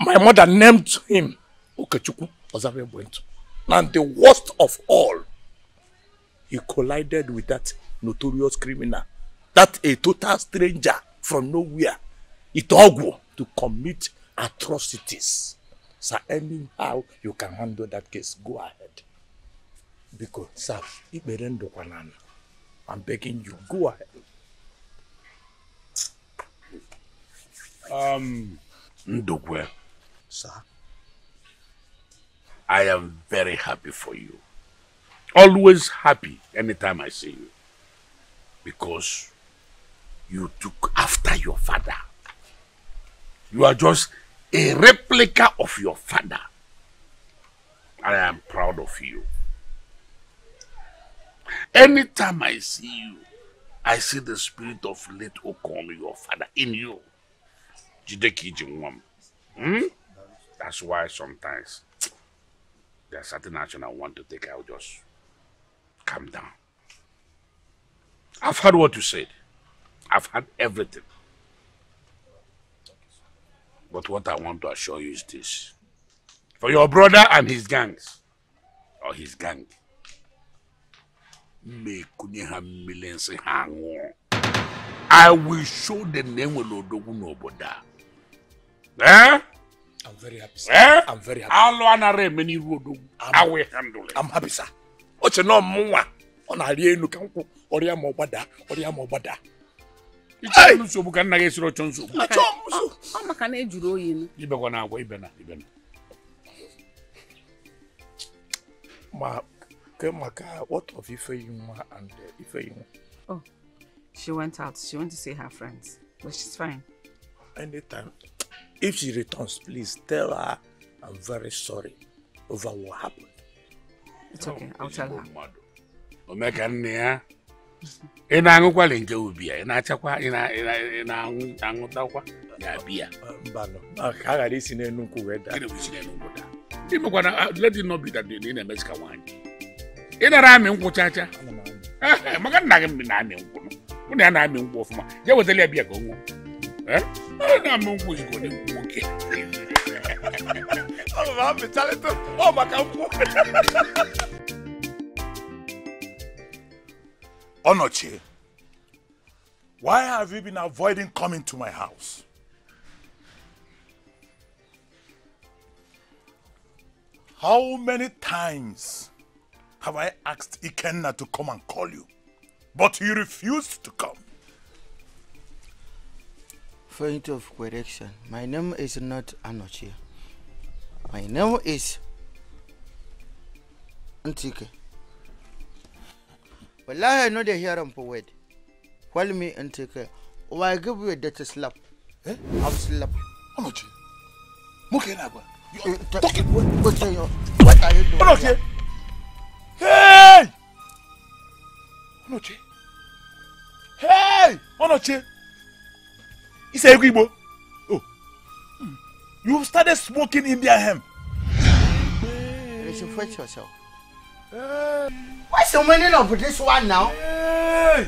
My mother named him Okechukwu Ebuentu. And the worst of all, he collided with that notorious criminal, that a total stranger from nowhere, Itogu, to commit atrocities. Sir, anyhow you can handle that case, go ahead. Because, sir, I'm begging you, go ahead. Ndokwe, sir, I am very happy for you. Always happy anytime I see you. Because you took after your father. You are just a replica of your father. I am proud of you. Anytime I see you, I see the spirit of late Okon, your father, in you. That's why sometimes there are certain action I want to take, I'll just calm down. I've heard what you said. I've heard everything. But what I want to assure you is this. For your brother and his gangs, or his gang, I will show the name of Itogu Noboda. Eh? I'm very happy, sir. Eh? I'm very happy. I will handle it. I'm happy, sir. What of Ifeyuma and Ifeyuma? Oh, she went out. She went to see her friends. But she's fine. Anytime. If she returns, please tell her I'm very sorry over what happened. It's okay. I'll tell her. Let it not be that in a Mexican wine. In a ramen, Kuchacha. Onoche, why have you been avoiding coming to my house? How many times have I asked Ikenna to come and call you, but you refused to come? Point of correction, my name is not Anochia. My name is Ntike. Well, I know they hear him for word. Call me Ntike, or I give you a dirty slap. Eh? I'll slap. Anochia, Mukenagwa, you are talking. What are you doing? Anochia, hey! Anochia, hey! Anochia. It's a Igbo. Oh. You started smoking Indian hemp. You should fetch yourself. Hey. What's the meaning of this one now? Hey.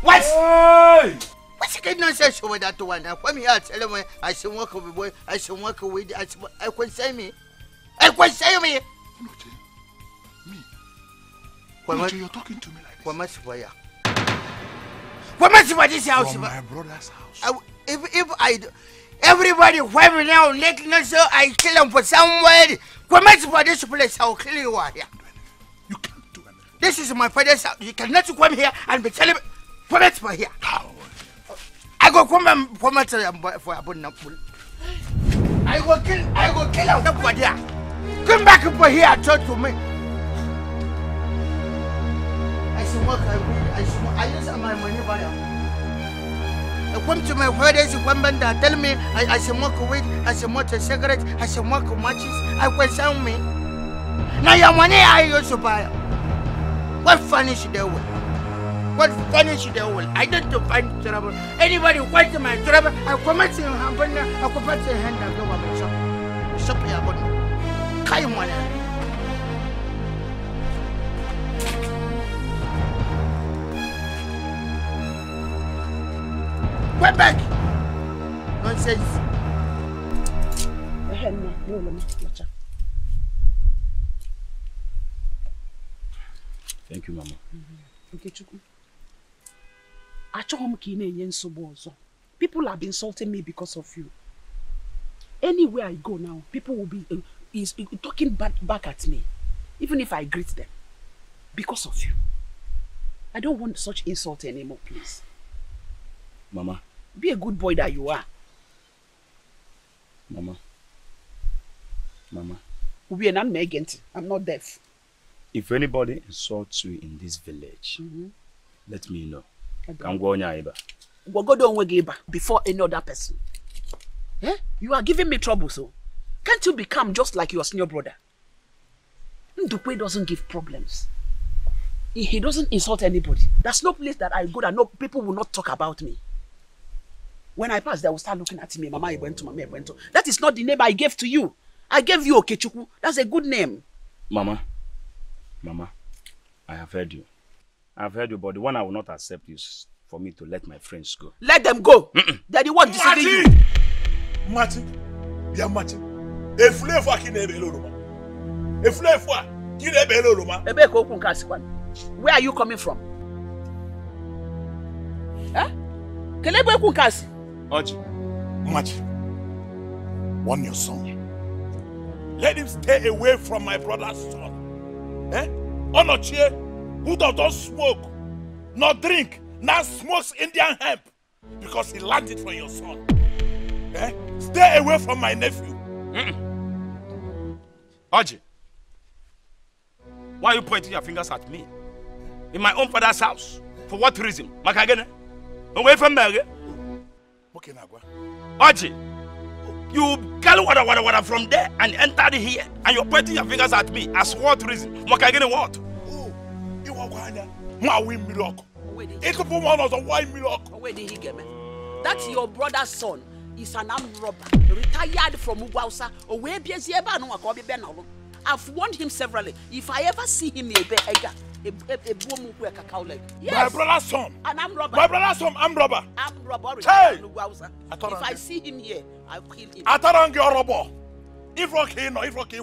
What? Hey. What's the nonsense over that one now? Come here, tell me I should walk with boy, I should walk with I can say me. I can say me. Me. What you're talking to me like this? What must for this house? From my brother's house. Everybody where me now, let not so I kill them for somewhere. What must for this place? I'll kill you out here. You can't do anything. This is my father's house. You cannot come here and be telling me. What for here? How? I go come and for my for abundant food. I will kill out for there. Come back for here and talk to me. I should work. I use my money buyer. I come to my friends, women that tell me I should smoke weed, I should smoke cigarettes, I should smoke matches. I will sell me. Now your money I use to buy. What furnish they will? What furnish they will? I don't to find trouble. Anybody who wants my trouble, I come at him and I come at his hand and go on my shop. Shop your money. Carry money. Went back! Nonsense. Thank you, Mama. Okechukwu. People have insulting me because of you. Anywhere I go now, people will be talking back at me, even if I greet them, because of you. I don't want such insult anymore, please. Mama. Be a good boy that you are. Mama. Mama. I'm not deaf. If anybody insults you in this village, let me know. Before any other person. Eh? You are giving me trouble, so. Can't you become just like your senior brother? Ndukwe doesn't give problems. He doesn't insult anybody. There's no place that I go that no people will not talk about me. When I pass, they will start looking at me. Mama Ebuentu, Mama Ebuentu. That is not the name I gave to you. I gave you Okechukwu. That's a good name. Mama. Mama, I have heard you. I've heard you, but the one I will not accept is for me to let my friends go. Let them go. They're the one deceiving you. Martin, dear Martin, a flavor kinebeloroma, a flavor kinebeloroma. Ebeko kunkasiwan. Where are you coming from? Huh? Kelebeko kunkasi. Oji, Martin, warn your son. Let him stay away from my brother's son. Eh? Onochie. Who don't smoke, nor drink, now smokes Indian hemp because he learned it from your son. Eh? Stay away from my nephew. Oji, why are you pointing your fingers at me? In my own father's house? For what reason? Makagene? Away from me again? Oji, you got water from there and entered here and you're pointing your fingers at me. As what reason? Makagene what? That's your brother's son. He's an armed robber, retired from Ubausa. I've warned him severally. If I ever see him, yes. My brother's son. An armed robber. My brother's son, armed robber. Armed robber. Hey. If I see him here, I'll kill him. If okay, no, if okay,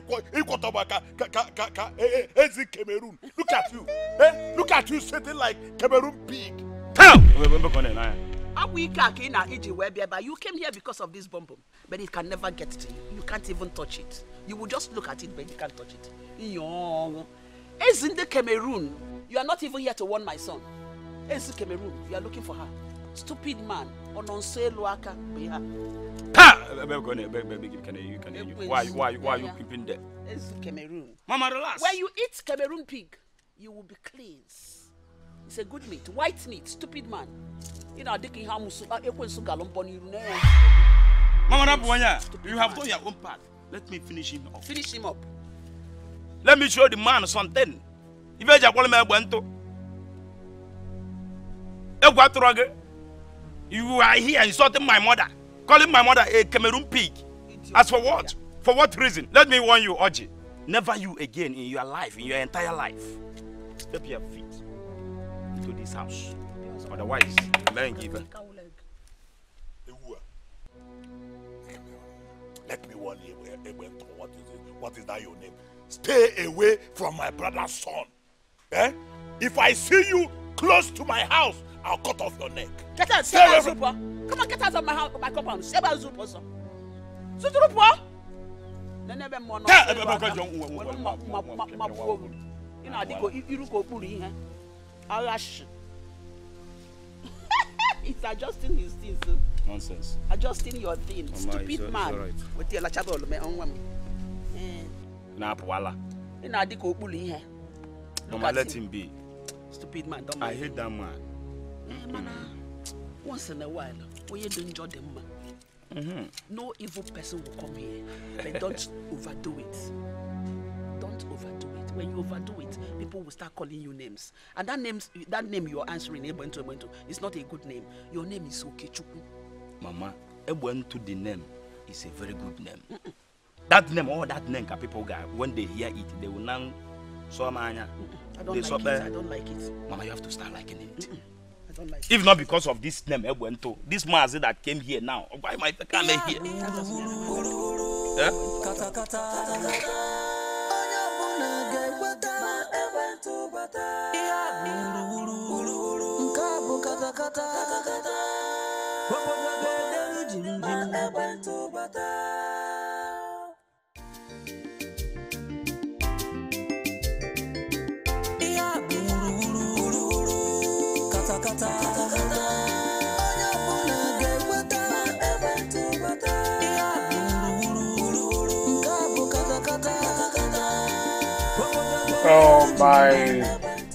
Cameroon. Look at you. Eh? Look at you sitting like Cameroon pig. Tell! You came here because of this bomb, but it can never get to you. You can't even touch it. You will just look at it, but you can't touch it. It's in the Cameroon. You are not even here to warn my son. It's in Cameroon. You are looking for her. Stupid man. Why are you keeping there? It's Cameroon. Mama, relax. When you eat Cameroon pig, you will be cleansed. It's a good meat, white meat, stupid man. You know, Mama, you have done your own part. Let me finish him up. Finish him up. Let me show the man something. If you want to, you are here insulting my mother. Calling my mother a Cameroon pig. As for what? For what reason? Let me warn you, Oji. Never you again in your life, in your entire life. Step your feet into this house. Otherwise, let me warn you, what is that your name? Stay away from my brother's son. Eh? If I see you close to my house, I'll cut off your neck. Get out, stay away from... Come on, get out of my house, my compound. Save us, Zuposo. Zuposo? Never more. Tell everybody. You know, I think you go bully, eh? Alash. It's adjusting his things. Nonsense. Adjusting your things. Stupid man. With your lachado, my own woman. Nah, Puala. You know, I think you bully, eh? Mama, let him be. Stupid man. Don't. I hate that man. Once in a while, when you don't judge them, no evil person will come here. But don't overdo it. Don't overdo it. When you overdo it, people will start calling you names. And that name you are answering, Ebuentu, Ebuentu, is not a good name. Your name is Okechukwu. Mama, Ebuentu, the name is a very good name. That name, all that name, people got, when they hear it, they will now. I don't like it. Mama, you have to start liking it. If not because of this name, Ebuentu, this Mazi that came here now, why am I coming here? So my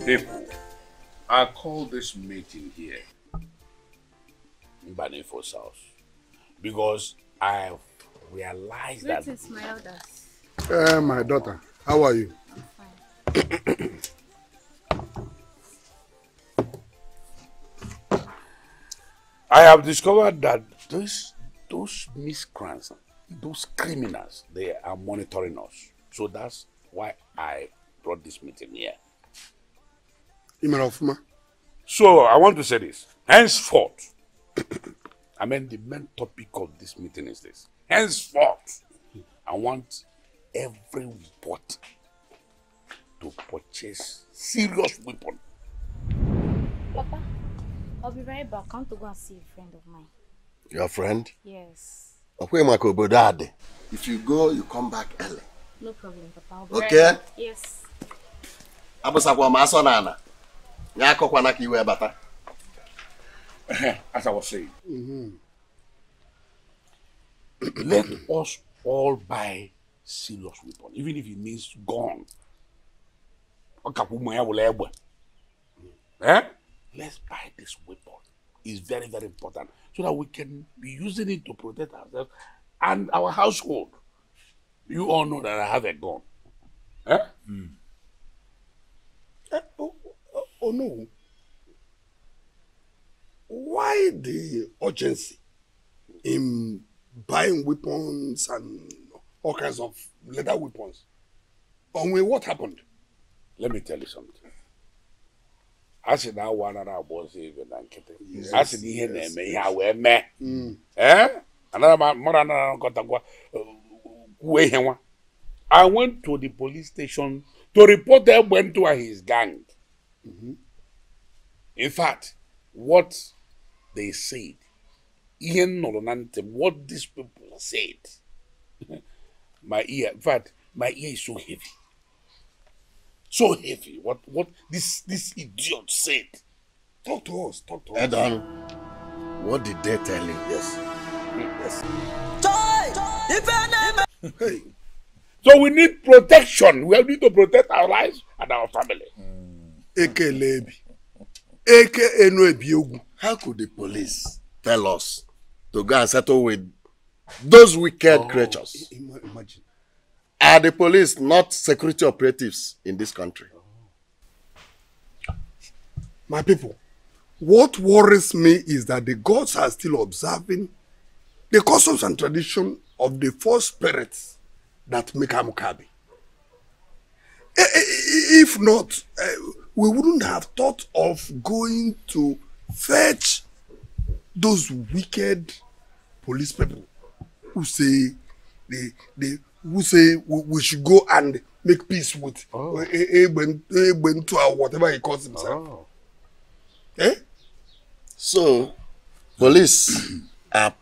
people, I call this meeting here in Banifo's house because I have realized that. This is my elders. My daughter, how are you? I'm fine. I have discovered that those miscreants, those criminals, they are monitoring us. So that's why I brought this meeting here. So I want to say this. Henceforth, I mean the main topic of this meeting is this. Henceforth, I want everybody to purchase serious weapons. Papa? I'll be right back. I want to go and see a friend of mine. Your friend? Yes. If you go, you come back early. No problem, Papa. I'll be right. Yes. As I was saying, let us all buy serious weapons, even if it means gone. Eh? Let's buy this weapon. It's very, very important so that we can be using it to protect ourselves and our household. You all know that I have a gun. Eh? Mm. Oh no. Why the urgency in buying weapons and all kinds of leather weapons? Only what happened? Let me tell you something. I said that one and I was even yes, I said he had me, I wear me. Eh? Another man got a I went to the police station to report that went to his gang. In fact, what they said, what these people said, my ear, in fact, my ear is so heavy. So heavy, what this idiot said. Talk to us, talk to us. Adam, what did they tell him? Yes. Yes. Hey. So we need protection. We need to protect our lives and our family. How could the police tell us to go and settle with those wicked creatures? Imagine. Are the police not security operatives in this country? My people, what worries me is that the gods are still observing the customs and tradition of the four spirits that make Amakabe. If not, we wouldn't have thought of going to fetch those wicked police people who say they who say we should go and make peace with Ebuentu or whatever he calls himself. Oh. Eh? So, police are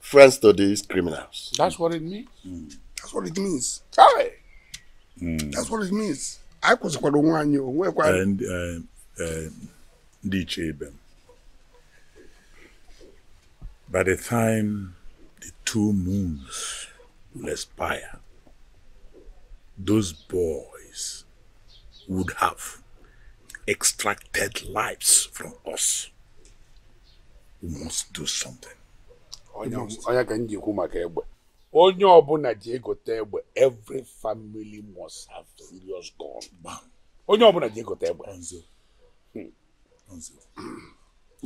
friends to these criminals. That's what it means. That's what it means. That's what it means. I was quite one year. And by the time the 2 moons will expire, those boys would have extracted lives from us. We must do something. Every family must have serious gun.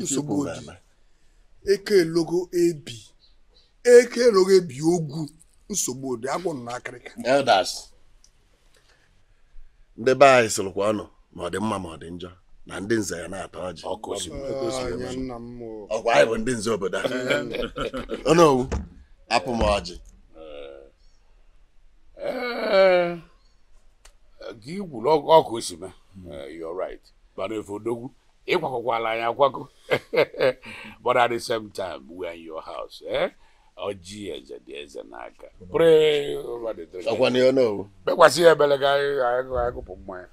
So good. Eke logo AB. Eke logo Biogu. Elders. The boys, Lukwano, Madame Mama Danger. na ndị nze ya na-ataji ọkụsi ọkwa anyị bụ ndị nze obodo ọnụ owu apụ m ọjị gị gwụrụ ọkụsi m you're right but if odogwu ịkwakọkwala anyị akwakọ but at the same time we're in your house Oji Ezedeze n'aka pray over the drink ọkwa na ọnụ bekwasị ebele ga agụpụ mmanya.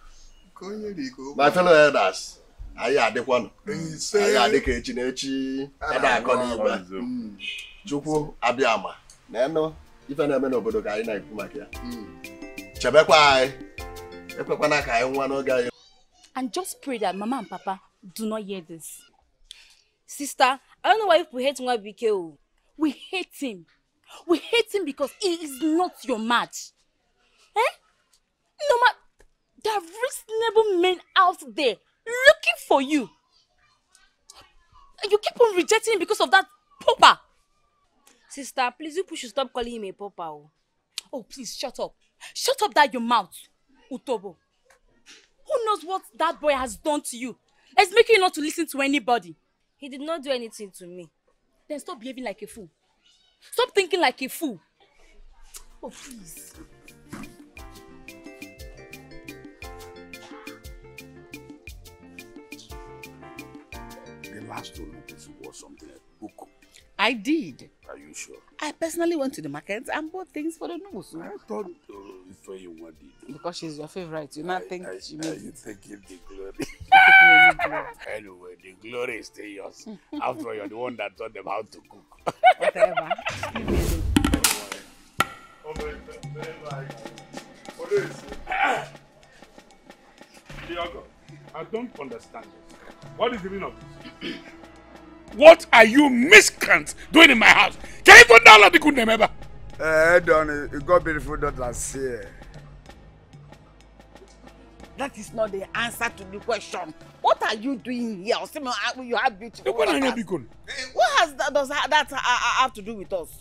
My fellow elders, I had the one. I had the kitchen, I got it. Juku Abiyama. No, if I never know, but I like Makia. Chabequai, Epapanaka, one or guy. And just pray that Mama and Papa do not hear this. Sister, I don't know why we hate Mwabikeo. We hate him. We hate him because he is not your match. Eh? No matter. There are reasonable men out there looking for you. And you keep on rejecting him because of that pauper. Sister, please, you should stop calling him a pauper. Oh, please, shut up. Shut up that your mouth, Utobo. Who knows what that boy has done to you? It's making you not to listen to anybody. He did not do anything to me. Then stop behaving like a fool. Stop thinking like a fool. Oh, please. Last one was something at Buku. I did. Are you sure? I personally went to the market and bought things for the nose. I thought it's what you wanted. Because she's your favorite. You not think she made it. You taking the glory. Anyway, the glory is still yours. After all, you're the one that taught them how to cook. Whatever. Diogo, I don't understand this. What is the meaning of this? What are you miscreants doing in my house? Can you put down the good name ever? Don, you got beautiful daughters here. That is not the answer to the question. What are you doing here? You have beautiful daughters. What has that, does that have to do with us?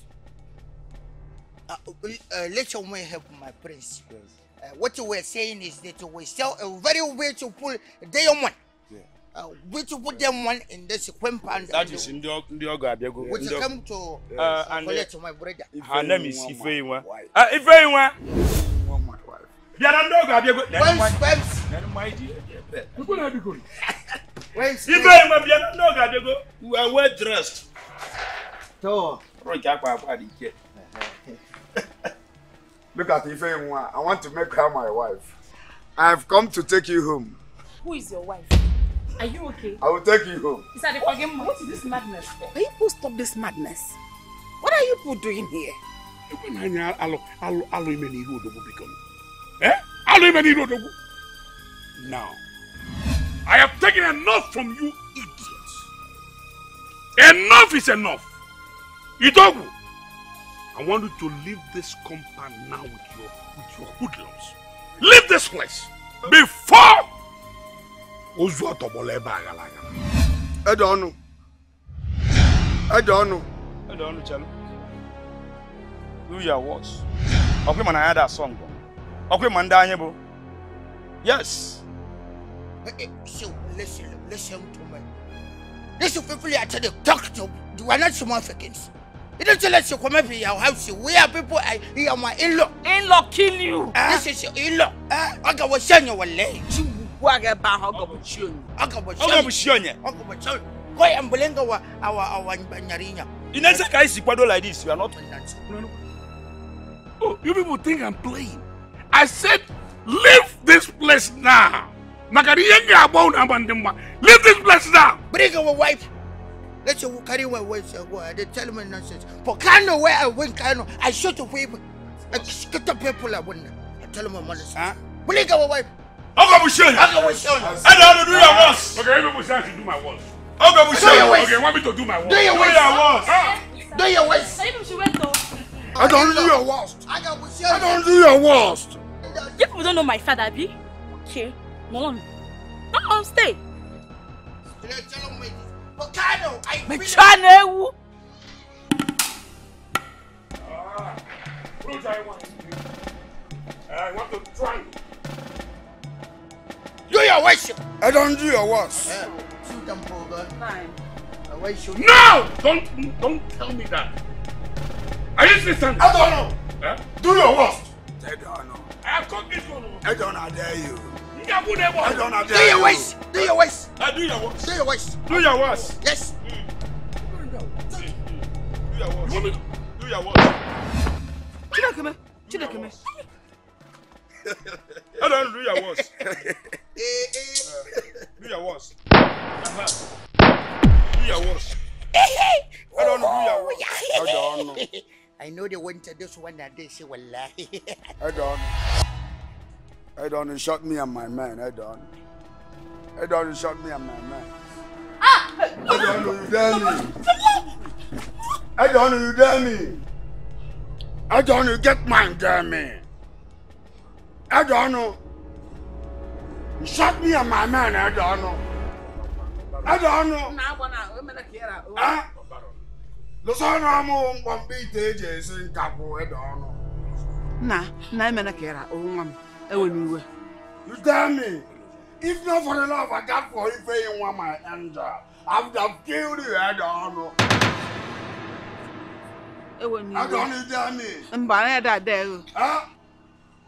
Let your man help my prince. Yes. What you were saying is that you will sell a very way to pull diamond. Which you put them one in this compound. That is in the which come to collect my brother. Her name is Ifeyinwa. Ifeyinwa. One more wife. They are not dog. They are my dear. We could not be good. Ifeyinwa, they are not dog. We are well dressed. So, look at Ifeyinwa. I want to make her my wife. I've come to take you home. Who is your wife? Are you okay? I will take you home. Is that the game? What is this madness? People, stop this madness. What are you people doing here? Now, I have taken enough from you idiots. Enough is enough. Itogu, I want you to leave this compound now with your hoodlums. Leave this place before. I don't know, Chalo. Do your words. Okay, man, I heard that song. Okay, man, Daniel. Yes. So, listen to me. These people are trying to talk to you. Are not small faggots. You don't let you come up in your house. We are people. You are my in-law. In-law kill you. This is your in-law. I got what saying you were late. Like this, you are not. Oh, you people think I'm playing. I said, leave this place now. Leave this place now. Bring our wife. Let you carry my wife away. They tell me nonsense. For Kano, where I went, Kano, I shoot the people. I shoot the people. I tell my mother, bring our wife. I don't know to do your worst. Okay, everybody's trying to do my worst. Okay, want me to do my worst. Do your worst. Do your worst. I don't do your worst. I don't do your worst. You people don't know my father, Abi. Okay, no. No, stay. My channel. I want to try. Do your wish. I don't do your worst. Fine. No! Don't tell me that. Are you listening? I don't know. Huh? Do your worst. I don't know. I have caught this one. I don't adore you. I don't adore you. Do your worst. Do your worst. I do your worst. Do your worst. Do your worst. Yes. Do your worst. Do your worst. Chidakeme. Chidakeme. I don't do your worst. Do your worst. Do your worst. I don't do your worst. I don't know. I know they went to this one that they say, well, I don't shot me and my man. I don't shot me and my man. I don't know, you dare me. I don't know, you dare me. I don't know, get mine, dare me. I don't know. You shot me and my man, I don't know. I don't know. You tell me, if not for the love I got for you paying one my hand, I would have killed you, I don't know. I don't know, you tell me.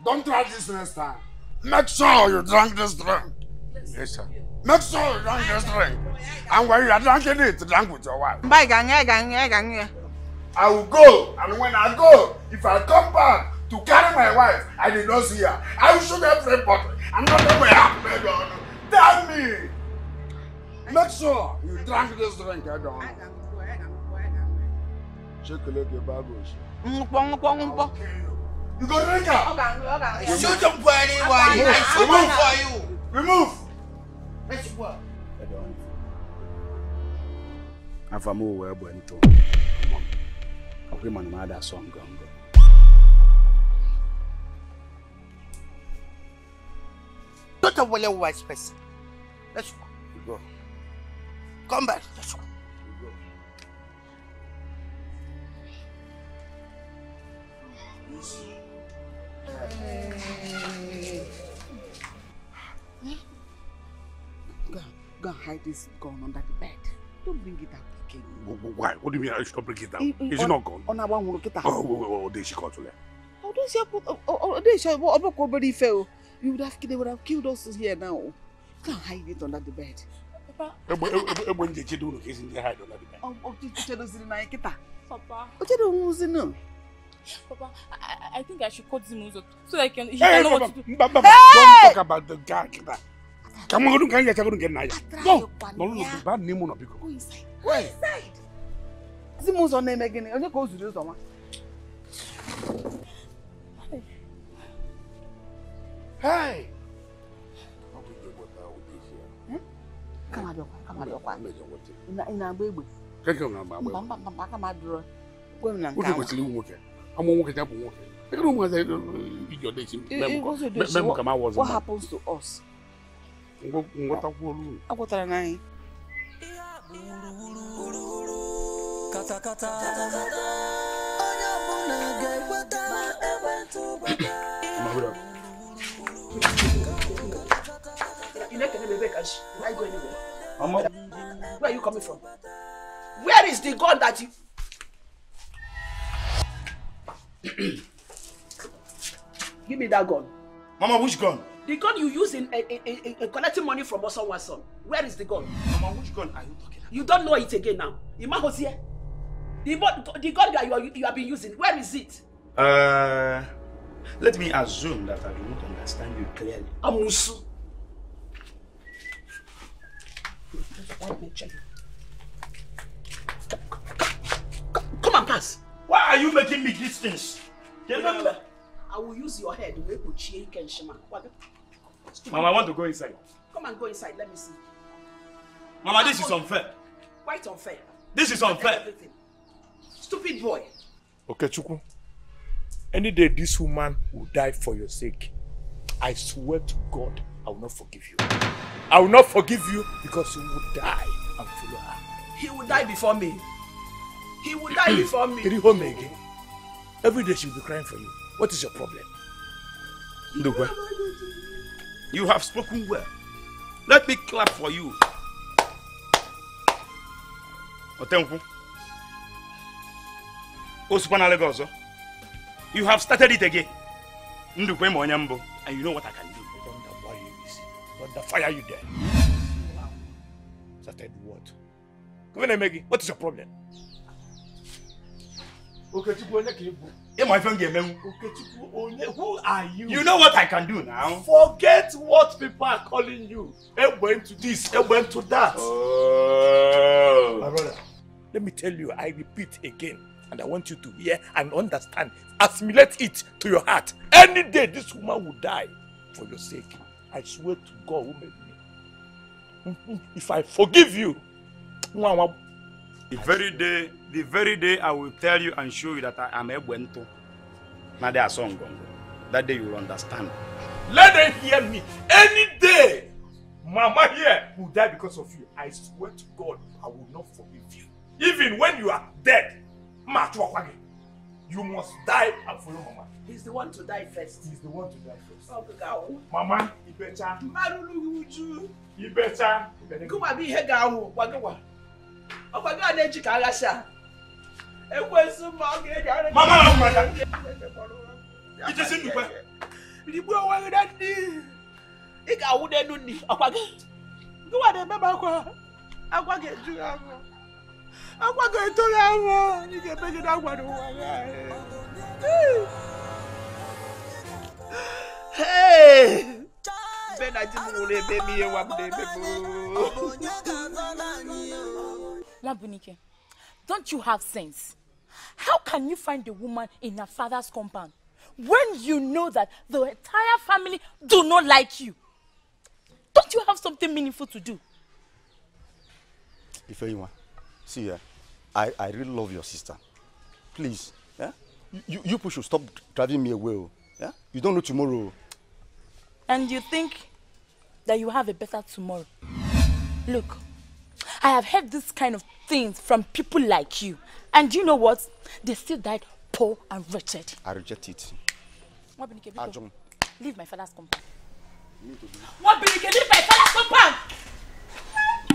Don't try this next time. Make sure you drink this drink. Yes, sir. Make sure you drink this drink. And when you are drinking it, drink with your wife. I will go, and when I go, if I come back to carry my wife, I did not see her. I will shoot everybody. I'm not going to happen. Tell me. Make sure you drink this drink, I don't. Shake a look at bagos. You go drink her. Shoot them for anybody. I shoot them for you. Remove. Let's work. I don't. I'm from Ebuentu. I'm from another song. Not a wale wise person. Let's go. Come back. Let's go. Go and hide this gun under the bed. Don't bring it up again. Why? What do you mean I should not bring it down? Is it not gone? On our one, look at that. Oh, there she called to let. Oh, don't she have put. Oh, there she. What about nobody fell? You would have. They would have killed us here now. Go and hide it under the bed. When did you do the case in the hide under the bed? Oh, did you do something like that? Papa. What you do something? Papa, I think I should call Zimuzo so that I can. He can know what to do. Don't talk about the guy. Come on, can you get nice? No, bad name on a people. Go inside. Go inside. Zimuzo name again. Only goes to do someone. Hey. Come on, what happens to us? Why go anywhere? Mama. Where are you coming from? Where is the gun that you? Give me that gun. Mama, which gun? The gun you use in collecting money from us on one son. Where is the gun? Mama, which gun are you talking about? You don't know it again now. The gun that you have been using, where is it? Let me assume that I do not understand you clearly. Amusu. Come and pass. Why are you making me these things? Remember, I will use your head. Mama, I want to go inside. Come and go inside. Let me see. Mama, this is unfair. Quite unfair. This is unfair. Stupid boy. Okechukwu, any day this woman will die for your sake. I swear to God, I will not forgive you. I will not forgive you because you will die and follow her. He will die before me. He will die before me. Did he home again? Every day she'll be crying for you. What is your problem? Ndika, you have spoken well. Let me clap for you. Otenku. Osupana Legozo. You have started it again. And you know what I can do. Don't fire you there. Wow. Started what? Governor Meggy, what is your problem? Who are you? You know what I can do now. Forget what people are calling you. I went to this, I went to that. Oh. My brother, let me tell you, I repeat again. And I want you to hear and understand. Assimilate it to your heart. Any day this woman will die for your sake. I swear to God who made me. If I forgive you, the very day I will tell you and show you that I am Ebuentu. Now there are some gone. That day you will understand. Let them hear me. Any day, Mama here will die because of you. I swear to God, I will not forgive you. Even when you are dead, you must die and follow Mama. He's the one to die first. He's the one to die first. Oh, God. Mama, you better. Marulu, you better. Come and be here, Gawo. Wagawa. Oh, my God, Neji Kalasha. It was so bad. Mama, it doesn't do well. You go away that day. It got wood and noon. Oh, my God. Go on, remember. I want to get you. I want to get you. You can make it out. Hey! Ben, I didn't want to let me one day before. Labunike, don't you have sense? How can you find a woman in her father's compound when you know that the entire family do not like you? Don't you have something meaningful to do? If anyone, see here, I really love your sister. Please, yeah? You people should stop driving me away. Yeah? You don't know tomorrow. And you think that you have a better tomorrow? Look, I have heard this kind of things from people like you. And you know what? They still died poor and wretched. I reject it. Leave my father's compound. What Benike, leave my father's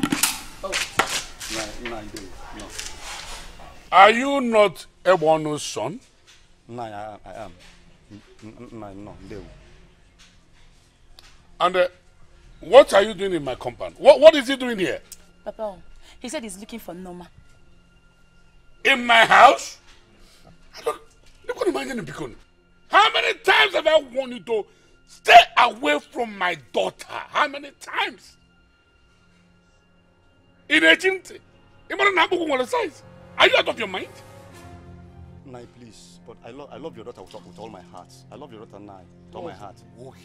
compound! No. Are you not Ebuenu's son? No, I am. No, no. And what are you doing in my compound? What is he doing here? Papa, he said he's looking for Norma. In my house? I don't imagine him because. How many times have I warned you to stay away from my daughter? How many times? In Egypt? Are you out of your mind? Nai, please. But I love your daughter with all my heart. I love your daughter, Nai, with all my heart. Why?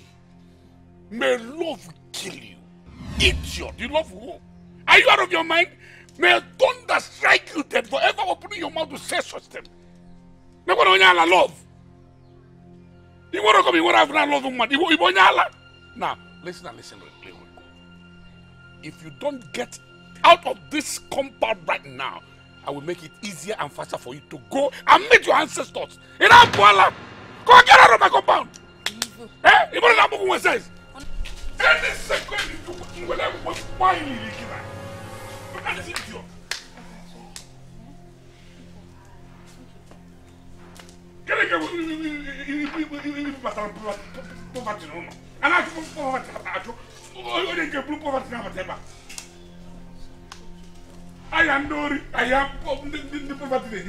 May love kill you. Idiot. You love who? Are you out of your mind? May thunder strike you dead forever opening your mouth to say such things. I love. You want to come, you want to have that love woman. You want to now, listen and listen. If you don't get out of this compound right now, I will make it easier and faster for you to go and meet your ancestors. In Angola, go get out of my compound. Eh? Even in Abu Muhammad says, any second you will have what wine you give her. Look at this idiot. Get a girl. And I don't know what happened. I am poverty.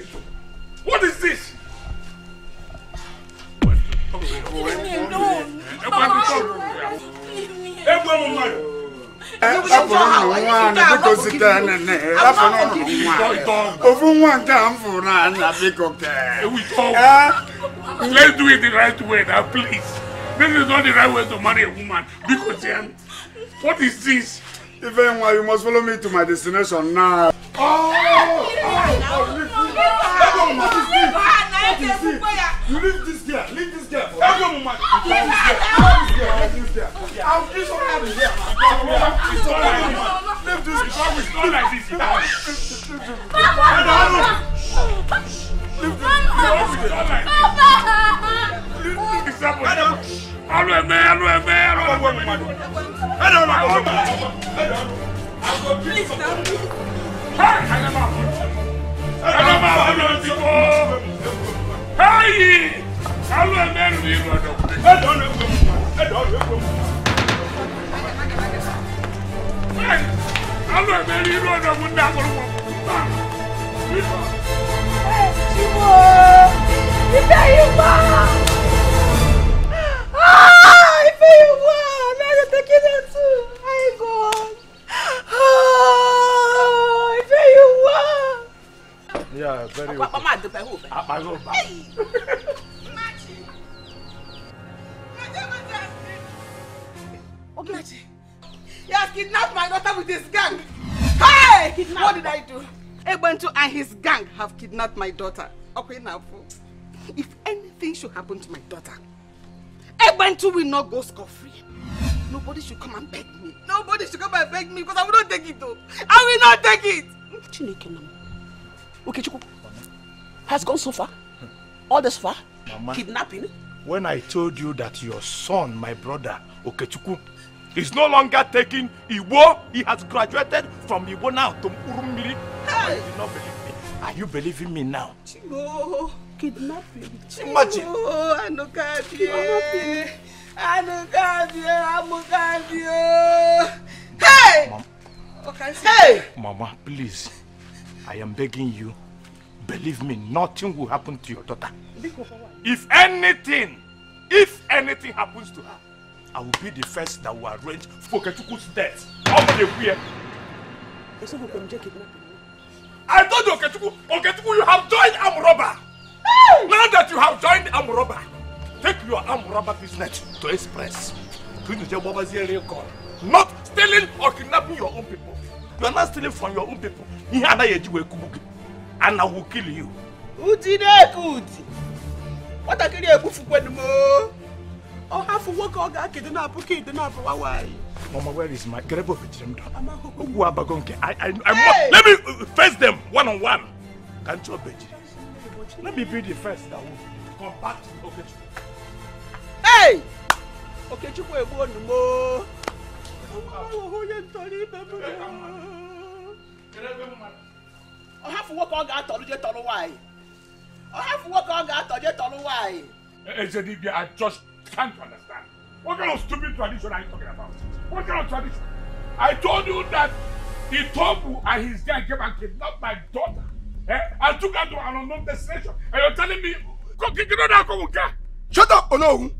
What is this? Let's do it the right way now, please. This is not the right way to marry a woman because what is this? Even why you must follow me to my destination now. You leave this girl. Leave this girl. I'll kill somebody here. Leave this girl. It's not like this. Leave this girl. Leave this girl. Not my daughter. Okay, now, if anything should happen to my daughter, Ebuentu will not go scot-free. Nobody should come and beg me. Nobody should come and beg me because I will not take it though. I will not take it. Okechukwu has gone so far. All this far. Mama, kidnapping. When I told you that your son, my brother, Okechukwu, is no longer taking Igbo, he has graduated from Igbo now to Urumiri. I did not believe. Are you believing me now? Chigo, kidnapping. Imagine. Hey! Okay. Hey! Mama, please. I am begging you. Believe me, nothing will happen to your daughter. If anything happens to her, I will be the first that will arrange for Ketuku's death. All the way. I told you, Okechukwu, you have joined armed robber. Hey. Now that you have joined armed robber, take your armed robber business to express. Not stealing or kidnapping your own people. You are not stealing from your own people. And I will kill you. What I kill you? Oh, half a walk or I did not put it in half a while. Mama, where is my grab of it? Let me face them one on one. Can't you bet? Let me be the first that will come back to Okechukwu. Hey! Okechukwu, you want more? I have to walk on that on the other way. I have to walk on that on the other way. Ezedibia, I just can't understand. What kind of stupid tradition are you talking about? What kind of tradition? I told you that Itogu and his dad came and kidnapped my daughter. I took her to an unknown destination. And you're telling me, shut up, Ono.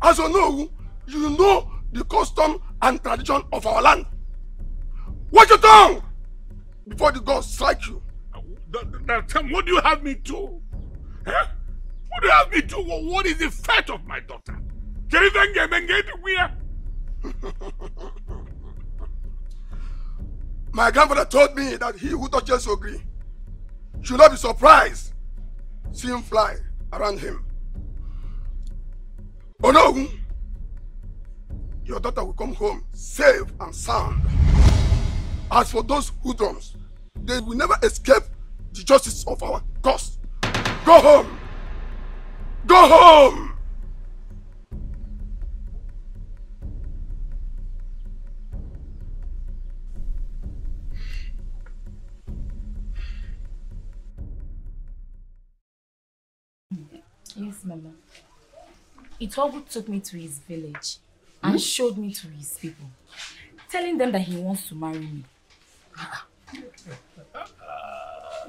As Ono, you know the custom and tradition of our land. Watch your tongue before the gods strike you. What do you have me do? Huh? What do you have me do? What is the fate of my daughter? My grandfather told me that he who touches Ogre should not be surprised seeing fly around him. Oh no! Your daughter will come home safe and sound. As for those hoodlums, they will never escape the justice of our cause. Go home! Go home! Yes, Mama. Itogu took me to his village and showed me to his people, telling them that he wants to marry me.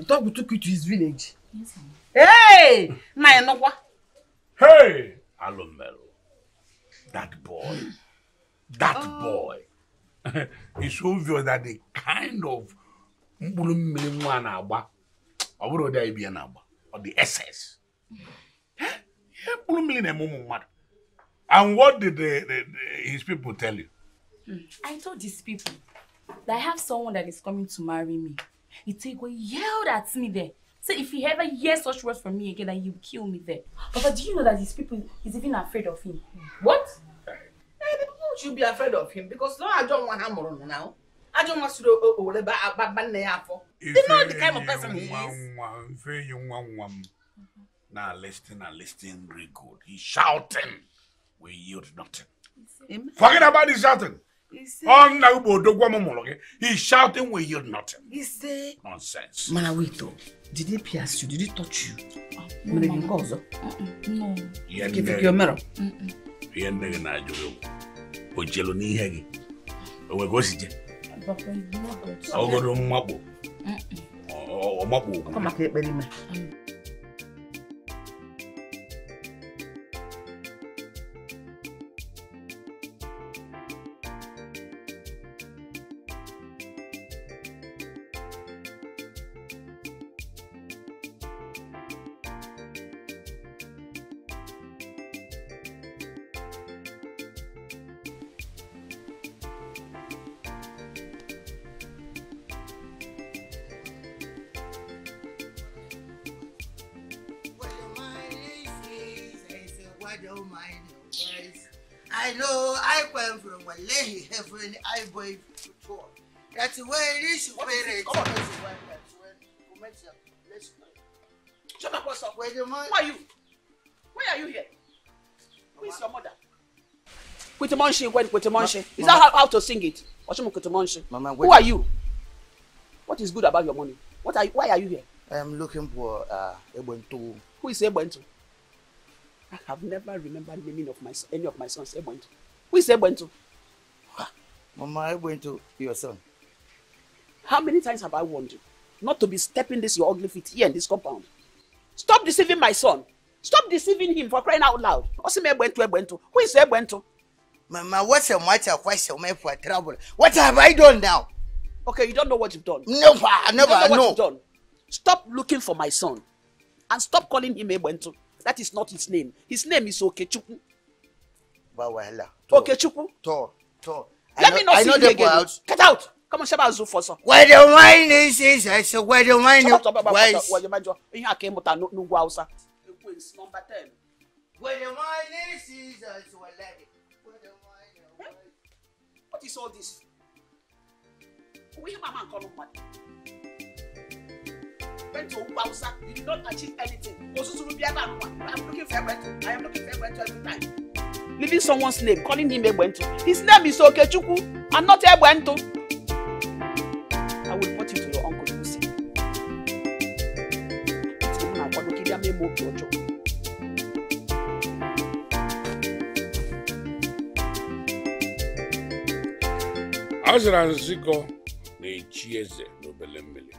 Itogu took you to his village? Yes, Mama. Hey! Nayanokwa! Hey, Alomelo, that boy, it's obvious that the kind of or the SS. And what did his people tell you? I told his people that I have someone that is coming to marry me. Itogu yelled at me there. So if he ever hears such words from me again, then he'll kill me there. But do you know that these people is even afraid of him? What? Hey, the people should be afraid of him because no, I don't want him now. I don't want to do they know the kind of person he is. Now listen real good. He's shouting. We yield nothing. Forget about his shouting. He's shouting, we hear nothing. He say nonsense. Manawito, did he pierce you? Did he touch you? No. No. Give it your mirror. I know I come from a lady heaven, I boy before. That's where it is. Shut up, what's up? Where are you? Where are you here? Who is your mother? Kwitamonshi went Kwitamonshi. Is that how to sing it? Mama, who are you? What is good about your money? What are you, why are you here? I am looking for Ebuentu. Who is Ebuentu? I have never remembered the meaning of my any of my sons. Ebuentu. Who is Ebuentu? Mama, Ebuentu, your son. How many times have I warned you not to be stepping this your ugly feet here in this compound? Stop deceiving my son. Stop deceiving him, for crying out loud. Who is Ebuentu? Mama, what's a matter of question for trouble? What have I done now? Okay, you don't know what you've done. No, I never know. What you've done. Stop looking for my son, and stop calling him Ebuentu. That is not his name. His name is Okechukwu. Okechukwu. Let me not see you again. Out. Get out. Come on, Shabazu for some. Where the wine is, I said, where the wine is. Where the wine is, I came with a no go outside. Number 10. Where the wine is, I said, where the wine is. What is all this? We have a man called Mati. Went to Bowser, you did not achieve anything. I am looking for Ebuentu. I am looking for Ebuentu every time. Leaving someone's name, calling him Ebuentu. His name is Okechukwu and not Ebuentu. I will report you to your uncle, you will see. It's even about the Kidia Memo Piojo. Azranziko, the Chiese, no Belembele.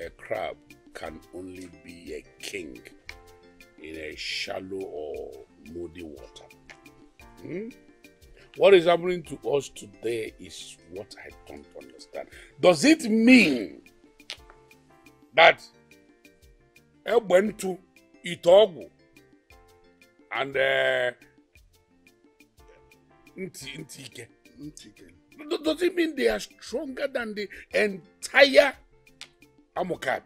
A crab can only be a king in a shallow or muddy water. What is happening to us today is what I don't understand. Does it mean that Ebuentu, Itogu and Ntike? Does it mean they are stronger than the entire Amakabe?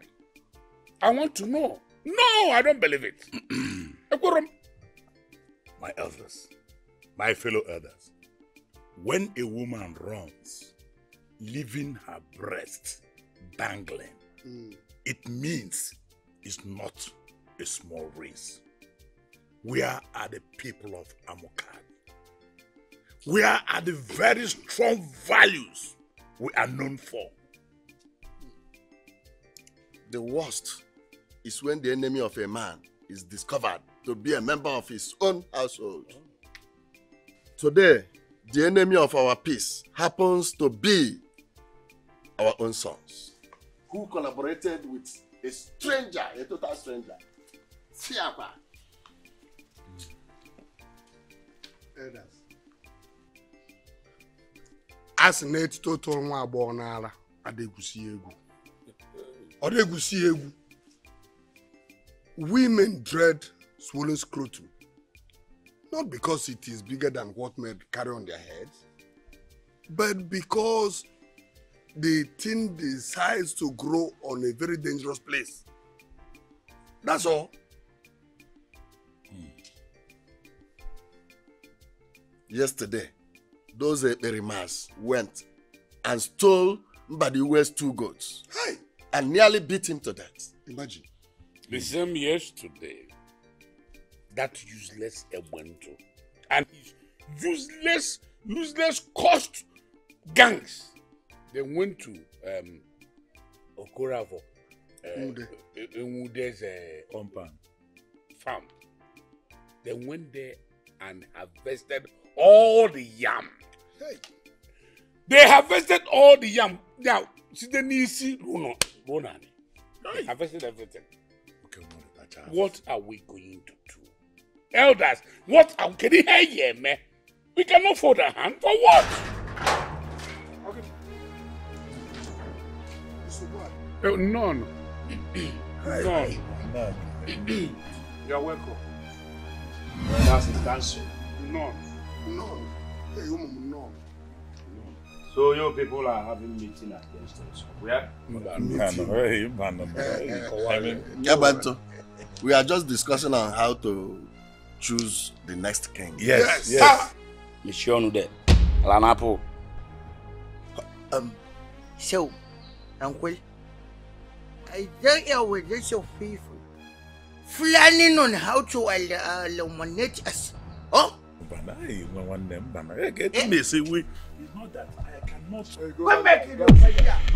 I want to know. No, I don't believe it. My elders, my fellow elders, when a woman runs, leaving her breast dangling, it means it's not a small race. Where are the people of Amakabe? Where are the very strong values we are known for? The worst is when the enemy of a man is discovered to be a member of his own household. Today, the enemy of our peace happens to be our own sons, who collaborated with a stranger, a total stranger. Siapa. Elders. As net total nwa abonala adegusi egu. Women dread swollen scrotum, not because it is bigger than what men carry on their heads, but because the thing decides to grow on a very dangerous place. That's all. Yesterday, those Eperimas went and stole Mbadiwe's 2 goats. Hey. And nearly beat him to death. Imagine. The same yesterday, that useless Ebuentu and his useless useless cost gangs. They went to Okoravo, Ude's compound farm. They went there and harvested all the yam. Hey. They harvested all the yam. Now, see the Nisi Ronan. They harvested everything. Okay, what are we going to do? Elders, what are we going to hear, man? We cannot fold a hand for what? Okay. None. None. You are welcome. That's his answer. None. None. None. So your people are having meeting against us. We are. We are just discussing on how to choose the next king. Yes. Yes. Yes. So, Uncle, I think I was just so faithful, planning on how to eliminate us. Oh? It's not that I cannot. Go back here. Go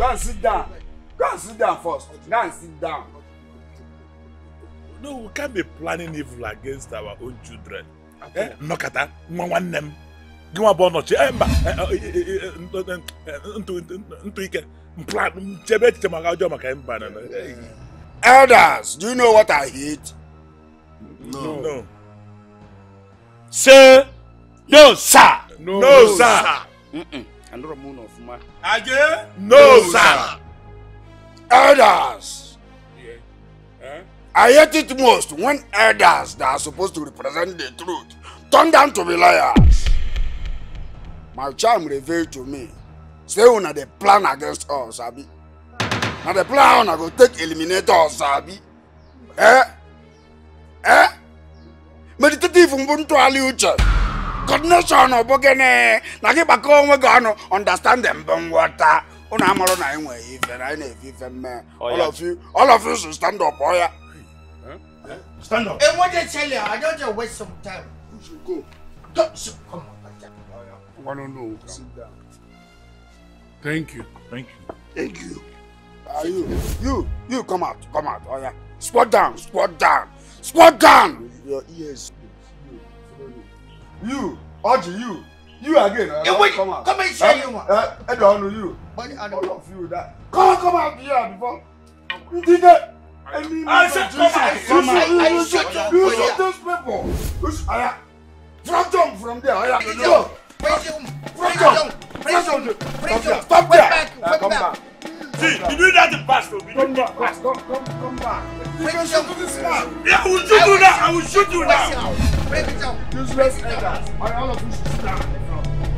and sit down. Go and sit down first. Go and sit down. No, we can't be planning evil against our own children. Nokata, one them. Give a bonus. Elders, do you know what I hate? No. No. Sir, no, sir. No, sir. Another moon of man. Again? No, sir. Elders. I hate it most when elders that are supposed to represent the truth turn down to be liars. My charm revealed to me. Say una the plan against us, Abi. Now the plan I go take eliminate us, Abi. Meditative mbuntuali uche. Coordination obogene. Nakibako mwegano understand them bongwata. Una amalo na inwe even I ne even me. All of you should stand up, Oya. Stand up. And what they tell you, I don't just waste some time. You should go. Come on. I don't know. Sit down. Thank you. Thank you. Thank you. You come out. Come out. Oh yeah. Squat down. Squat down. Squat down. Your ears. You. Oji, you. You again. Come out. Come and say you, man. I don't know you. All of you that. Come out here before. You did that. I said come out. Come out. You shoot those people. Drop them from there. Go. Bring him! Stop there! Come back! See, you do that in pastor. Come back! Bring him! Yeah, I will shoot you now! Bring him down! Useless elders! All of you should sit down!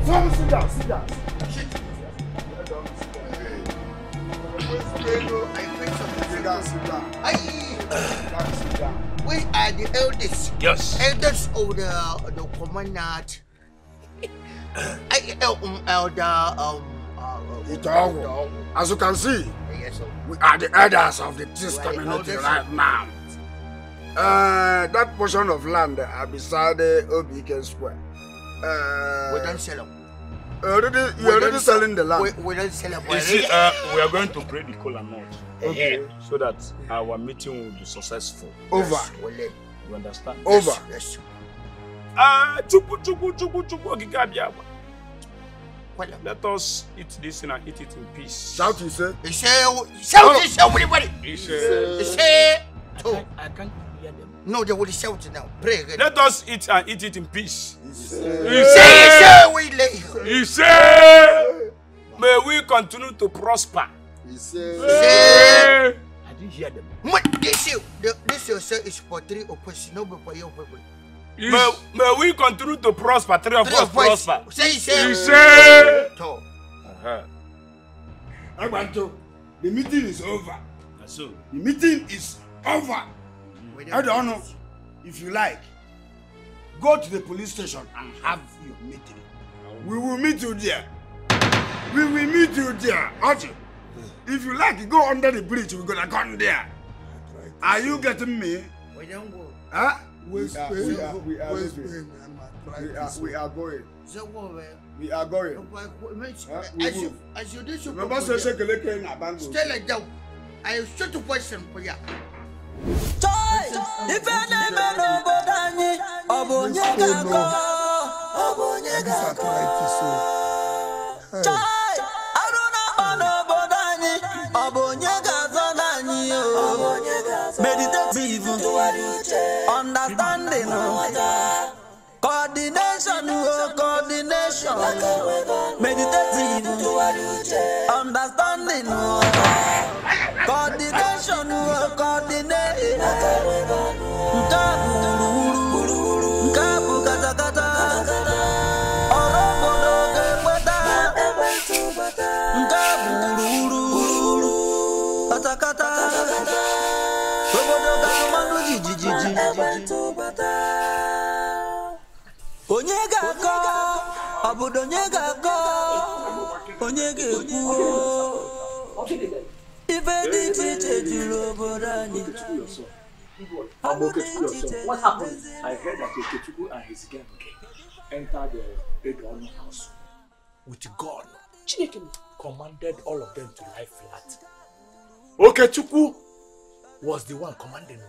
Come sit down! Sit down! We are the eldest. Yes. Elders of the common art. Itogu. As you can see, yes, we are the elders of this community right now. That portion of land beside the Obike Square. We don't sell them. You're already selling the land. We don't sell them. You see, we are going to break the coal amount. Okay. So that our meeting will be successful. Over. Yes. You understand? Over. Yes. Let us eat this and eat it in peace. Shout, you say? Shout this, everybody! I can't hear them. No, they will shout now. Pray. Let us eat and eat it in peace. He say, may we continue to prosper. He say. I didn't hear them. This you say is for three opposition, not for your people. May we continue to prosper, three of us prosper. Say. Ebuentu, the meeting is over. So. The meeting is over. I don't know. If you like, go to the police station and have your meeting. We will meet you there. Archie, if you like, go under the bridge. We're gonna come there. Are you getting me? We don't go. Huh? We are going. As you did, stay like that. I am sure to question for you. Meditative, understanding, coordination, meditative, understanding, coordination. What happened? I heard that Okechukwu and his gang entered the Ebuentu house with God. Chineke commanded all of them to lie flat. Okechukwu was the one commanding.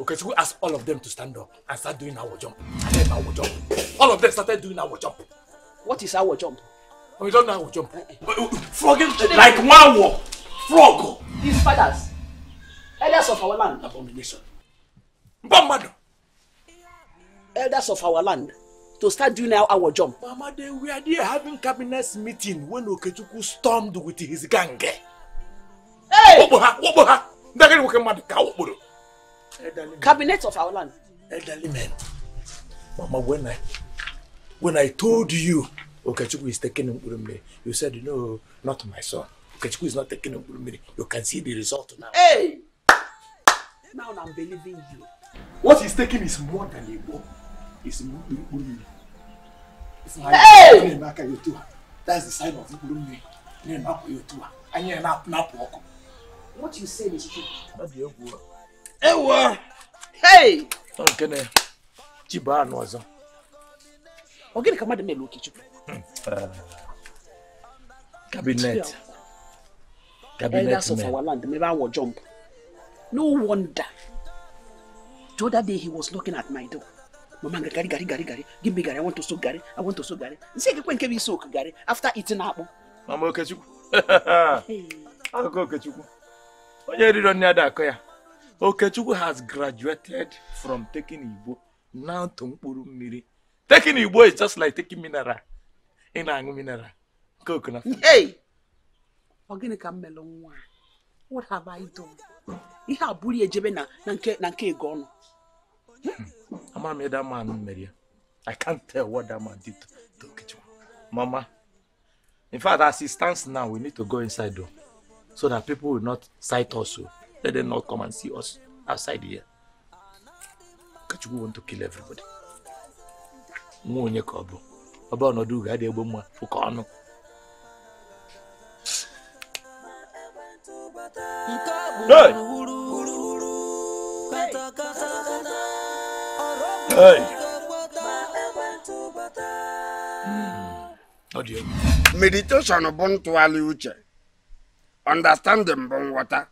Okay, so we asked all of them to stand up and start doing our jump. And then our jump. All of them started doing our jump. What is our jump? We don't know our jump. Frogging like one war. Frog. These fathers, elders of our land. Abomination. Mama. Elders of our land to start doing our jump. Mama, they were there having cabinet meeting when Okechukwu stormed with his gang. Hey! Cabinet of our land. Elderly men. Mama, when I told you Okechukwu is taking Ngurumiri, you said, no, not my son. Okechukwu is not taking Ngurumiri. You can see the result now. Hey! Now I'm believing you. What he's taking is more than a war. It's Ngurumiri. Hey! That's the sign of Ngurumiri. What you say is true. Ewa! Hey! Onkene. Chiba anwazo. Onkene kamade me loki chupu. Cabinet. Elders of our land, maybe I will jump. No wonder. The other day he was knocking at my door. Mama, gari. Give me gari. I want to soak gari. Say when can we soak gari after eating apple? Mama Okechukwu. Hey. Okechukwu. Oye ri don near akoya. Okechukwu has graduated from taking Igbo now to Mkpuru Mmiri. Taking Igbo is just like taking mineral. Inangu mineral. Coconut. Hey! What have I done? I have bully Ejebe na nke Egon. Mama made that man marry. I can't tell what that man did to Okechukwu. Mama. In fact, as it stands now, we need to go inside though. So that people will not sight us. Let them not come and see us outside here. Okechukwu want to kill everybody. Meditation upon to Aliuche. Understand them, bon water.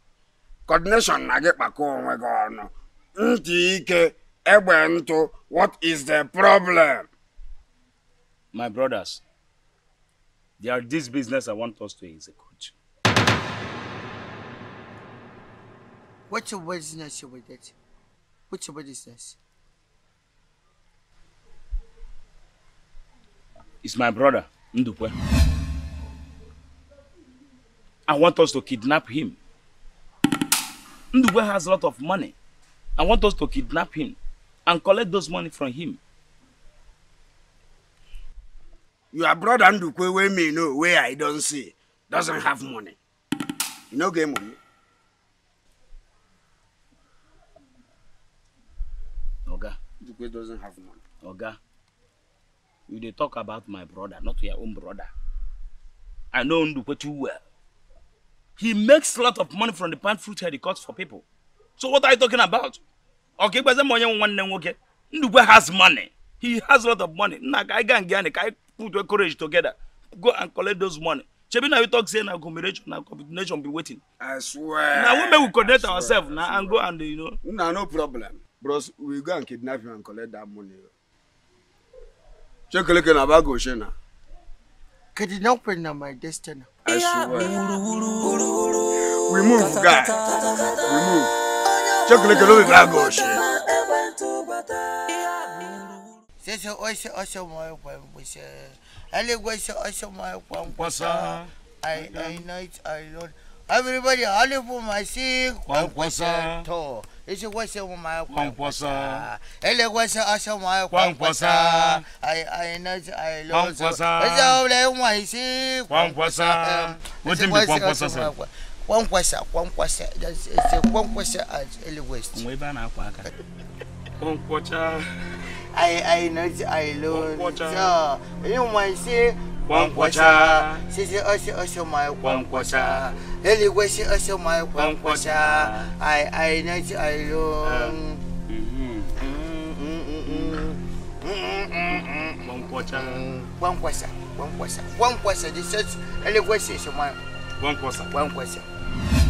Coordination, I get back home. Ntike, Ebuentu, what is the problem? My brothers, there are this business I want us to execute. What's your business? It's my brother, Ndika. I want us to kidnap him. Ubo has a lot of money. I want us to kidnap him and collect those money from him. Your brother Ndukwe, where me know where I don't see, doesn't have money. You know, get money. Oga, Ndukwe doesn't have money. Oga, you dey talk about my brother, not your own brother. I know Ndukwe too well. He makes a lot of money from the pan fruit he cuts for people. So what are you talking about? Okay, but Ndugwe has money. He has a lot of money. I can't get it. I put courage together. Go and collect those money. Chebina, you talk saying our combination be waiting. I swear. Now we may coordinate ourselves now and go and you know. No problem. Bros, we go and kidnap you and collect that money. Check like na bago shena. Kidnapping na my destiny. I swear. We move, guys. We move. Check like no bago shena. This is also my one was also my one was I night I don't everybody all of my sick one was it's a was my one was also my one was I night I lost was my sick one was what in the one was that's it's one was as a waste we ban up I know I love so you might say one quasha she also my one quasha really was also my one quasha I know I love one quasha this is really was my one quasha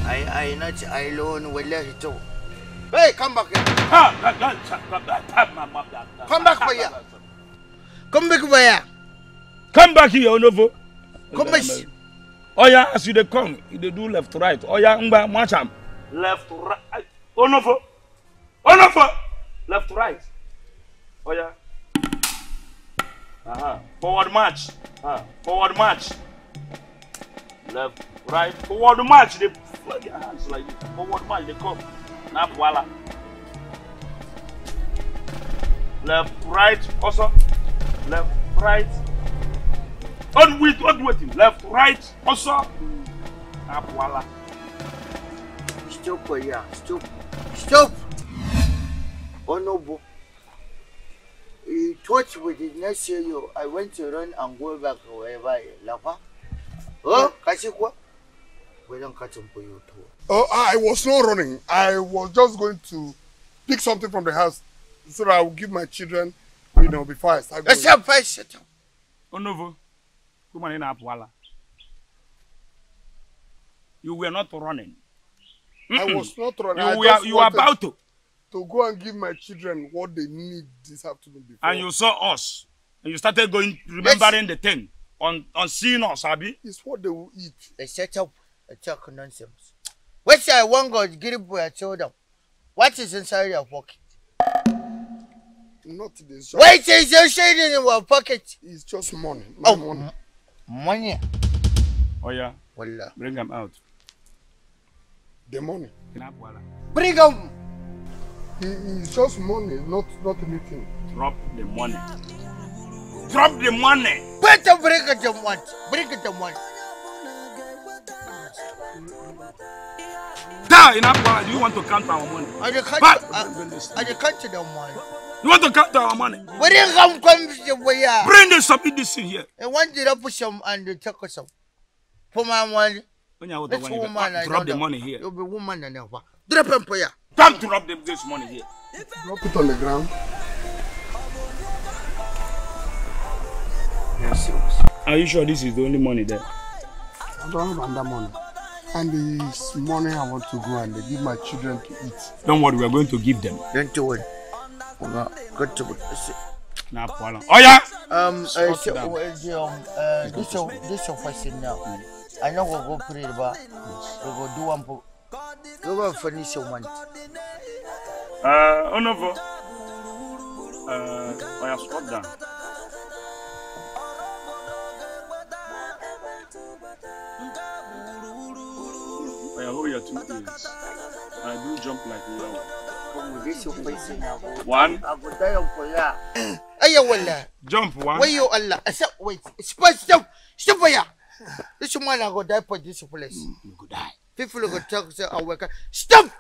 I know I love well let it. Hey, come back here. Come back for here. Come back for here. Come back here, Onovo. Come back. Oh yeah, as you they come, they do left to right. Oh yeah, Macham. Left to right. Onovo. Onovo. Left to right. Oh yeah. Aha. Forward march. Ah. Forward march. Left, right. Forward march. They flag your hands like this. Forward march. They come. Now, voila. Left, right, also. Left, right. Unwaiting. Left, right, also. Now, voila. Stop, yeah. Stop. Oh, no, boo. You thought we did not see you. I went to run and go back wherever you lava. Oh, Kashikwa. We don't catch him for you, too. Oh, I was not running. I was just going to pick something from the house so that I would give my children, you know, before I start going. Shut up. Onovo, come on in Apwala. You were not running. I was not running. You were about to. To go and give my children what they need this afternoon before. And you saw us. And you started going, remembering the thing. On seeing us, Abi. It's what they will eat. They set up a talk nonsense. Which I want God give boy I told them. What is inside your pocket? Not this. What is inside in your pocket? It's just money. Money. Oh yeah. Wallah. Bring them out. The money. Bring them. It's just money, not anything. Drop the money. Drop the money. Better bring it the money. Bring it the money. In Apwala, you want to count our money? I can't count our money. You want to count our money? We didn't come to where. Bring this up in this here. I want to push some and take us up. For my money. Drop the money here. You'll be woman and never. Drop him for ya. Come to rob them this money here. Drop it on the ground. Yes, yes. Are you sure this is the only money there? I don't have that money. And this morning I want to go and they give my children to eat. Don't worry, we are going to give them. Don't worry. Got to go. Nah, Paula. Oh yeah. This your question now. I know we go pray, but we go do one. We go finish your money. Onovo. I have squat down. I hold your two ears. I do jump like now. One. I go down for ya. Ayawala. Jump one. Where you Allah? Wait. Stop for ya. This man I go die for this place. You go die. People go talk say I work. Stop.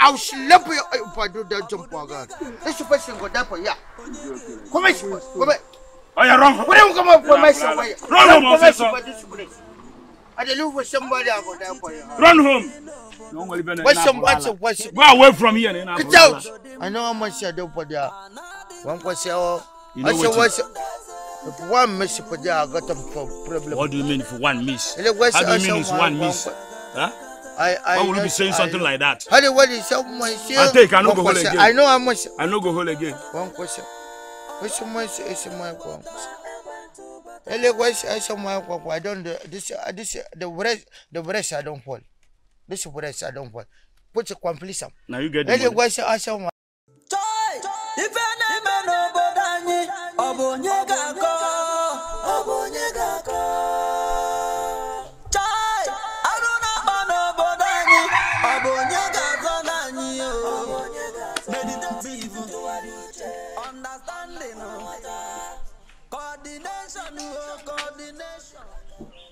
I'll slap you if I do that jump again. This person go die for ya. Come here. Run. Where you come up for myself? Run for myself. I don't know where somebody I go down for you. Run home. Go away from here. Get out. I know how much I do for that. One question. I say what's if one miss for there, I got a problem. What do you mean if one miss? How do you mean it's one miss? Huh? I why would you be saying something like that? How do what is up my share? I take I know go home again. I know how much I know go home again. One question. Which much is my one? I don't this the breast I don't fall. This breast I don't fall. Put your completion. Now you get it.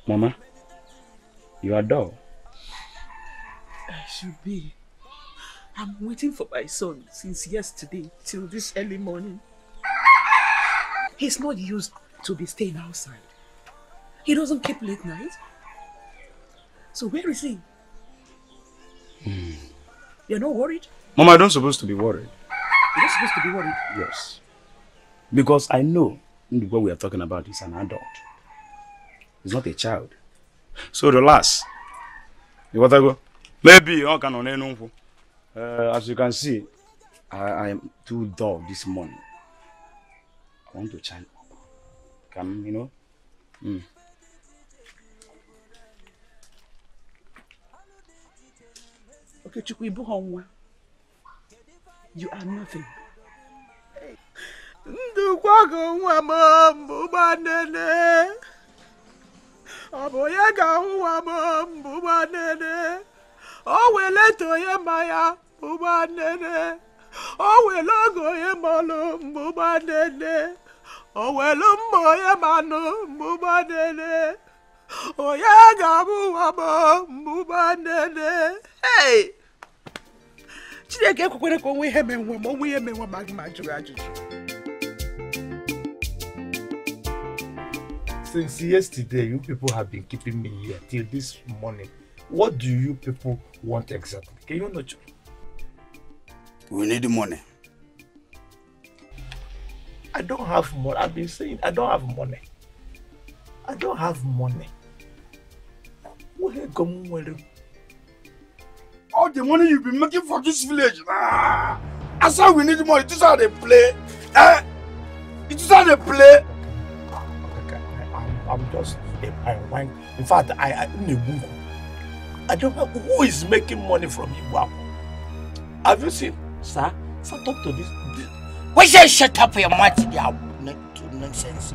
Mama, you are dull. I should be. I'm waiting for my son since yesterday till this early morning. He's not used to be staying outside. He doesn't keep late night. So where is he? You're not worried? Mama, I don't supposed to be worried. You're not supposed to be worried? Yes. Because I know what we are talking about is an adult. It's not a child. So relax. Maybe I can as you can see, I am too dull this morning. I want to child up. Come, you know. Okay, Chukwu, you are nothing. Hey! Since yesterday, you people have been keeping me here till this morning. What do you people want exactly? Can you not? We need money. I don't have money. I've been saying I don't have money. I don't have money. All the money you've been making for this village. Ah, that's how we need money. This is how they play. It is how they play. I'm just a wine. In fact, I don't know who is making money from Ibuapo. Have you seen, sir? Talk to this. Why should I shut up your mouth? They are nonsense.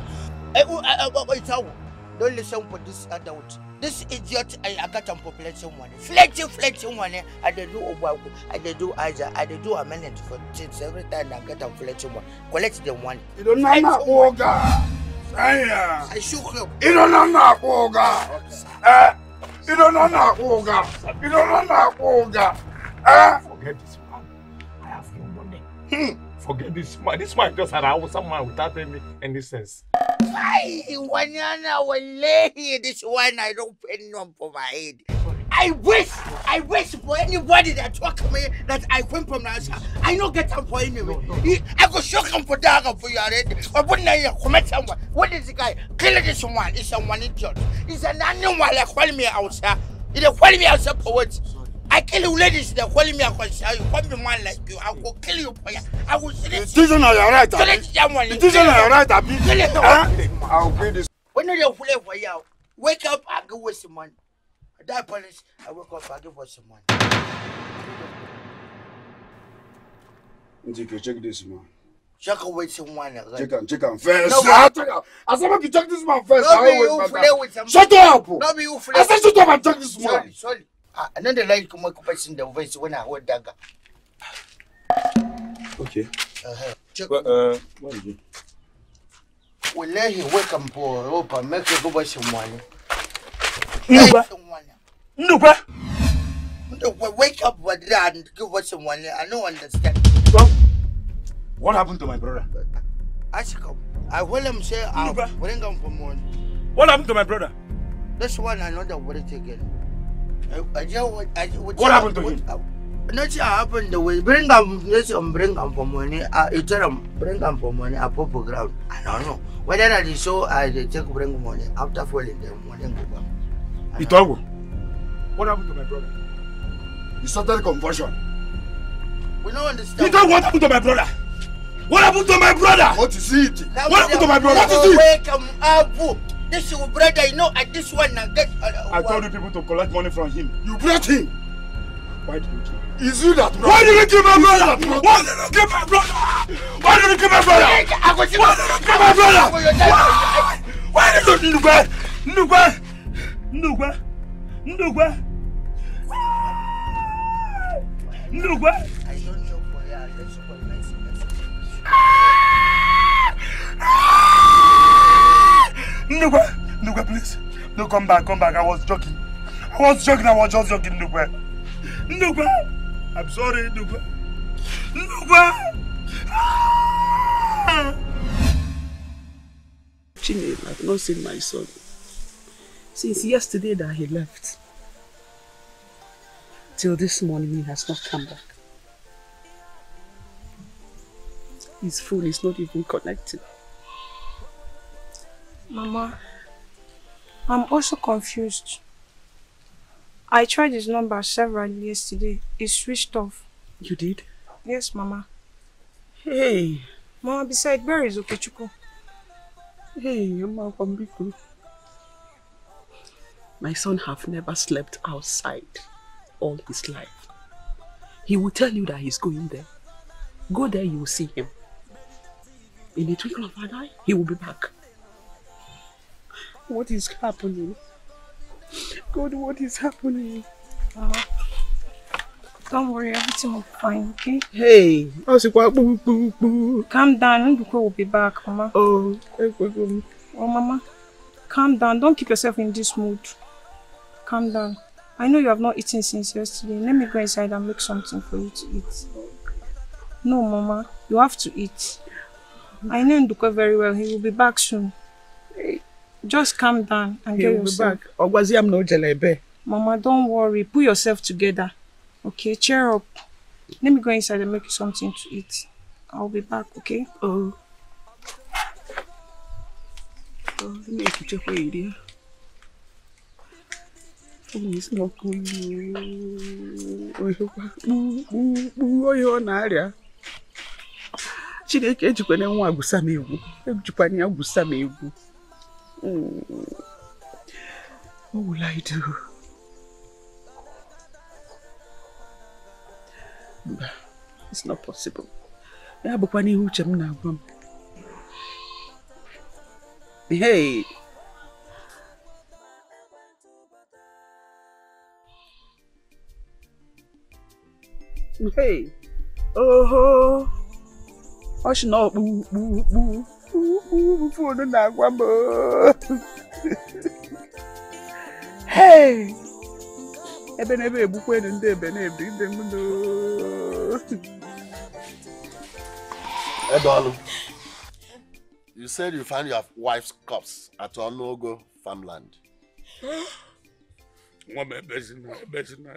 Don't listen for this adult. This idiot, I got on population money. Fletching money. I do Obago. I do Aja. I do amendment for things every time I get on fletching money. Collect the money. You don't know Oga. I shook him. You don't know Oga. You don't know Oga. You don't know Oga. Forget this man. I have no money. Forget this man. This man just had some man without any sense. Why? This one I don't pay none for my head. I wish for anybody that talk to me that I went from Russia. I don't get them for anyway. No. I go shock him for dagger for your head. I wouldn't commit someone. What is the guy? Kill this one. It's someone idiot. It's an animal that call me outside. They call me outside for what? I kill you ladies that call me outside. You call me man like you. I will kill you for you. I will see this. It isn't alright. It isn't alright. I'll pay this. When are you play for you? Wake up and go waste money. That police, I woke up, I give us some money. Ntike, check this man. Check away someone. Right? Check him first. No, I said, I check this man first. Shut up! I said, shut up and check this man. Sorry. I know the line come up in the voice when I hold dagger. Okay. Check. What is it? We let him wake up for Europa, make him go buy some money. Nuba, wake up with that and give us some money. I don't understand. What happened to my brother? Ask him. I will him say I will bring him for money. What happened to my brother? That's one another word again. What happened to him? Nothing happened. We bring them, yes, bring them for money. I tell them, bring them for money, I put ground. I don't know. Whether that is so, I take bring money. After falling, the money go back. Itogu, what happened to my brother? You started conversion. We don't understand. Itogu, what happened to my brother? What happened to my brother? What is it? What happened to my brother? What is it? Welcome, Abu. This your brother, you know, at this one, and get. I told you people to collect money from him. You brought him. Why did you kill him? Is you that brother? Why did you kill my brother? Why did you kill my brother? Why did you kill my brother? Why did you kill my brother? Why did you kill my brother? Nuba, Nuba, Nuba, Nuba. I don't know for you. I don't know. Ndika, Ndika, please. No, come back, come back. I was joking. I was just joking, Ndika. Ndika, I'm sorry, Ndika. Ndika! Chineke, I've not seen my son since yesterday that he left. Till this morning, he has not come back. His phone is not even connected. Mama, I'm also confused. I tried his number several yesterday. It switched off. You did? Yes, Mama. Hey. Mama, besides, where is Okechukwu? Hey, Mama, Bambiku. My son have never slept outside all his life. He will tell you that he's going there. Go there, you will see him. In the twinkle of an eye, he will be back. What is happening? God, what is happening? Don't worry, everything will be fine, okay? Hey! Calm down, Ndika will be back, Mama. Oh, Mama, calm down. Don't keep yourself in this mood. Calm down. I know you have not eaten since yesterday. Let me go inside and make something for you to eat. No, Mama, you have to eat. I know Ndika very well. He will be back soon. Just calm down and get yourself. Back. Mama, don't worry. Put yourself together. Okay, cheer up. Let me go inside and make you something to eat. I'll be back, okay? Oh. Let me check for you, dear. It's not good. Chineke ejikwana nwa agusama egwu ejikwana ya agusama egwu. What will I do? It's not possible. Ya bukwana ihu chem na agwam. Hey. Hey. Oh. I should not boo boo boo boo boo before the night one. Hey, I've been every book when and they've been every day. Ebalu, you said you found your wife's corpse at Onogo farmland. One bedroom.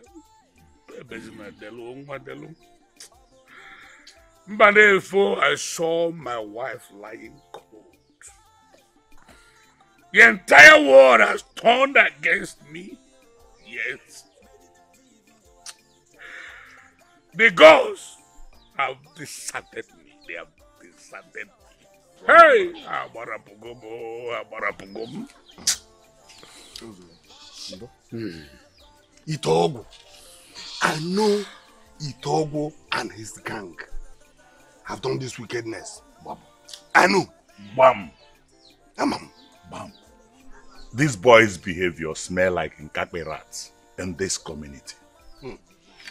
But therefore, I saw my wife lying cold. The entire world has turned against me. Yes. The ghosts have deserted me. They have deserted me. Hey! Abarapugum. Itogu. I know Itogu and his gang have done this wickedness. Bam. I know. Bam. Bam. Bam. These boys' behavior smell like Nkakbe rats in this community. Hmm.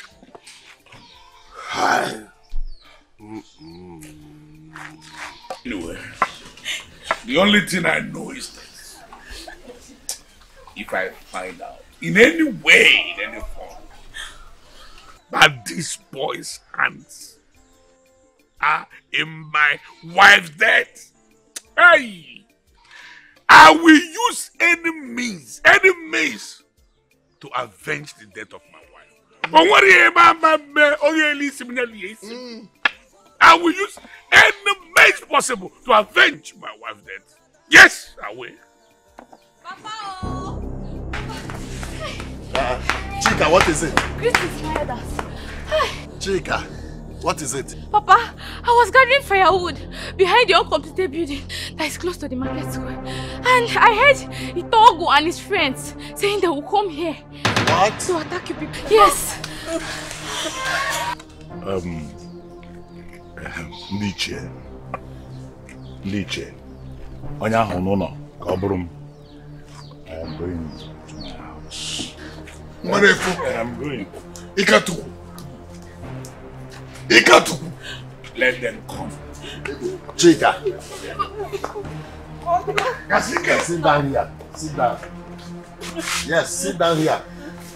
Anyway, the only thing I know is this. If I find out in any way, in any form, that these boys' hands in my wife's death, hey, I will use any means to avenge the death of my wife. I will use any means possible to avenge my wife's death. Yes, I will. Papa! Chika, what is it? Chris inspired us. Chika, what is it? Papa, I was gathering firewood behind the uncompleted building that is close to the market square. And I heard Itogu and his friends saying they will come here. What? To attack you people. Yes. Niche. Onya Honono, Kabrum. I am going to my house. I am going. Ikatu. Let them come. Chika. Sit down here. Sit down. Yes, sit down here.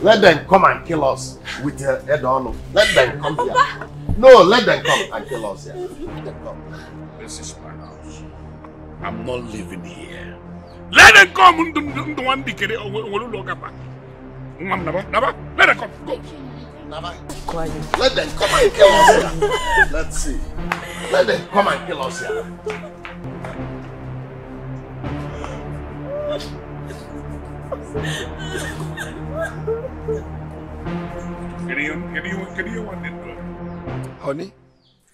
Let them come and kill us with their head on. Let them come here. No, let them come and kill us here. Let them come. This is my house. I'm not living here. Let them come. Let them come. Go. Let them come and kill us here. Let's see. Let them come and kill us here. Honey,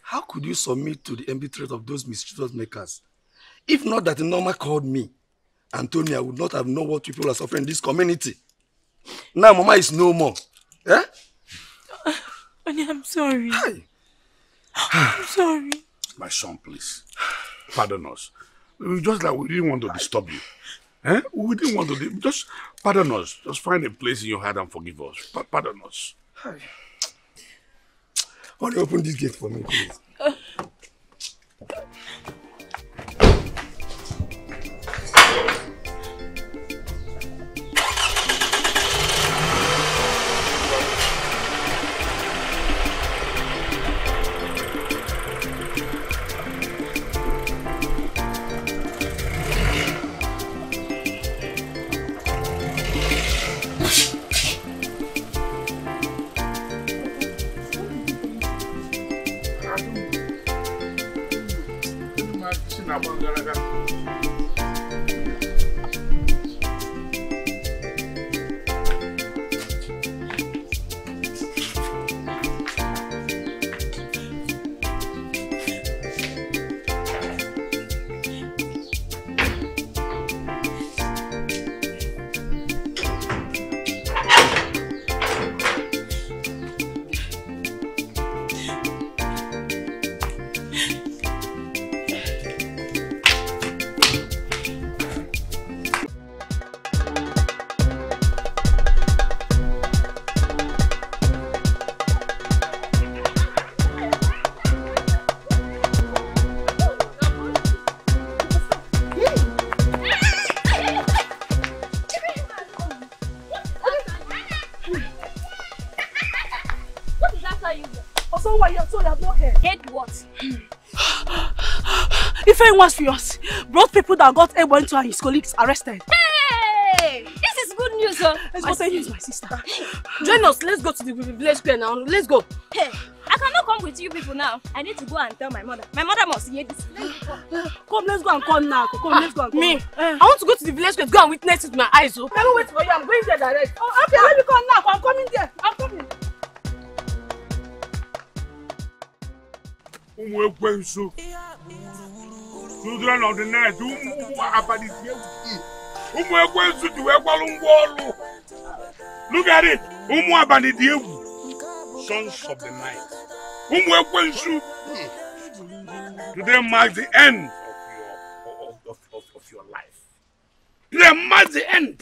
how could you submit to the empty threat of those mischievous makers? If not that Norma called me, Antonia would not have known what people are suffering in this community. Now Mama is no more. Eh? Honey, I'm sorry. Hi. I'm sorry. My son, please. Pardon us. We just like we didn't want to disturb you. Eh? We didn't want to. Just pardon us. Just find a place in your heart and forgive us. Pardon us. Hi. Honey, open this gate for me, please. Was furious, brought people that got Ebuentu and his colleagues arrested. Hey! This is good news, sir. Let's go tell you, my sister. Join us, let's go to the village square now. Let's go. Hey, I cannot come with you people now. I need to go and tell my mother. My mother must hear this. Come, let's go and come now. Come, let's go and come. Me? I want to go to the village square, go and witness it with my eyes. I can't wait for you, I'm going there direct. Oh, okay, let me come now. I'm coming there. I'm coming. Children of the night, who are about this year? Who are going to do a look at it? Who are about the sons of the night? Who are going to today marks the end of your life? Today marks the end.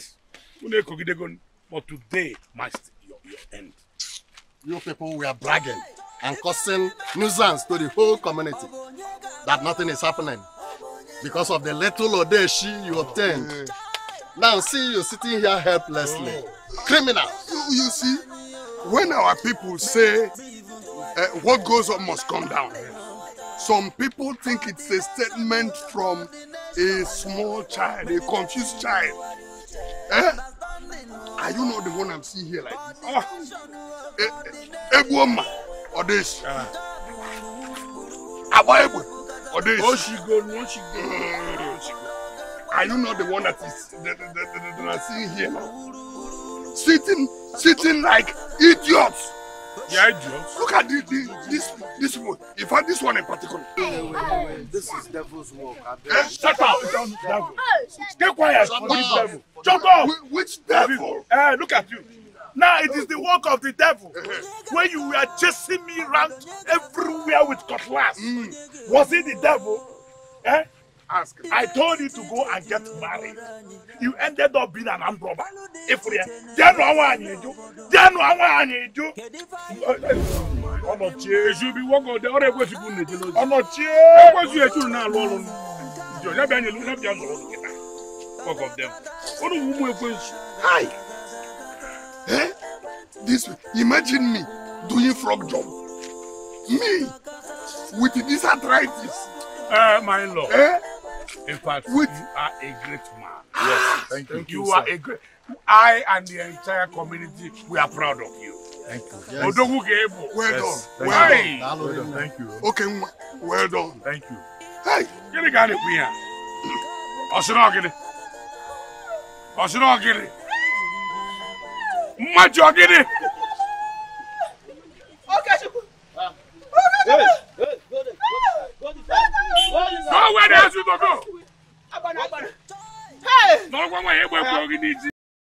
But today marks your end. You people were bragging and causing nuisance to the whole community that nothing is happening. Because of the little odeshi you obtained. Yeah. Now see you sitting here helplessly. Oh. Criminal. You see, when our people say what goes up must come down, Some people think it's a statement from a small child, a confused child. Eh? Are you not the one I'm seeing here like this? Oh, a woman or this? A woman or this? Oh, she go, no, she go. Are you not the one that is that I'm seeing here now? Sitting like idiots. Yeah, idiots. Look at this one. In fact, this one in particular. Wait. This is devil's work. Shut up! Devil. Stay quiet. Devil. Jump off. Which devil? Look at you. Now it is the work of the devil. When you were chasing me around everywhere with cutlass, was it the devil? Eh? Ask. I told you to go and get married. You ended up being an armed robber. If we then one I need you. Oh no, cheers! You be walking on the other way to go to the. Oh no, cheers! What you do now, Lolo? You never any Lolo, never any Lolo. Fuck off them. Oh no, who move you? Hi. Eh? This imagine me doing frog job. Me with this arthritis. My lord. Eh? In fact, you are a great man. Yes, thank you. You are a great. I and the entire community, we are proud of you. Thank you. Yes. Well done. Thank you. Okay, well done. Thank you. Hey, get it, got it, we are. I should not get it. Much you get it. Okay, go where the house you go. Hey! No one will hear what you need.